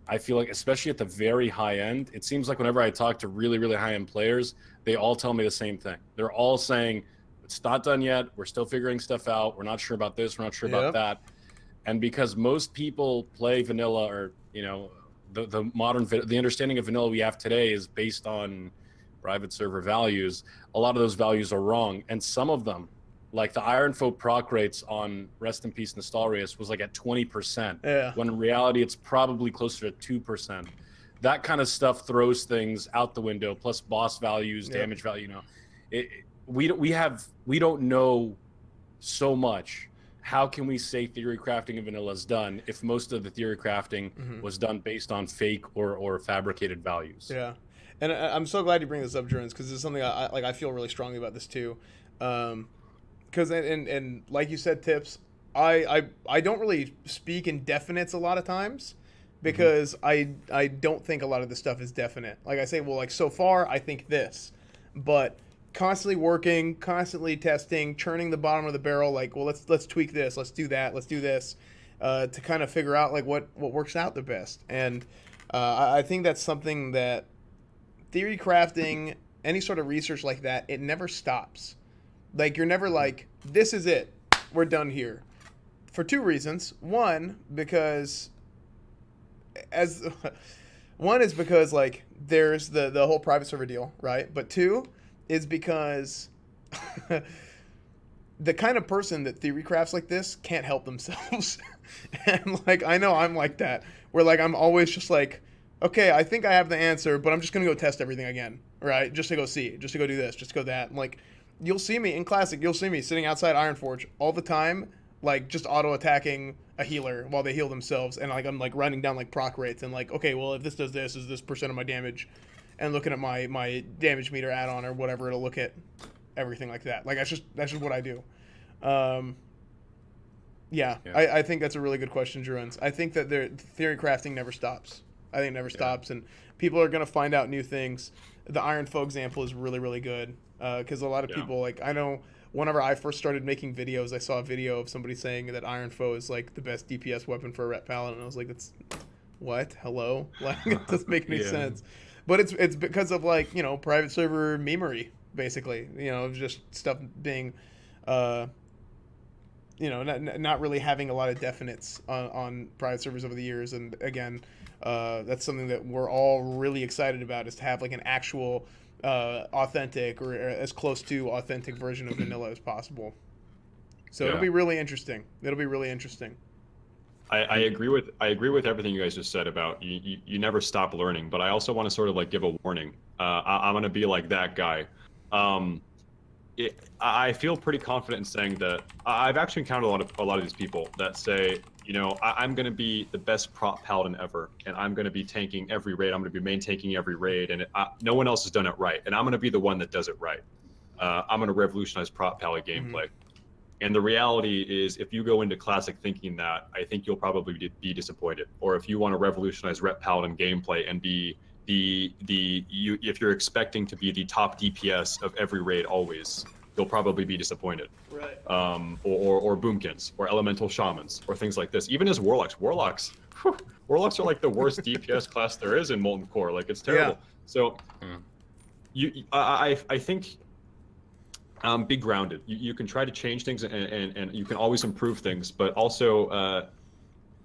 I feel like, especially at the very high end, it seems like whenever I talk to really, really high-end players, they all tell me the same thing. They're all saying, it's not done yet. We're still figuring stuff out. We're not sure about this. We're not sure yeah. about that. And because most people play vanilla or, you know, The, the modern the understanding of vanilla we have today is based on private server values. A lot of those values are wrong, and some of them, like the Ironfoe proc rates on Rest in Peace Nostalrius, was like at twenty percent, yeah. when in reality it's probably closer to two percent. That kind of stuff throws things out the window, plus boss values, yeah. damage value. You know, it, we we have we don't know so much. How can we say theory crafting of vanilla is done if most of the theory crafting mm-hmm. was done based on fake or, or fabricated values? Yeah, and I, I'm so glad you bring this up, Jeroen, because it's something I, I like. I feel really strongly about this too, because um, because and, and and like you said, Tips, I I I don't really speak in definites a lot of times, because mm-hmm. I I don't think a lot of this stuff is definite. Like I say, well, like so far I think this, but constantly working, constantly testing, churning the bottom of the barrel. Like, well, let's let's tweak this, let's do that, let's do this, uh, to kind of figure out like what what works out the best. And uh, I, I think that's something that theory crafting, any sort of research like that, it never stops. Like, you're never like, this is it, we're done here. For two reasons. One, because as one is because like there's the the whole private server deal, right? But two is because the kind of person that theory crafts like this can't help themselves. And like, I know I'm like that, where like I'm always just like, okay, I think I have the answer, but I'm just gonna go test everything again, right? Just to go see, just to go do this, just to go that. And like, you'll see me in Classic, you'll see me sitting outside Ironforge all the time, like just auto attacking a healer while they heal themselves, and like I'm like running down like proc rates and like, okay, well if this does this, is this percent of my damage, and looking at my my damage meter add-on or whatever to look at everything like that. Like, that's just that's just what I do. Um, yeah, yeah. I, I think that's a really good question, Jeroens. I think that their theory crafting never stops. I think it never yeah. stops, and people are gonna find out new things. The Ironfoe example is really really good, because uh, a lot of yeah. people, like, I know whenever I first started making videos, I saw a video of somebody saying that Ironfoe is like the best D P S weapon for a ret paladin, and I was like, that's what? Hello? Like, it doesn't make any yeah. sense. But it's it's because of, like, you know, private server memery, basically. You know, just stuff being, uh, you know, not not really having a lot of definites on, on private servers over the years. And again, uh, that's something that we're all really excited about, is to have like an actual uh, authentic or, or as close to authentic version of vanilla as possible. So yeah. it'll be really interesting. It'll be really interesting. I, I agree with I agree with everything you guys just said about you, you, you never stop learning, but I also want to sort of like give a warning. Uh, I, I'm going to be like that guy. Um, it, I feel pretty confident in saying that I've actually encountered a lot of a lot of these people that say, you know, I, I'm going to be the best prop paladin ever, and I'm going to be tanking every raid. I'm going to be main tanking every raid, and it, I, no one else has done it right, and I'm going to be the one that does it right. Uh, I'm going to revolutionize prop paladin gameplay. Mm-hmm. And the reality is, if you go into Classic thinking that, I think you'll probably be disappointed. Or if you want to revolutionize Ret Paladin gameplay and be the the you if you're expecting to be the top D P S of every raid always, you'll probably be disappointed. Right. Um. Or or, or boomkins or elemental shamans or things like this. Even as warlocks, warlocks, whew, warlocks are like the worst D P S class there is in Molten Core. Like, it's terrible. Yeah. So, mm. you I I, I think. Um, be grounded. You, you can try to change things, and, and, and you can always improve things, but also uh,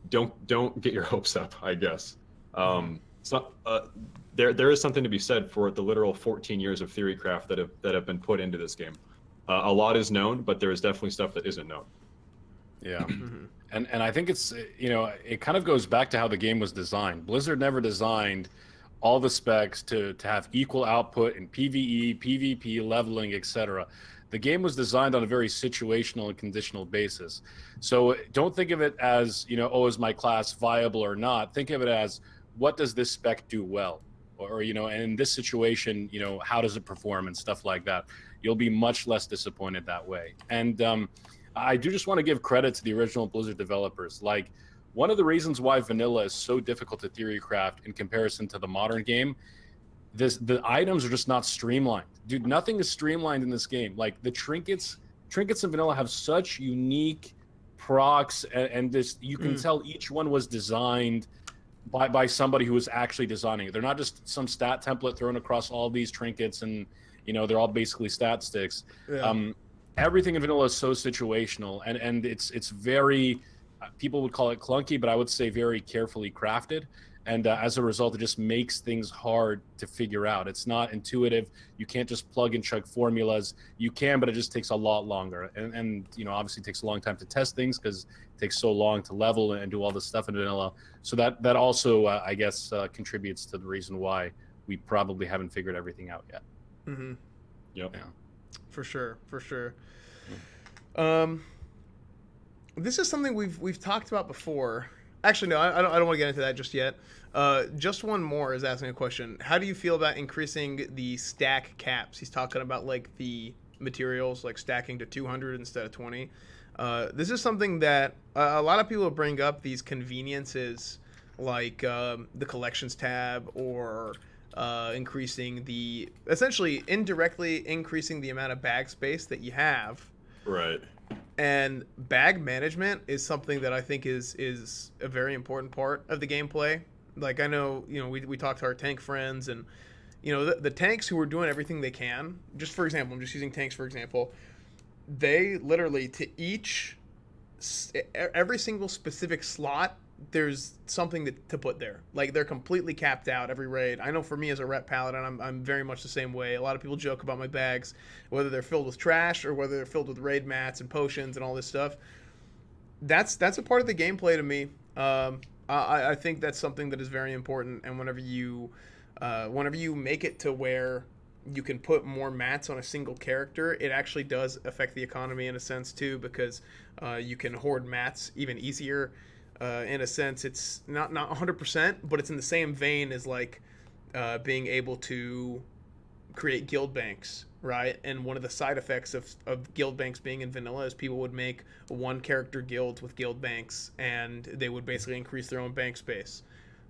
don't don't get your hopes up, I guess. Um, it's not, uh, there there is something to be said for the literal fourteen years of theorycraft that have that have been put into this game. Uh, a lot is known, but there is definitely stuff that isn't known. Yeah, and and I think it's, you know, it kind of goes back to how the game was designed. Blizzard never designed all the specs to, to have equal output in PvE, PvP, leveling, et cetera. The game was designed on a very situational and conditional basis. So don't think of it as, you know, oh, is my class viable or not? Think of it as, what does this spec do well? Or, you know, and in this situation, you know, how does it perform and stuff like that? You'll be much less disappointed that way. And um, I do just want to give credit to the original Blizzard developers. Like, one of the reasons why vanilla is so difficult to theorycraft in comparison to the modern game, this the items are just not streamlined. Dude, nothing is streamlined in this game. Like, the trinkets, trinkets in vanilla have such unique procs, and, and this you can mm. tell each one was designed by by somebody who was actually designing it. They're not just some stat template thrown across all these trinkets, and you know they're all basically stat sticks. Yeah. Um, everything in vanilla is so situational, and and it's it's very. People would call it clunky, but I would say very carefully crafted. And uh, as a result, it just makes things hard to figure out. It's not intuitive. You can't just plug and chug formulas. You can, but it just takes a lot longer. And, and you know, obviously it takes a long time to test things because it takes so long to level and do all this stuff in vanilla. So that, that also, uh, I guess, uh, contributes to the reason why we probably haven't figured everything out yet. Mm-hmm. Yep. Yeah. For sure. For sure. Mm. Um... This is something we've we've talked about before. Actually, no, I, I don't. I don't want to get into that just yet. Uh, just one more is asking a question. How do you feel about increasing the stack caps? He's talking about like the materials, like stacking to two hundred instead of twenty. Uh, this is something that uh, a lot of people bring up, these conveniences like um, the collections tab, or uh, increasing the, essentially indirectly increasing the amount of bag space that you have. Right. And bag management is something that I think is is a very important part of the gameplay. Like, I know, you know, we, we talked to our tank friends, and, you know, the, the tanks who are doing everything they can, just for example, I'm just using tanks for example, they literally, to each, every single specific slot, there's something that, to put there. Like, they're completely capped out every raid. I know for me as a rep paladin, I'm, I'm very much the same way. A lot of people joke about my bags, whether they're filled with trash or whether they're filled with raid mats and potions and all this stuff. That's, that's a part of the gameplay to me. Um, I, I think that's something that is very important, and whenever you uh, whenever you make it to where you can put more mats on a single character, it actually does affect the economy in a sense too, because uh, you can hoard mats even easier. Uh, in a sense, it's not not one hundred percent, but it's in the same vein as like uh, being able to create guild banks, right? And one of the side effects of, of guild banks being in vanilla is people would make one character guilds with guild banks, and they would basically increase their own bank space.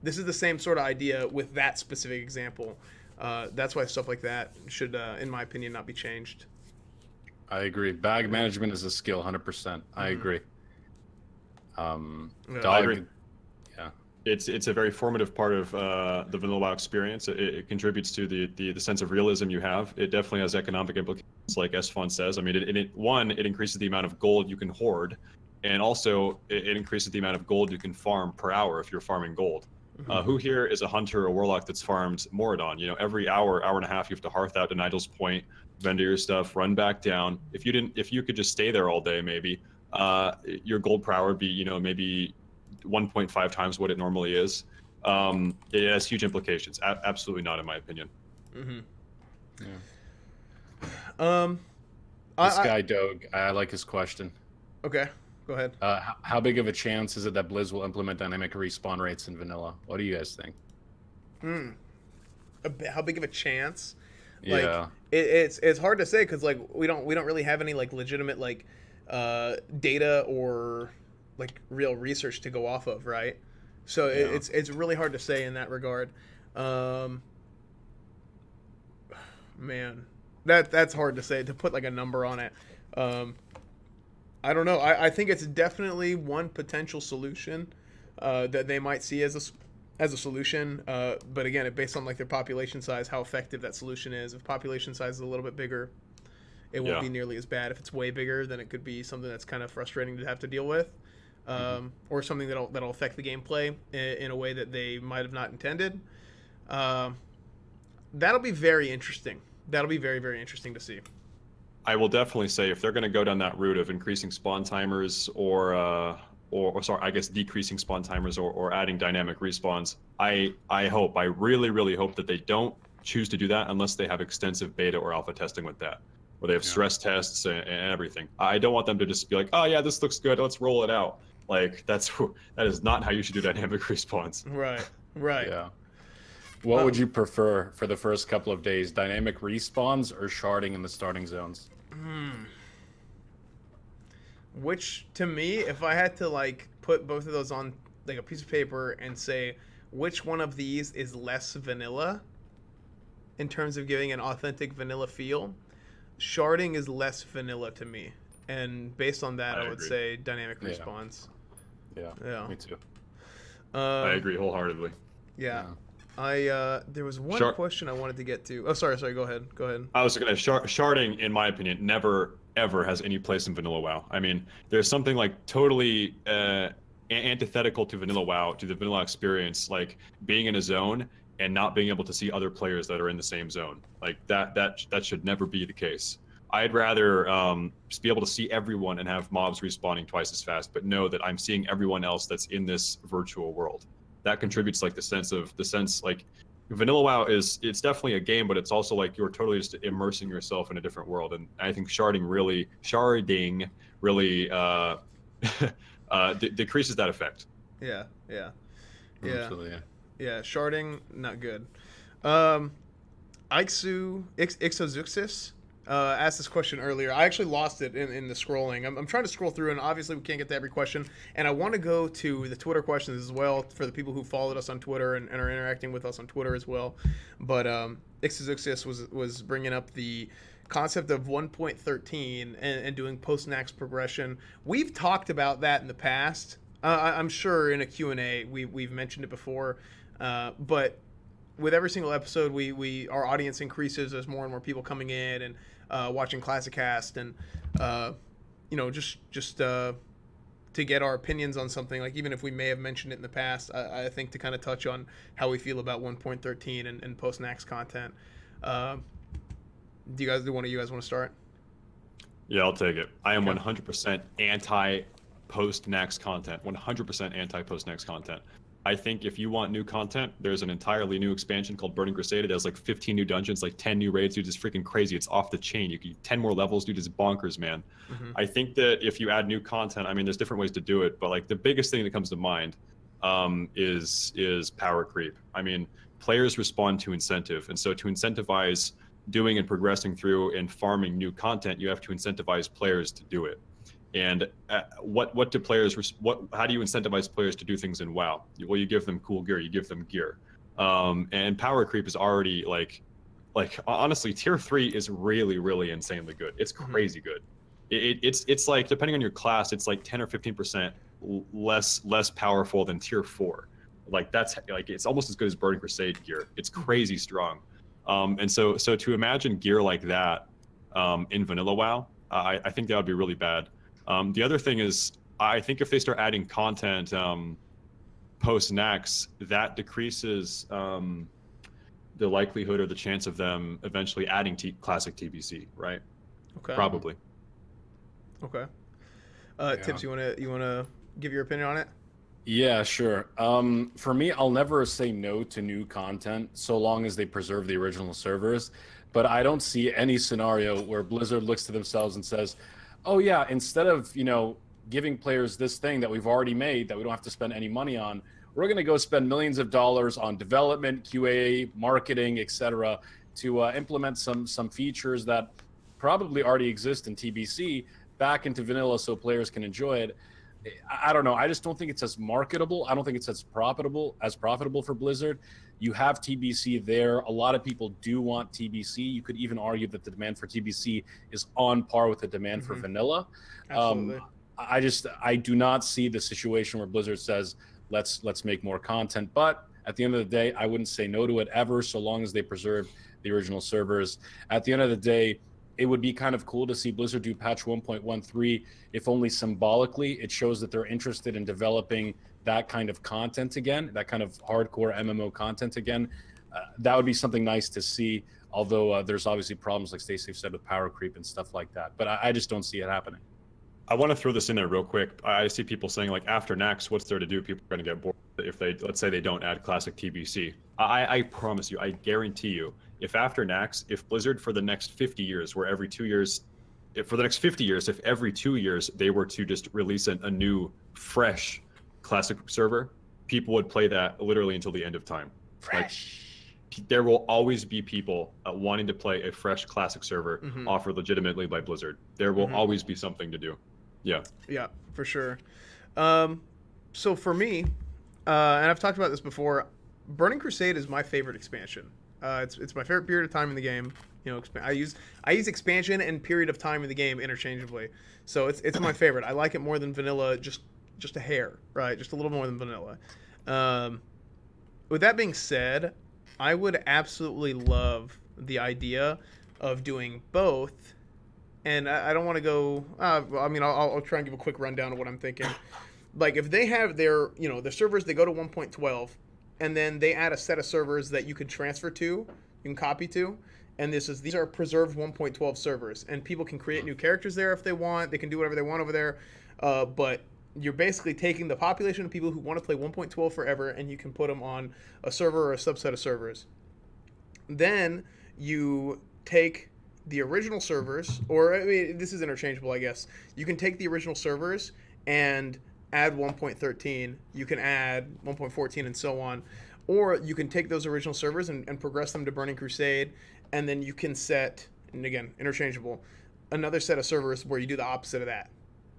This is the same sort of idea with that specific example. Uh, that's why stuff like that should, uh, in my opinion, not be changed. I agree. Bag management is a skill, one hundred percent. Mm-hmm. I agree. Um, yeah, dog, I agree. Yeah. It's it's a very formative part of uh, the vanilla WoW experience. It, it contributes to the, the the sense of realism you have. It definitely has economic implications, like Esfand says. I mean, it, it one it increases the amount of gold you can hoard, and also it, it increases the amount of gold you can farm per hour if you're farming gold. Mm-hmm. Uh, who here is a hunter or warlock that's farmed Maraudon? You know, every hour, hour and a half, you have to hearth out to Nigel's point, vendor your stuff, run back down. If you didn't, if you could just stay there all day, maybe. Uh, your gold per hour would be, you know, maybe one point five times what it normally is. Um, it has huge implications. A absolutely not, in my opinion. Mm-hmm. Yeah. Um, this I, guy, I, Doug, I like his question. Okay, go ahead. Uh, how, how big of a chance is it that Blizz will implement dynamic respawn rates in vanilla? What do you guys think? Hmm. How big of a chance? Like, yeah. It, it's it's hard to say, because like we don't we don't really have any like legitimate like. Uh, data or like real research to go off of, right? So yeah. it, it's it's really hard to say in that regard. Um, man, that that's hard to say, to put like a number on it. Um, I don't know. I, I think it's definitely one potential solution uh, that they might see as a as a solution. Uh, but again, it based on like their population size, how effective that solution is. If population size is a little bit bigger, it won't yeah. be nearly as bad. If it's way bigger, then it could be something that's kind of frustrating to have to deal with, um, mm-hmm. or something that'll that'll affect the gameplay in, in a way that they might have not intended. Um, that'll be very interesting. That'll be very, very interesting to see. I will definitely say, if they're going to go down that route of increasing spawn timers, or uh, or, or sorry, I guess decreasing spawn timers, or, or adding dynamic respawns, I I hope, I really, really hope that they don't choose to do that unless they have extensive beta or alpha testing with that. Where they have yeah. stress tests and, and everything. I don't want them to just be like, "Oh yeah, this looks good. Let's roll it out." Like that's that is not how you should do dynamic response. Right. Right. Yeah. What um, would you prefer for the first couple of days? Dynamic respawns or sharding in the starting zones? Hmm. Which, to me, if I had to like put both of those on like a piece of paper and say which one of these is less vanilla in terms of giving an authentic vanilla feel, sharding is less vanilla to me, and based on that, I, I would say dynamic yeah. response. Yeah. Yeah. Me too. Um, I agree wholeheartedly. Yeah. yeah. I uh, there was one Shard question I wanted to get to. Oh, sorry, sorry. Go ahead. Go ahead. I was gonna shard sharding, in my opinion, never ever has any place in vanilla WoW. I mean, there's something like totally uh, antithetical to vanilla WoW, to the vanilla experience, like being in a zone and not being able to see other players that are in the same zone. Like that that that should never be the case. I'd rather um, just be able to see everyone and have mobs respawning twice as fast, but know that I'm seeing everyone else that's in this virtual world. That contributes like the sense of the sense like vanilla WoW is it's definitely a game, but it's also like you're totally just immersing yourself in a different world. And I think sharding really sharding really uh, uh, d decreases that effect. Yeah, yeah, yeah. Absolutely, yeah. Yeah, sharding, not good. Um, Ixu, Ix, Ixozuxis, uh, uh, asked this question earlier. I actually lost it in, in the scrolling. I'm, I'm trying to scroll through, and obviously we can't get to every question. And I want to go to the Twitter questions as well for the people who followed us on Twitter and, and are interacting with us on Twitter as well. But um, Ixazuxis was was bringing up the concept of one point thirteen and, and doing post-Naxx progression. We've talked about that in the past. Uh, I, I'm sure in a Q and A we, we've mentioned it before, uh, but with every single episode, we, we our audience increases. There's more and more people coming in and uh, watching Classic Cast, and uh, you know, just just uh, to get our opinions on something. Like even if we may have mentioned it in the past, I, I think to kind of touch on how we feel about one point thirteen and, and post-Naxx content. Uh, do you guys do one of you guys want to start? Yeah, I'll take it. I am okay. one hundred percent anti post-Naxx content. one hundred percent anti post-Naxx content. I think if you want new content, there's an entirely new expansion called Burning Crusade. It has like fifteen new dungeons, like ten new raids, dude. It's freaking crazy. It's off the chain. You can ten more levels, dude. It's bonkers, man. Mm-hmm. I think that if you add new content, I mean, there's different ways to do it, but like the biggest thing that comes to mind um, is is power creep. I mean, players respond to incentive, and so to incentivize doing and progressing through and farming new content, you have to incentivize players to do it. And uh, what what do players what how do you incentivize players to do things in WoW? Well, you give them cool gear, you give them gear, um, and power creep is already like, like honestly, tier three is really really insanely good. It's crazy good. It, it's it's like depending on your class, it's like ten or fifteen percent less less powerful than tier four. Like that's like it's almost as good as Burning Crusade gear. It's crazy strong, um, and so so to imagine gear like that um, in Vanilla WoW, I I think that would be really bad. Um, the other thing is, I think if they start adding content um, post-Naxx, that decreases um, the likelihood or the chance of them eventually adding t classic T B C, right? Okay. Probably. Okay. Uh, yeah. Tips, you wanna you wanna give your opinion on it? Yeah, sure. Um, for me, I'll never say no to new content so long as they preserve the original servers. But I don't see any scenario where Blizzard looks to themselves and says, oh yeah, instead of, you know, giving players this thing that we've already made that we don't have to spend any money on, we're going to go spend millions of dollars on development, Q A, marketing, et cetera, to uh, implement some some features that probably already exist in T B C back into vanilla so players can enjoy it. I, I don't know. I just don't think it's as marketable. I don't think it's as profitable as profitable for Blizzard. You have T B C there. A lot of people do want T B C. You could even argue that the demand for T B C is on par with the demand mm-hmm. for vanilla. Absolutely. Um, I just, I do not see the situation where Blizzard says, let's let's make more content. But at the end of the day, I wouldn't say no to it ever, so long as they preserve the original servers. At the end of the day, it would be kind of cool to see Blizzard do patch one point thirteen, if only symbolically. It shows that they're interested in developing that kind of content again, that kind of hardcore M M O content again. Uh, that would be something nice to see, although uh, there's obviously problems, like Stay Safe said, with power creep and stuff like that. But I, I just don't see it happening. I want to throw this in there real quick. I see people saying, like, after Naxx, what's there to do? People are going to get bored if they, let's say they don't add classic T B C. I, I promise you, I guarantee you, if after Naxx, if Blizzard for the next fifty years, where every two years, if for the next fifty years, if every two years they were to just release an, a new, fresh classic server, people would play that literally until the end of time. Fresh. Like, there will always be people uh, wanting to play a fresh classic server mm-hmm. offered legitimately by Blizzard. There will mm-hmm. always be something to do. Yeah. Yeah, for sure. Um, so for me, uh, and I've talked about this before, Burning Crusade is my favorite expansion. Uh, it's it's my favorite period of time in the game. You know, I use I use expansion and period of time in the game interchangeably. So it's it's my favorite. I like it more than vanilla, just just a hair, right? Just a little more than vanilla. Um, with that being said, I would absolutely love the idea of doing both. And I, I don't want to go. Uh, I mean, I'll, I'll try and give a quick rundown of what I'm thinking. Like if they have their you know their servers, they go to one point twelve. And then they add a set of servers that you can transfer to, you can copy to, and this is these are preserved one point twelve servers, and people can create new characters there if they want. They can do whatever they want over there, uh, but you're basically taking the population of people who want to play one point twelve forever, and you can put them on a server or a subset of servers. Then you take the original servers, or I mean, this is interchangeable, I guess. You can take the original servers and add one point thirteen, you can add one point fourteen and so on, or you can take those original servers and, and progress them to Burning Crusade, and then you can set and again, interchangeable. Another set of servers where you do the opposite of that,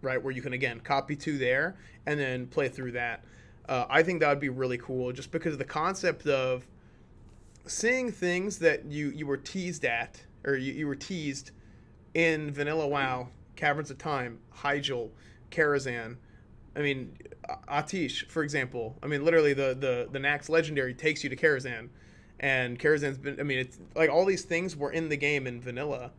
right? Where you can, again, copy to there and then play through that. Uh, I think that would be really cool, just because the concept of seeing things that you, you were teased at, or you, you were teased in Vanilla WoW, Caverns of Time, Hyjal, Karazhan, I mean, Atish, for example. I mean, literally the, the, the Naxx Legendary takes you to Karazhan. And Karazhan's been, I mean, it's like all these things were in the game in Vanilla.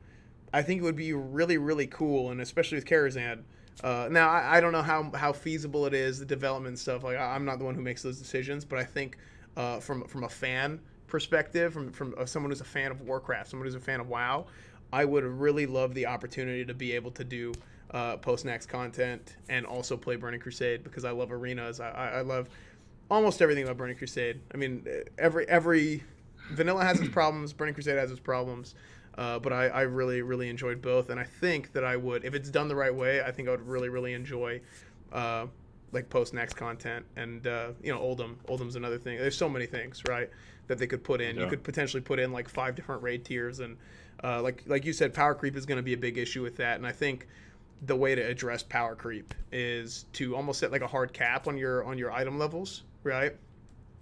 I think it would be really, really cool, and especially with Karazhan. Uh, now, I, I don't know how, how feasible it is, the development stuff. Like, I, I'm not the one who makes those decisions, but I think uh, from from a fan perspective, from, from uh, someone who's a fan of Warcraft, someone who's a fan of WoW, I would really love the opportunity to be able to do uh, post-Naxx content and also play Burning Crusade, because I love arenas. I, I, I love almost everything about Burning Crusade. I mean, every every Vanilla has its problems. Burning Crusade has its problems. Uh, but I, I really, really enjoyed both, and I think that I would, if it's done the right way, I think I would really, really enjoy, uh, like, post-Naxx content, and, uh, you know, Oldham. Oldham's another thing. There's so many things, right, that they could put in. Yeah. You could potentially put in, like, five different raid tiers, and, uh, like, like you said, power creep is going to be a big issue with that, and I think the way to address power creep is to almost set, like, a hard cap on your, on your item levels, right?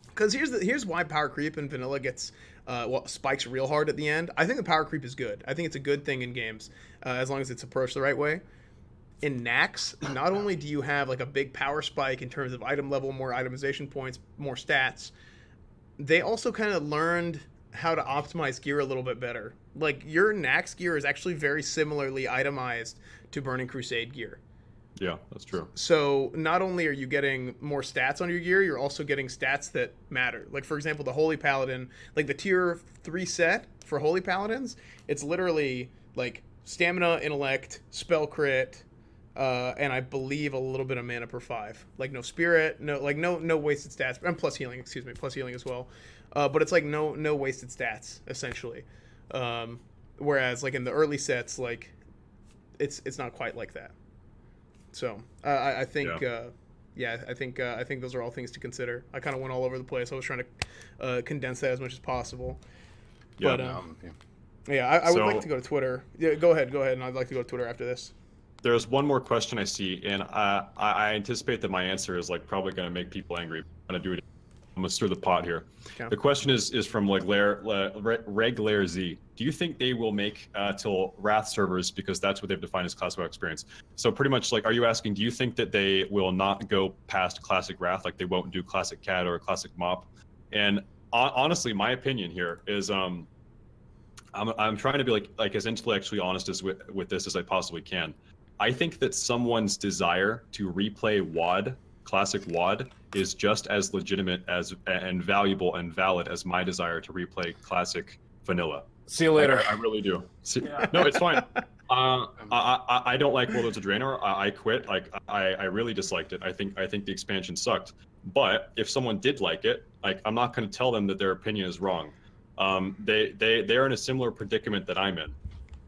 Because here's the, here's why power creep in Vanilla gets uh, well spikes real hard at the end. I think the power creep is good. I think it's a good thing in games, uh, as long as it's approached the right way. In Naxx, not only do you have like a big power spike in terms of item level, more itemization points, more stats, they also kind of learned how to optimize gear a little bit better. Like, your Naxx gear is actually very similarly itemized to Burning Crusade gear. Yeah, that's true. So not only are you getting more stats on your gear, you're also getting stats that matter. Like, for example, the Holy Paladin, like the tier three set for Holy Paladins, it's literally like stamina, intellect, spell crit, uh, and I believe a little bit of mana per five. Like, no spirit, no like no no wasted stats, and plus healing, excuse me, plus healing as well. Uh, but it's like no no wasted stats essentially. Um, whereas like in the early sets, like it's it's not quite like that. So uh, I, I think, yeah. Uh, yeah, I think uh, I think those are all things to consider. I kind of went all over the place. I was trying to uh, condense that as much as possible. Yeah, but, um, no, yeah. yeah, I, I so, would like to go to Twitter. Yeah, go ahead, go ahead, and I'd like to go to Twitter after this. There's one more question I see, and I, I anticipate that my answer is like probably going to make people angry. I'm gonna do it. I'm gonna stir the pot here. Yeah. The question is is from like Lair, Lair, Reg Lair Z. Do you think they will make uh, till Wrath servers, because that's what they've defined as Classic WoW experience? So pretty much, like, are you asking, do you think that they will not go past Classic Wrath, like they won't do Classic C A D or Classic MoP? And on, honestly, my opinion here is, um, I'm I'm trying to be like like as intellectually honest as with, with this as I possibly can. I think that someone's desire to replay W O D, Classic W O D, is just as legitimate as and valuable and valid as my desire to replay Classic Vanilla. See you later. I, I really do. See, yeah. No, it's fine. Uh, I, I I don't like World of Draenor. I, I quit. Like I I really disliked it. I think I think the expansion sucked. But if someone did like it, like, I'm not going to tell them that their opinion is wrong. Um, they they they're in a similar predicament that I'm in.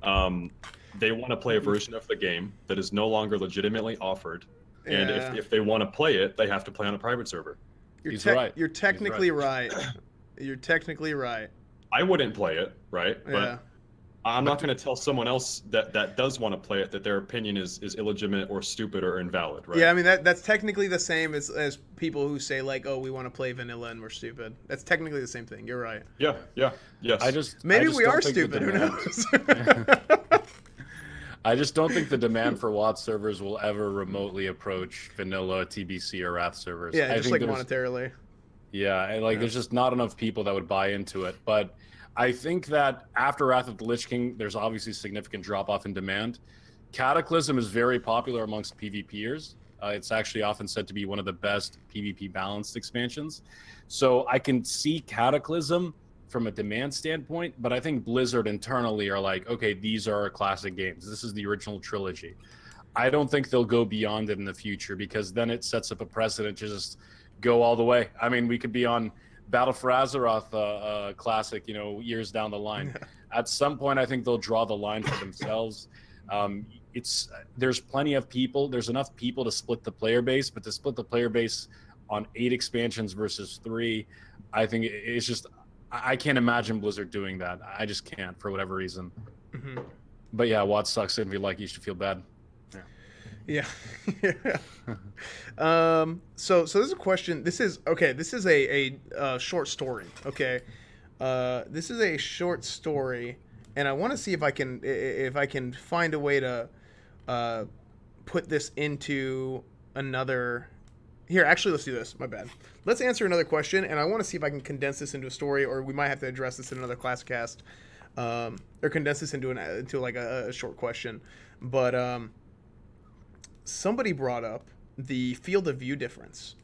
Um, they want to play a version of the game that is no longer legitimately offered. And yeah. if, if they want to play it, they have to play on a private server. You're He's right. You're technically right. right. You're technically right. I wouldn't play it, right? Yeah. But I'm but not going to tell someone else that, that does want to play it that their opinion is, is illegitimate or stupid or invalid, right? Yeah, I mean, that that's technically the same as, as people who say, like, oh, we want to play Vanilla and we're stupid. That's technically the same thing. You're right. Yeah, yeah, yes. I just, Maybe I just we are stupid. Who knows? I just don't think the demand for W O D servers will ever remotely approach Vanilla, T B C, or Wrath servers. Yeah, I just think like monetarily. Yeah, and like yeah. there's just not enough people that would buy into it. But I think that after Wrath of the Lich King, there's obviously significant drop-off in demand. Cataclysm is very popular amongst PvPers. Uh, it's actually often said to be one of the best PvP balanced expansions. So I can see Cataclysm from a demand standpoint, but I think Blizzard internally are like, okay, these are our classic games. This is the original trilogy. I don't think they'll go beyond it in the future, because then it sets up a precedent to just go all the way. I mean, we could be on Battle for Azeroth uh, uh, classic, you know, years down the line. At some point, I think they'll draw the line for themselves. Um, it's there's plenty of people. There's enough people to split the player base, but to split the player base on eight expansions versus three, I think it's just... I can't imagine Blizzard doing that. I just can't, for whatever reason. Mm-hmm. But yeah, Watt sucks. It'd be like you should feel bad. Yeah. yeah. um. So so there's a question. This is okay. This is a a uh, short story. Okay. Uh. This is a short story, and I want to see if I can if I can find a way to, uh, put this into another. Here, actually, let's do this. My bad. Let's answer another question, and I want to see if I can condense this into a story, or we might have to address this in another class cast, um, or condense this into an into like a, a short question. But um, somebody brought up the field of view difference.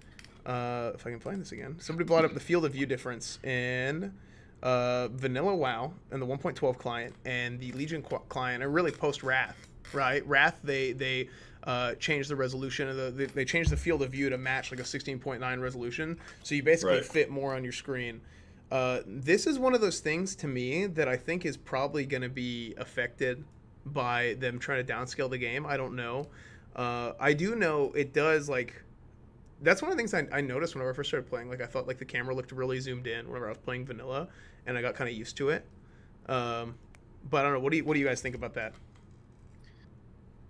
Uh, if I can find this again, somebody brought up the field of view difference in uh, Vanilla WoW and the one point twelve client and the Legion client, or really post Wrath, right? Wrath, they they. Uh, change the resolution of the, they, they changed the field of view to match like a sixteen point nine resolution, so you basically right. fit more on your screen. Uh, this is one of those things to me that I think is probably going to be affected by them trying to downscale the game. I don't know. Uh, I do know it does, like, that's one of the things I, I noticed whenever I first started playing. Like, I thought like the camera looked really zoomed in whenever I was playing vanilla, and I got kind of used to it. Um, but I don't know. What do you, what do you guys think about that?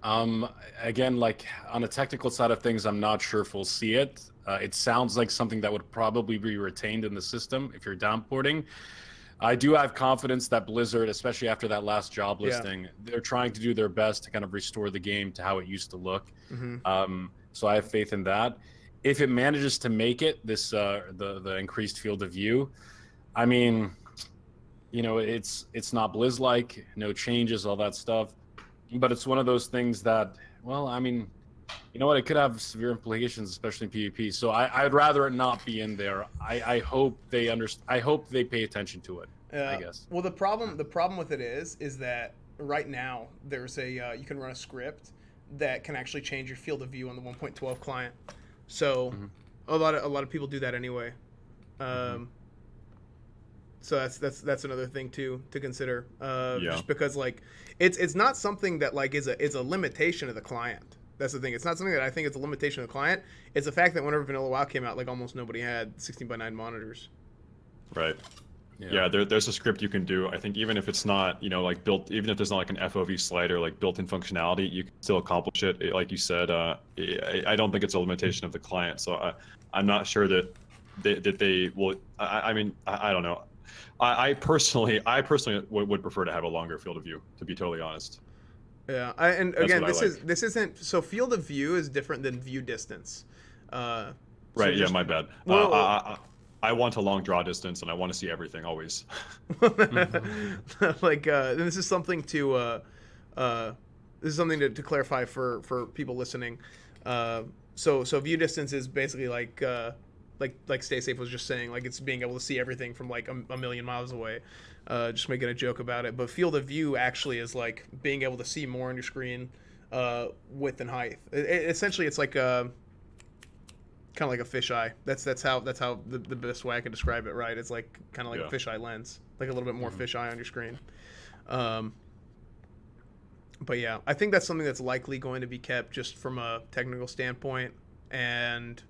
Um, again, like on the technical side of things, I'm not sure if we'll see it. Uh, it sounds like something that would probably be retained in the system if you're downporting. I do have confidence that Blizzard, especially after that last job listing, yeah. they're trying to do their best to kind of restore the game to how it used to look. Mm-hmm. Um, so I have faith in that. If it manages to make it, this uh, the the increased field of view, I mean, you know, it's it's not Blizz-like, no changes, all that stuff. But it's one of those things that, well, I mean, you know what? It could have severe implications, especially in PvP. So I, I'd rather it not be in there. I, I hope they understand. I hope they pay attention to it. Uh, I guess. Well, the problem the problem with it is is that right now there's a uh, you can run a script that can actually change your field of view on the one point twelve client. So mm-hmm. a lot of a lot of people do that anyway. Um, mm-hmm. So that's that's that's another thing too to consider, uh, yeah. just because like it's it's not something that like is a is a limitation of the client. That's the thing. It's not something that I think it's a limitation of the client. It's the fact that whenever Vanilla WoW came out, like almost nobody had sixteen by nine monitors. Right. Yeah. yeah there, there's a script you can do. I think even if it's not you know like built, even if there's not like an F O V slider like built-in functionality, you can still accomplish it. it like you said, uh, I, I don't think it's a limitation of the client. So I, I'm not sure that they, that they will. I, I mean, I, I don't know. I personally, I personally would prefer to have a longer field of view, to be totally honest. Yeah, I, and That's again, this like. is this isn't so. Field of view is different than view distance. Uh, so right. Yeah, my bad. Well, uh, I, I, I want a long draw distance, and I want to see everything always. like uh, this is something to, uh, uh, this is something to, to clarify for for people listening. Uh, so so view distance is basically like. Uh, Like like Stay Safe was just saying, like it's being able to see everything from like a, a million miles away, uh, just making a joke about it. But field of view actually is like being able to see more on your screen, uh, width and height. It, it, essentially, it's like a kind of like a fisheye. That's that's how that's how the, the best way I can describe it. Right? It's like kind of like yeah. a fisheye lens, like a little bit more mm-hmm. fisheye on your screen. Um, but yeah, I think that's something that's likely going to be kept just from a technical standpoint and.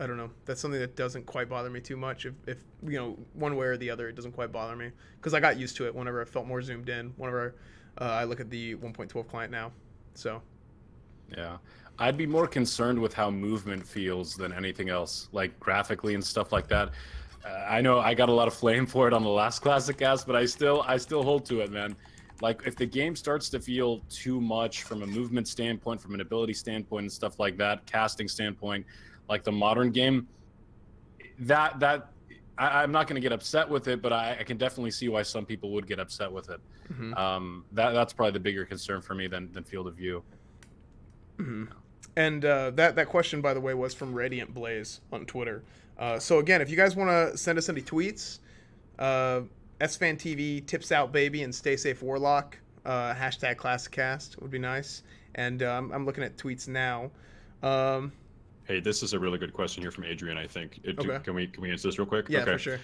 I don't know. That's something that doesn't quite bother me too much. If, if you know, one way or the other, it doesn't quite bother me because I got used to it whenever I felt more zoomed in, whenever uh, I look at the one point twelve client now. So, yeah, I'd be more concerned with how movement feels than anything else, like graphically and stuff like that. Uh, I know I got a lot of flame for it on the last Classic Cast, but I still, I still hold to it, man. Like if the game starts to feel too much from a movement standpoint, from an ability standpoint and stuff like that, casting standpoint, like the modern game, that that I, I'm not going to get upset with it, but I, I can definitely see why some people would get upset with it. Mm-hmm. Um, that that's probably the bigger concern for me than than field of view. Mm-hmm. And uh, that that question, by the way, was from Radiant Blaze on Twitter. Uh, so again, if you guys want to send us any tweets, uh, Esfand T V, Tips Out Baby, and Stay Safe Warlock, uh, hashtag Classic Cast would be nice. And um, I'm looking at tweets now. Um, Hey, this is a really good question here from Adrian, I think. It, okay. Can we can we answer this real quick? Yeah, okay. for sure.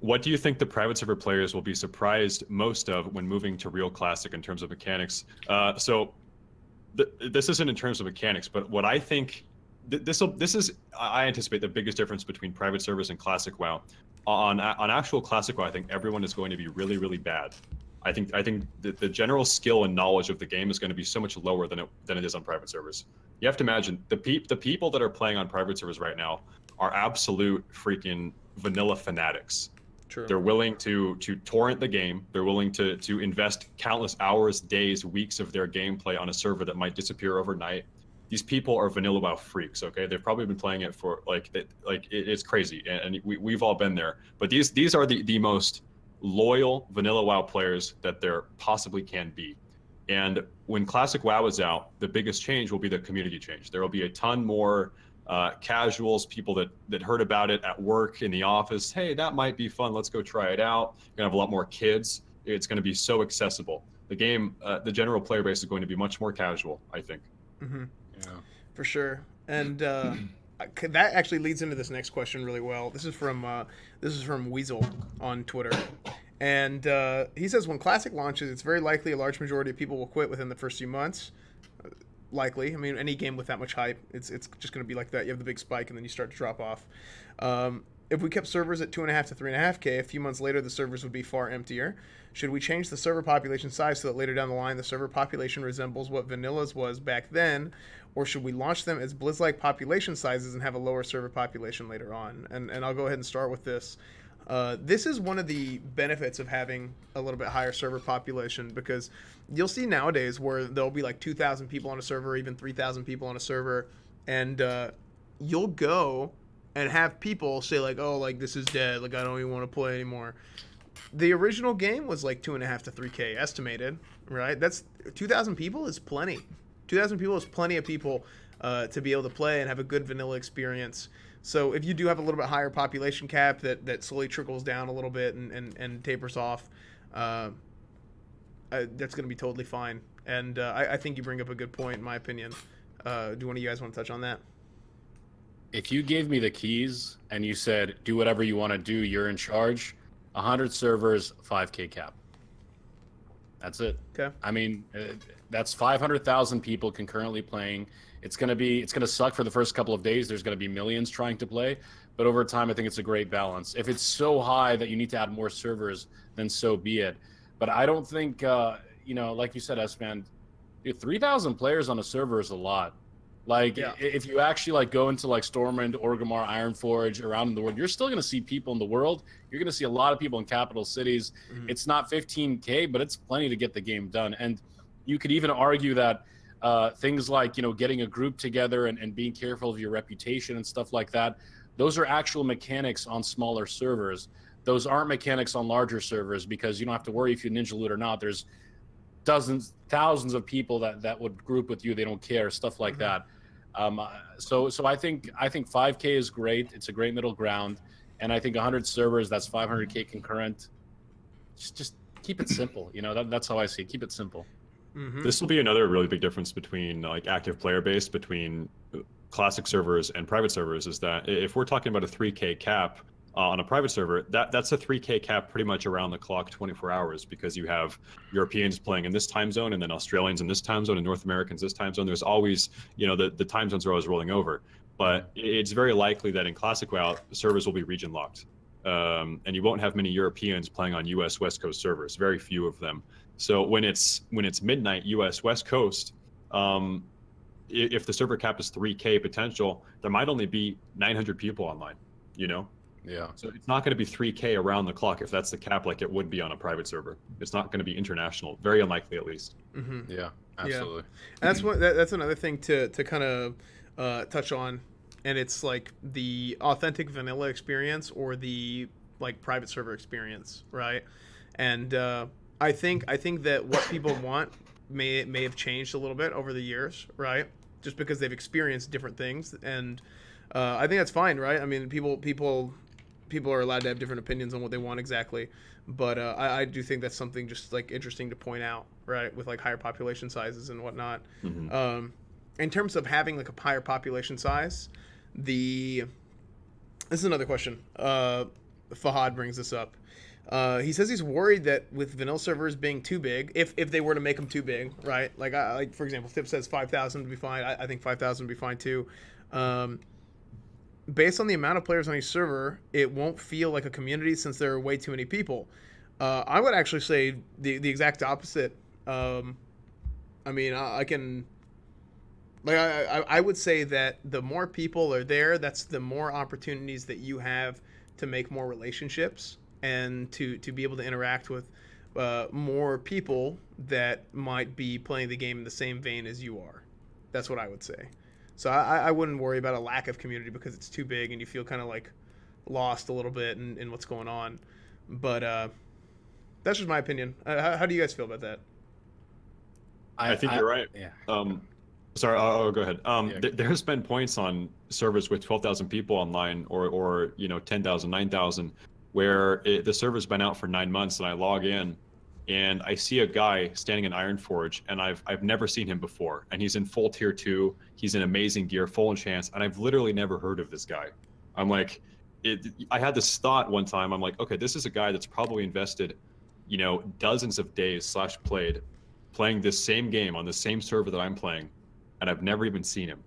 What do you think the private server players will be surprised most of when moving to real classic in terms of mechanics? Uh, so th this isn't in terms of mechanics, but what I think, th this'll, this is, I anticipate the biggest difference between private servers and classic WoW. On, on actual classic WoW, I think everyone is going to be really, really bad. I I think I think the, the general skill and knowledge of the game is going to be so much lower than it than it is on private servers. You have to imagine the peop the people that are playing on private servers right now are absolute freaking vanilla fanatics. True. They're willing to to torrent the game. They're willing to to invest countless hours, days, weeks of their gameplay on a server that might disappear overnight. These people are vanilla WoW freaks, okay? They've probably been playing it for like it, like it, it's crazy, and, and we we've all been there. But these these are the the most loyal vanilla WoW players that there possibly can be. And when Classic WoW is out, the biggest change will be the community change. There will be a ton more uh, casuals, people that that heard about it at work, in the office. Hey, that might be fun. Let's go try it out. You're gonna have a lot more kids. It's gonna be so accessible. The game, uh, the general player base is going to be much more casual, I think. Mm-hmm. Yeah. For sure. And uh, that actually leads into this next question really well. This is from uh, this is from Weasel on Twitter. And uh, he says, when Classic launches, it's very likely a large majority of people will quit within the first few months. Uh, likely. I mean, any game with that much hype, it's, it's just going to be like that. You have the big spike, and then you start to drop off. Um, if we kept servers at two point five to three point five K, a few months later, the servers would be far emptier. Should we change the server population size so that later down the line, the server population resembles what Vanilla's was back then? Or should we launch them as Blizz-like population sizes and have a lower server population later on? And, and I'll go ahead and start with this. Uh, this is one of the benefits of having a little bit higher server population, because you'll see nowadays where there'll be like two thousand people on a server, even three thousand people on a server, and uh, you'll go and have people say like, oh, like this is dead, like I don't even want to play anymore. The original game was like two and a half to three K estimated, right? That's two thousand people is plenty. two thousand people is plenty of people uh, to be able to play and have a good vanilla experience. So if you do have a little bit higher population cap that, that slowly trickles down a little bit and, and, and tapers off, uh, uh, that's going to be totally fine. And uh, I, I think you bring up a good point, in my opinion. Uh, do one of you guys want to touch on that? If you gave me the keys and you said, do whatever you want to do, you're in charge, one hundred servers, five K cap. That's it. Okay. I mean, uh, that's five hundred thousand people concurrently playing. It's going to be, it's going to suck for the first couple of days. There's going to be millions trying to play, but over time, I think it's a great balance. If it's so high that you need to add more servers, then so be it. But I don't think, uh, you know, like you said, Esfand, three thousand players on a server is a lot. Like, yeah. If you actually like go into like Stormwind, Orgrimmar, Ironforge, around in the world, you're still going to see people in the world. You're going to see a lot of people in capital cities. Mm-hmm. It's not fifteen K, but it's plenty to get the game done. And you could even argue that uh, things like, you know, getting a group together and, and being careful of your reputation and stuff like that, those are actual mechanics on smaller servers. Those aren't mechanics on larger servers, because you don't have to worry if you ninja loot or not. There's dozens, thousands of people that, that would group with you. They don't care, stuff like mm-hmm. that. Um, so, so I think I think five K is great. It's a great middle ground, and I think one hundred servers, that's five hundred K concurrent. Just, just keep it simple. You know, that, that's how I see it. Keep it simple. Mm-hmm. This will be another really big difference between like active player base between Classic servers and private servers. Is that if we're talking about a three K cap uh, on a private server, that that's a three K cap pretty much around the clock, twenty-four hours, because you have Europeans playing in this time zone, and then Australians in this time zone, and North Americans this time zone. There's always, you know, the the time zones are always rolling over. But it's very likely that in Classic WoW, servers will be region locked, um, and you won't have many Europeans playing on U S West Coast servers. Very few of them. So when it's when it's midnight U S West Coast, um, if the server cap is three K potential, there might only be nine hundred people online, you know? Yeah. So it's not going to be three K around the clock if that's the cap, like it would be on a private server. It's not going to be international, very unlikely at least. Mm-hmm. Yeah, absolutely. Yeah. And that's what that, that's another thing to to kind of uh, touch on, and it's like the authentic vanilla experience or the like private server experience, right? And uh, I think I think that what people want may may have changed a little bit over the years, right? Just because they've experienced different things, and uh, I think that's fine, right? I mean, people people people are allowed to have different opinions on what they want exactly, but uh, I, I do think that's something just like interesting to point out, right? With like higher population sizes and whatnot. Mm-hmm. Um, in terms of having like a higher population size, the this is another question. Uh, Fahad brings this up. Uh, he says he's worried that with vanilla servers being too big, if, if they were to make them too big, right? Like, I, like for example, Tip says five thousand would be fine. I, I think five thousand would be fine too. Um, based on the amount of players on each server, it won't feel like a community since there are way too many people. Uh, I would actually say the the exact opposite. Um, I mean, I, I can, like, I I would say that the more people are there, that's the more opportunities that you have to make more relationships and to to be able to interact with uh, more people that might be playing the game in the same vein as you are. That's what I would say. So I, I wouldn't worry about a lack of community because it's too big and you feel kind of like lost a little bit in, in what's going on. But uh, that's just my opinion. Uh, how, how do you guys feel about that? I, I think I, you're right. Yeah. Um, sorry, I'll, I'll go ahead. Um, yeah. th there's been points on servers with twelve thousand people online, or, or you know, ten thousand, nine thousand, where it, the server's been out for nine months, and I log in, and I see a guy standing in Ironforge, and I've I've never seen him before, and he's in full tier two, he's in amazing gear, full enchants, and I've literally never heard of this guy. I'm like, it, I had this thought one time. I'm like, okay, this is a guy that's probably invested, you know, dozens of days slash played, playing this same game on the same server that I'm playing, and I've never even seen him.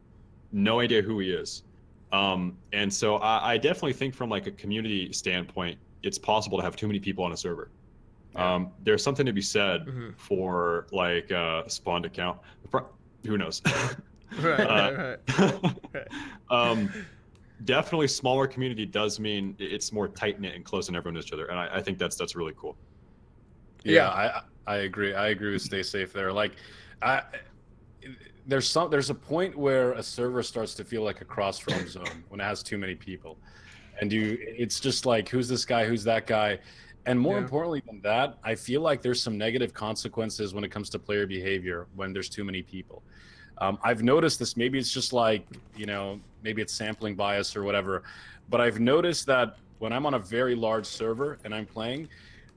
No idea who he is. Um, and so I, I definitely think from like a community standpoint, it's possible to have too many people on a server. Yeah. Um, there's something to be said mm-hmm. for like uh, a spawned account. Pro who knows? right, uh, right, right. right. um, definitely, smaller community does mean it's more tight knit and close, and everyone to each other. And I, I think that's that's really cool. Yeah, yeah, I I agree. I agree with Stay Safe there. Like, I there's some there's a point where a server starts to feel like a cross-roam zone when it has too many people, and you it's just like, who's this guy? Who's that guy? And more yeah. importantly than that, I feel like there's some negative consequences when it comes to player behavior when there's too many people. Um, I've noticed this. Maybe it's just like, you know, maybe it's sampling bias or whatever. But I've noticed that when I'm on a very large server and I'm playing,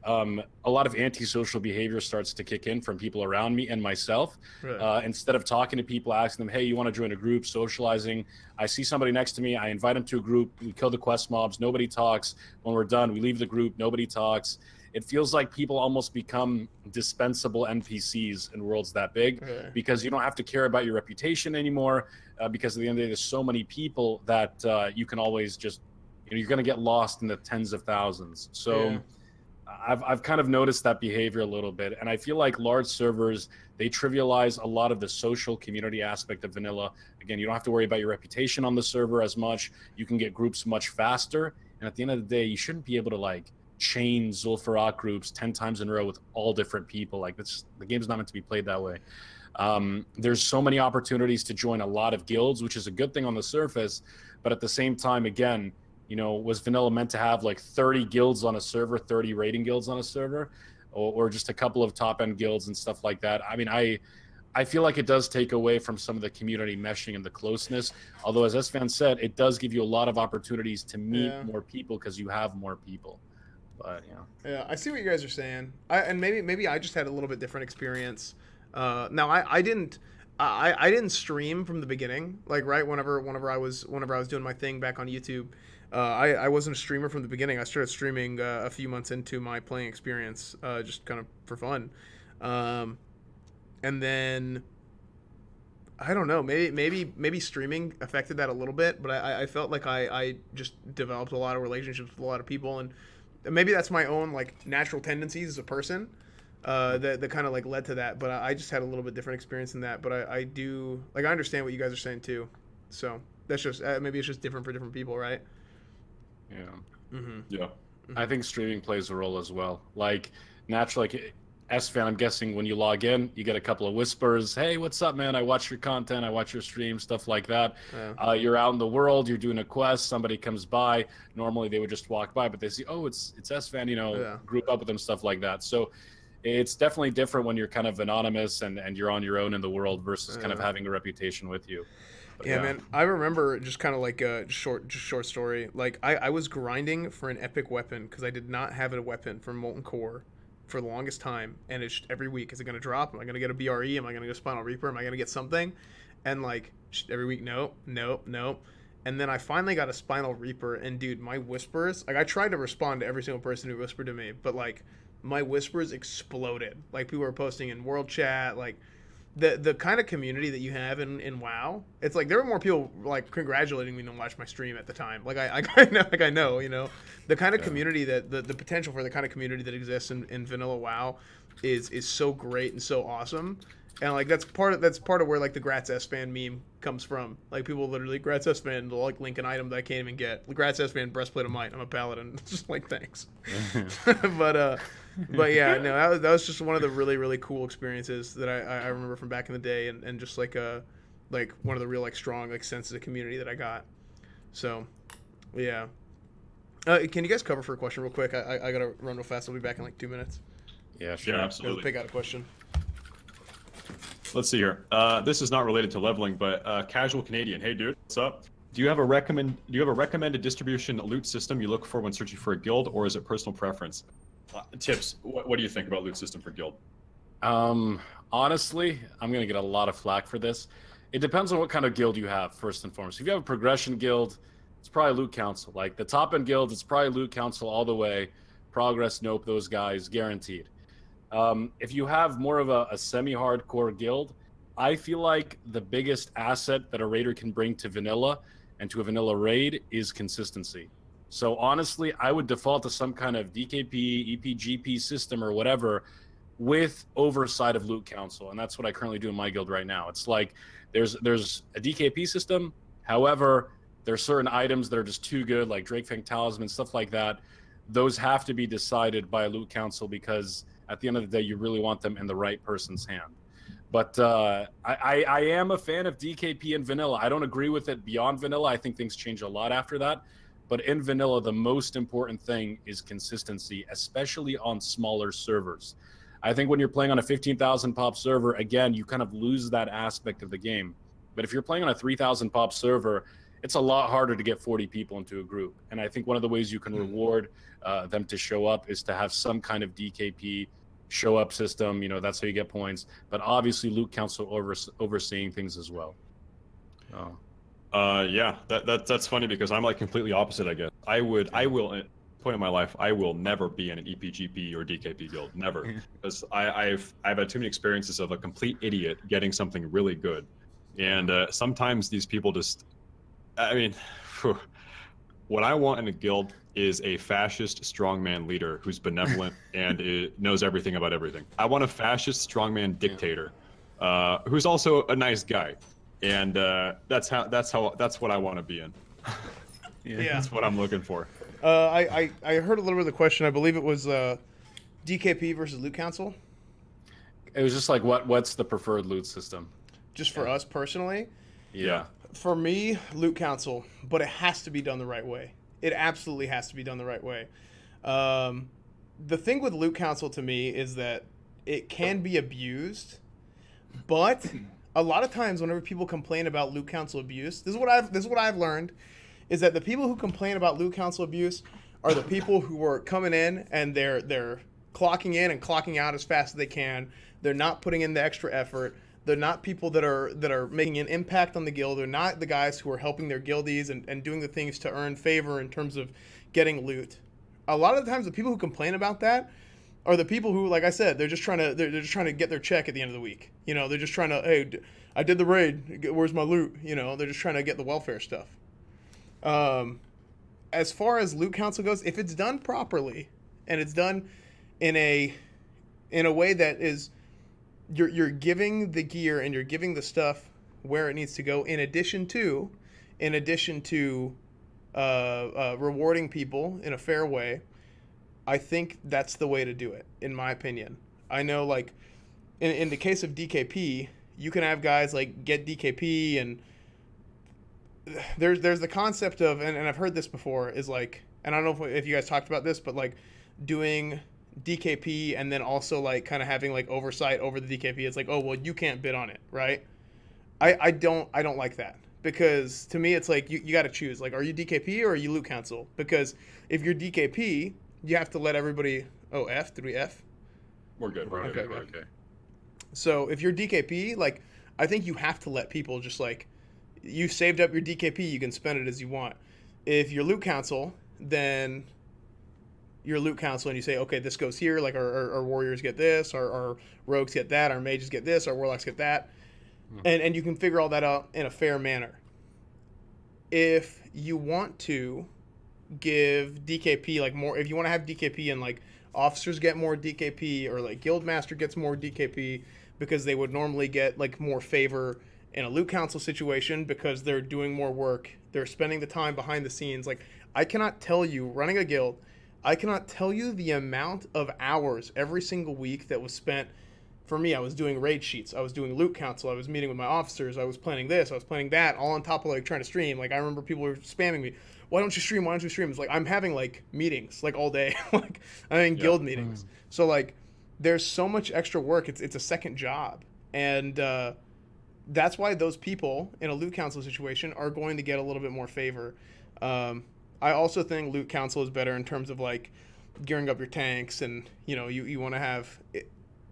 um, a lot of antisocial behavior starts to kick in from people around me and myself. Really? Uh, instead of talking to people, asking them, hey, you want to join a group, socializing. I see somebody next to me. I invite them to a group. We kill the quest mobs. Nobody talks. When we're done, we leave the group. Nobody talks. It feels like people almost become dispensable N P Cs in worlds that big really? Because you don't have to care about your reputation anymore uh, because at the end of the day, there's so many people that uh, you can always just, you know, you're going to get lost in the tens of thousands. So. Yeah. I've, I've kind of noticed that behavior a little bit, and I feel like large servers, they trivialize a lot of the social community aspect of vanilla. Again, you don't have to worry about your reputation on the server as much. You can get groups much faster, and at the end of the day, you shouldn't be able to like chain Zul'Farrak groups ten times in a row with all different people. Like, that's, the game's not meant to be played that way. Um, there's so many opportunities to join a lot of guilds, which is a good thing on the surface, but at the same time, again, you know, was vanilla meant to have like thirty guilds on a server, thirty raiding guilds on a server, or, or just a couple of top end guilds and stuff like that? I mean, I I feel like it does take away from some of the community meshing and the closeness. Although, as Esfand said, it does give you a lot of opportunities to meet yeah. more people because you have more people. But yeah, yeah, I see what you guys are saying. I, and maybe maybe I just had a little bit different experience. Uh, now I I didn't. I, I didn't stream from the beginning, like right whenever whenever I was whenever I was doing my thing back on YouTube, uh, I I wasn't a streamer from the beginning. I started streaming uh, a few months into my playing experience, uh, just kind of for fun, um, and then I don't know, maybe maybe maybe streaming affected that a little bit, but I, I felt like I I just developed a lot of relationships with a lot of people, and maybe that's my own like natural tendencies as a person. Uh, that, that kind of like led to that, but I, I just had a little bit different experience than that. But I, I do like I understand what you guys are saying too, so that's just uh, maybe it's just different for different people, right? Yeah, mm-hmm. yeah. Mm-hmm. I think streaming plays a role as well. Like naturally, like Esfand, I'm guessing when you log in, you get a couple of whispers. Hey, what's up, man? I watch your content, I watch your stream, stuff like that. Yeah. Uh, you're out in the world, you're doing a quest. Somebody comes by. Normally they would just walk by, but they see, oh, it's it's Esfand. You know, yeah. group up with them, stuff like that. So. It's definitely different when you're kind of anonymous and, and you're on your own in the world versus kind of having a reputation with you. But yeah, yeah, man. I remember just kind of like a short just short story. Like I, I was grinding for an epic weapon because I did not have a weapon for Molten Core for the longest time. And it's just every week, is it going to drop? Am I going to get a B R E? Am I going to go Spinal Reaper? Am I going to get something? And like every week, no, no, no. And then I finally got a Spinal Reaper. And dude, my whispers, like I tried to respond to every single person who whispered to me, but like... my whispers exploded. Like people were posting in world chat, like the the kind of community that you have in, in WoW, it's like there were more people like congratulating me than watched my stream at the time. Like I, I, I know, like I know, you know, the kind of yeah. community that the, the potential for the kind of community that exists in, in vanilla WoW is is so great and so awesome. And like that's part of that's part of where like the Grats Esfand meme comes from. Like people literally Grats Esfand will like link an item that I can't even get. Grats Esfand breastplate of might. I'm a paladin. It's just like thanks. but uh, but yeah, no, that was, that was just one of the really really cool experiences that I, I remember from back in the day, and, and just like uh like one of the real like strong like senses of community that I got. So yeah, uh, can you guys cover for a question real quick? I I, I gotta run real fast. I'll be back in like two minutes. Yeah, sure, yeah, absolutely. Pick out a question. Let's see here. Uh, this is not related to leveling, but uh, Casual Canadian. Hey, dude, what's up? Do you have a recommend? Do you have a recommended distribution loot system you look for when searching for a guild, or is it personal preference? Uh, tips. What, what do you think about loot system for guild? Um, honestly, I'm gonna get a lot of flack for this. It depends on what kind of guild you have first and foremost. If you have a progression guild, it's probably loot council. Like the top end guilds, it's probably loot council all the way. Progress, nope, those guys guaranteed. Um, if you have more of a, a semi-hardcore guild, I feel like the biggest asset that a raider can bring to vanilla and to a vanilla raid is consistency. So honestly, I would default to some kind of D K P, E P G P system or whatever with oversight of loot council. And that's what I currently do in my guild right now. It's like there's, there's a D K P system. However, there are certain items that are just too good, like Drakefang Talisman, stuff like that. Those have to be decided by loot council because at the end of the day, you really want them in the right person's hand. But uh, I, I, I am a fan of D K P and vanilla. I don't agree with it beyond vanilla. I think things change a lot after that. But in vanilla, the most important thing is consistency, especially on smaller servers. I think when you're playing on a fifteen thousand pop server, again, you kind of lose that aspect of the game. But if you're playing on a three thousand pop server, it's a lot harder to get forty people into a group. And I think one of the ways you can reward uh, them to show up is to have some kind of D K P show up system. You know, that's how you get points. But obviously loot council over, overseeing things as well. Oh. Uh, yeah, that, that, that's funny because I'm like completely opposite, I guess. I would, I will, at a point in my life, I will never be in an E P G P or D K P guild, never. Because I, I've, I've had too many experiences of a complete idiot getting something really good. And uh, sometimes these people just, I mean, whew. What I want in a guild is a fascist strongman leader who's benevolent and it knows everything about everything. I want a fascist strongman dictator, yeah. uh, who's also a nice guy, and uh, that's how that's how that's what I want to be in. yeah. yeah, that's what I'm looking for. Uh, I, I I heard a little bit of the question. I believe it was uh, D K P versus loot council. It was just like what what's the preferred loot system? Just for yeah. us personally. Yeah. For me, loot council, but it has to be done the right way. It absolutely has to be done the right way. Um, the thing with loot council to me is that it can be abused, but a lot of times whenever people complain about loot council abuse, this is what I've this is what I've learned, is that the people who complain about loot council abuse are the people who are coming in and they're they're clocking in and clocking out as fast as they can. They're not putting in the extra effort. They're not people that are that are making an impact on the guild. They're not the guys who are helping their guildies and, and doing the things to earn favor in terms of getting loot. A lot of the times the people who complain about that are the people who, like I said, they're just trying to they're, they're just trying to get their check at the end of the week. You know, they're just trying to, hey, I did the raid. Where's my loot? You know, they're just trying to get the welfare stuff. Um, as far as loot council goes, if it's done properly and it's done in a in a way that is You're, you're giving the gear and you're giving the stuff where it needs to go in addition to in addition to uh, uh, rewarding people in a fair way, I think that's the way to do it, in my opinion. I know, like, in, in the case of D K P, you can have guys, like, get D K P, and there's, there's the concept of, and, and I've heard this before, is, like, and I don't know if, if you guys talked about this, but, like, doing D K P and then also like kind of having like oversight over the D K P. It's like, oh well, you can't bid on it, right? I I don't I don't like that, because to me it's like you, you got to choose, like, are you D K P or are you loot council? Because if you're D K P, you have to let everybody. Oh, F did we F? We're good. We're okay. Good, we're okay. So if you're D K P, like I think you have to let people just like you saved up your D K P, you can spend it as you want. If you're loot council, then your loot council and you say, okay, this goes here, like our, our, our warriors get this, our, our rogues get that, our mages get this, our warlocks get that. Mm. And, and you can figure all that out in a fair manner. If you want to give D K P, like more, if you want to have D K P and like officers get more D K P, or like guildmaster gets more D K P because they would normally get like more favor in a loot council situation because they're doing more work, they're spending the time behind the scenes. Like, I cannot tell you, running a guild, I cannot tell you the amount of hours every single week that was spent. For me, I was doing raid sheets, I was doing loot council, I was meeting with my officers, I was planning this, I was planning that, all on top of like trying to stream. Like, I remember people were spamming me, why don't you stream, why don't you stream? It's like, I'm having like meetings like all day, like I'm in yep. guild meetings. Mm. So like, there's so much extra work, it's, it's a second job. And uh, that's why those people in a loot council situation are going to get a little bit more favor. Um, I also think loot council is better in terms of like gearing up your tanks and, you know, you, you want to have... It,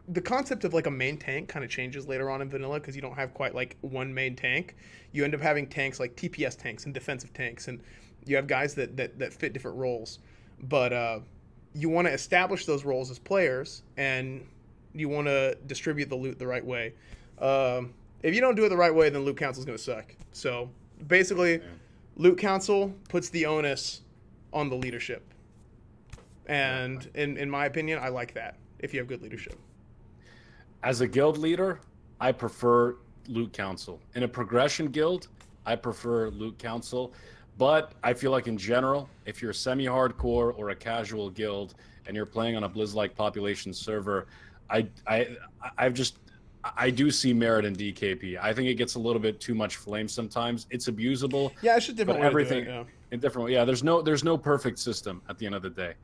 the concept of like a main tank kind of changes later on in vanilla because you don't have quite like one main tank. You end up having tanks like T P S tanks and defensive tanks, and you have guys that that, that fit different roles. But uh, you want to establish those roles as players, and you want to distribute the loot the right way. Um, if you don't do it the right way, then loot council is going to suck. So basically, yeah. Loot council puts the onus on the leadership, and in in my opinion, I like that if you have good leadership. As a guild leader, I prefer loot council. In a progression guild, I prefer loot council. But I feel like in general, if you're a semi-hardcore or a casual guild and you're playing on a Blizz-like population server, I, I, I've just, I do see merit in D K P. I think it gets a little bit too much flame sometimes. It's abusable. Yeah, it's a different way everything, to do it, yeah. In different way. Yeah, there's no, there's no perfect system at the end of the day.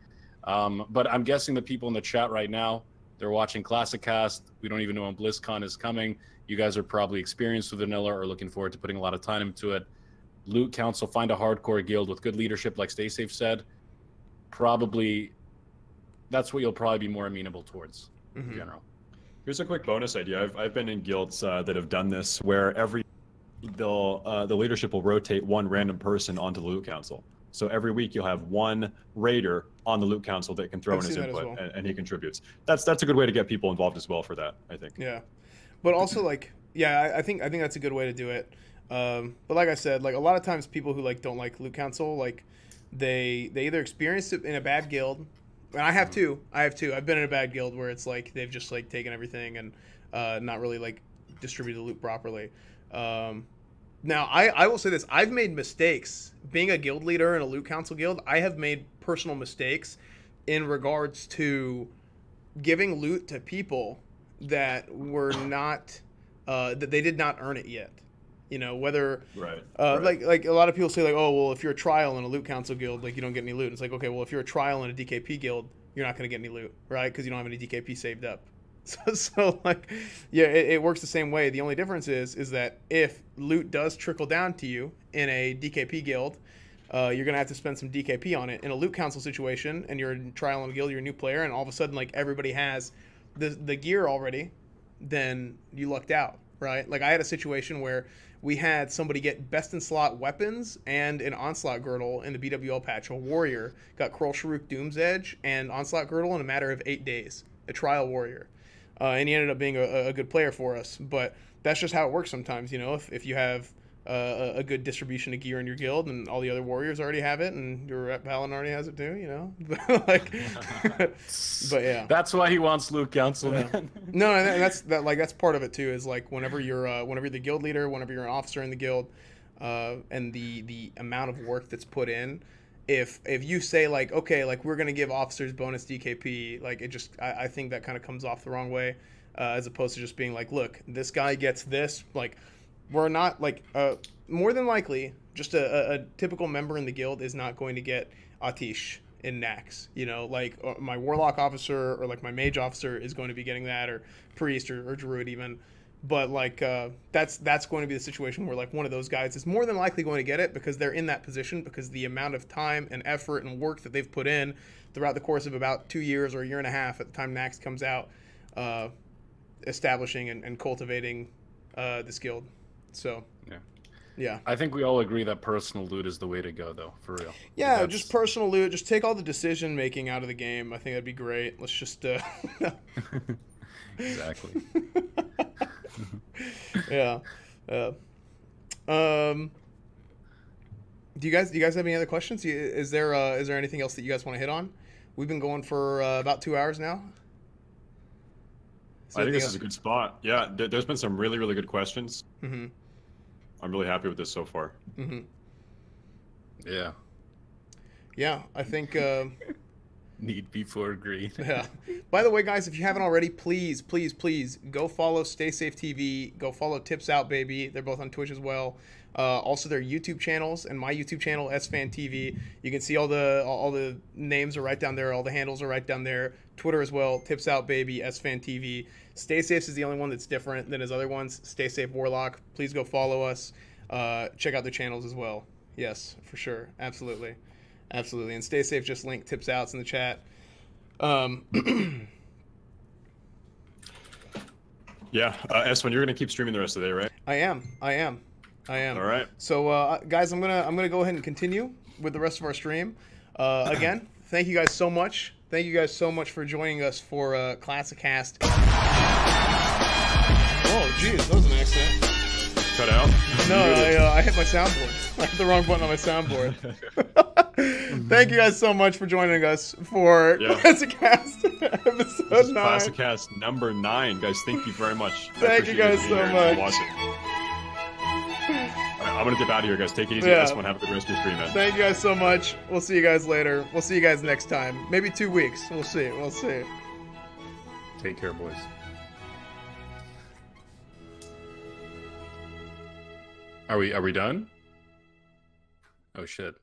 Um, but I'm guessing the people in the chat right now, they're watching Classic Cast. We don't even know when BlizzCon is coming. You guys are probably experienced with vanilla or looking forward to putting a lot of time into it. Loot council, find a hardcore guild with good leadership, like Stay Safe said. Probably, that's what you'll probably be more amenable towards mm-hmm. in general. Here's a quick bonus idea. I've, I've been in guilds uh, that have done this, where every they'll uh, the leadership will rotate one random person onto the loot council. So every week you'll have one raider on the loot council that can throw I've in his input well. and, and he contributes. That's that's a good way to get people involved as well for that, I think. Yeah, but also like yeah, I, I think I think that's a good way to do it. Um, but like I said, like a lot of times people who like don't like loot council, like they they either experienced it in a bad guild, and I have too. I have too. I've been in a bad guild where it's like they've just like taken everything and uh, not really like distributed the loot properly. Um, Now, I, I will say this. I've made mistakes. Being a guild leader in a loot council guild, I have made personal mistakes in regards to giving loot to people that were not, uh, that they did not earn it yet. You know, whether, right, uh, right. like like a lot of people say, like, oh, well, if you're a trial in a loot council guild, like, you don't get any loot. And it's like, okay, well, if you're a trial in a D K P guild, you're not going to get any loot, right? Because you don't have any D K P saved up. So, so like, yeah, it, it works the same way. The only difference is, is that if loot does trickle down to you in a D K P guild, uh, you're going to have to spend some D K P on it. In a loot council situation, and you're in trial and guild, you're a new player, and all of a sudden, like, everybody has the, the gear already, then you lucked out, right? Like, I had a situation where we had somebody get best-in-slot weapons and an Onslaught Girdle in the B W L patch. A warrior got Coral Sharuk Doom's Edge and Onslaught Girdle in a matter of eight days, a trial warrior. Uh, and he ended up being a, a good player for us. But that's just how it works sometimes, you know. If, if you have uh, a good distribution of gear in your guild and all the other warriors already have it and your rep paladin already has it too, you know. Like, but yeah. That's why he wants loot council, yeah. Man. No, and that's that. Like, that's part of it too. Is like whenever you're uh, whenever you're the guild leader, whenever you're an officer in the guild, uh, and the the amount of work that's put in. If if you say like, okay, like we're gonna give officers bonus D K P, like it just I, I think that kind of comes off the wrong way, uh, as opposed to just being like, look, this guy gets this. Like, we're not like uh, more than likely just a, a, a typical member in the guild is not going to get Atish in Naxx. You know, like uh, my warlock officer or like my mage officer is going to be getting that, or priest or, or druid even. But like uh, that's that's going to be the situation where like one of those guys is more than likely going to get it because they're in that position, because the amount of time and effort and work that they've put in throughout the course of about two years or a year and a half at the time Naxx comes out, uh, establishing and, and cultivating uh, this guild. So yeah, Yeah. I think we all agree that personal loot is the way to go, though, for real. Yeah, that's... just personal loot. Just take all the decision-making out of the game. I think that'd be great. Let's just... Uh... exactly. yeah. Uh, um... Do you guys do you guys have any other questions? Is there uh, is there anything else that you guys want to hit on? We've been going for uh, about two hours now. I think this else? is a good spot. Yeah, th there's been some really really good questions. Mm-hmm. I'm really happy with this so far. Mm-hmm. Yeah. Yeah, I think. Uh, Need before greed. yeah. By the way, guys, if you haven't already, please, please, please go follow Stay Safe T V. Go follow Tips Out, baby. They're both on Twitch as well. Uh, also, their YouTube channels and my YouTube channel, Esfand T V. You can see all the all the names are right down there. All the handles are right down there. Twitter as well. Tips Out, baby. Esfand T V. Stay Safe is the only one that's different than his other ones. Stay Safe Warlock. Please go follow us. Uh, check out their channels as well. Yes, for sure. Absolutely. Absolutely. And Stay Safe just linked Tips Out's in the chat. Um, yeah. Uh, Esfand, you're going to keep streaming the rest of the day, right? I am. I am. I am. All right. So, uh, guys, I'm going to I'm gonna go ahead and continue with the rest of our stream. Uh, again, thank you guys so much. Thank you guys so much for joining us for uh, Classic Cast. Oh, geez. That was an accident. Cut out? No, I, uh, I hit my soundboard. I hit the wrong button on my soundboard. Thank you guys so much for joining us for yeah. Classic Cast episode nine. Classic Cast number nine. Guys, thank you very much. Thank you guys so much. Watching. Right, I'm going to dip out of here, guys. Take it easy. Yeah. This one. Have a good rest of your stream, man. Thank you guys so much. We'll see you guys later. We'll see you guys next time. Maybe two weeks. We'll see. We'll see. Take care, boys. Are we, are we done? Oh, shit.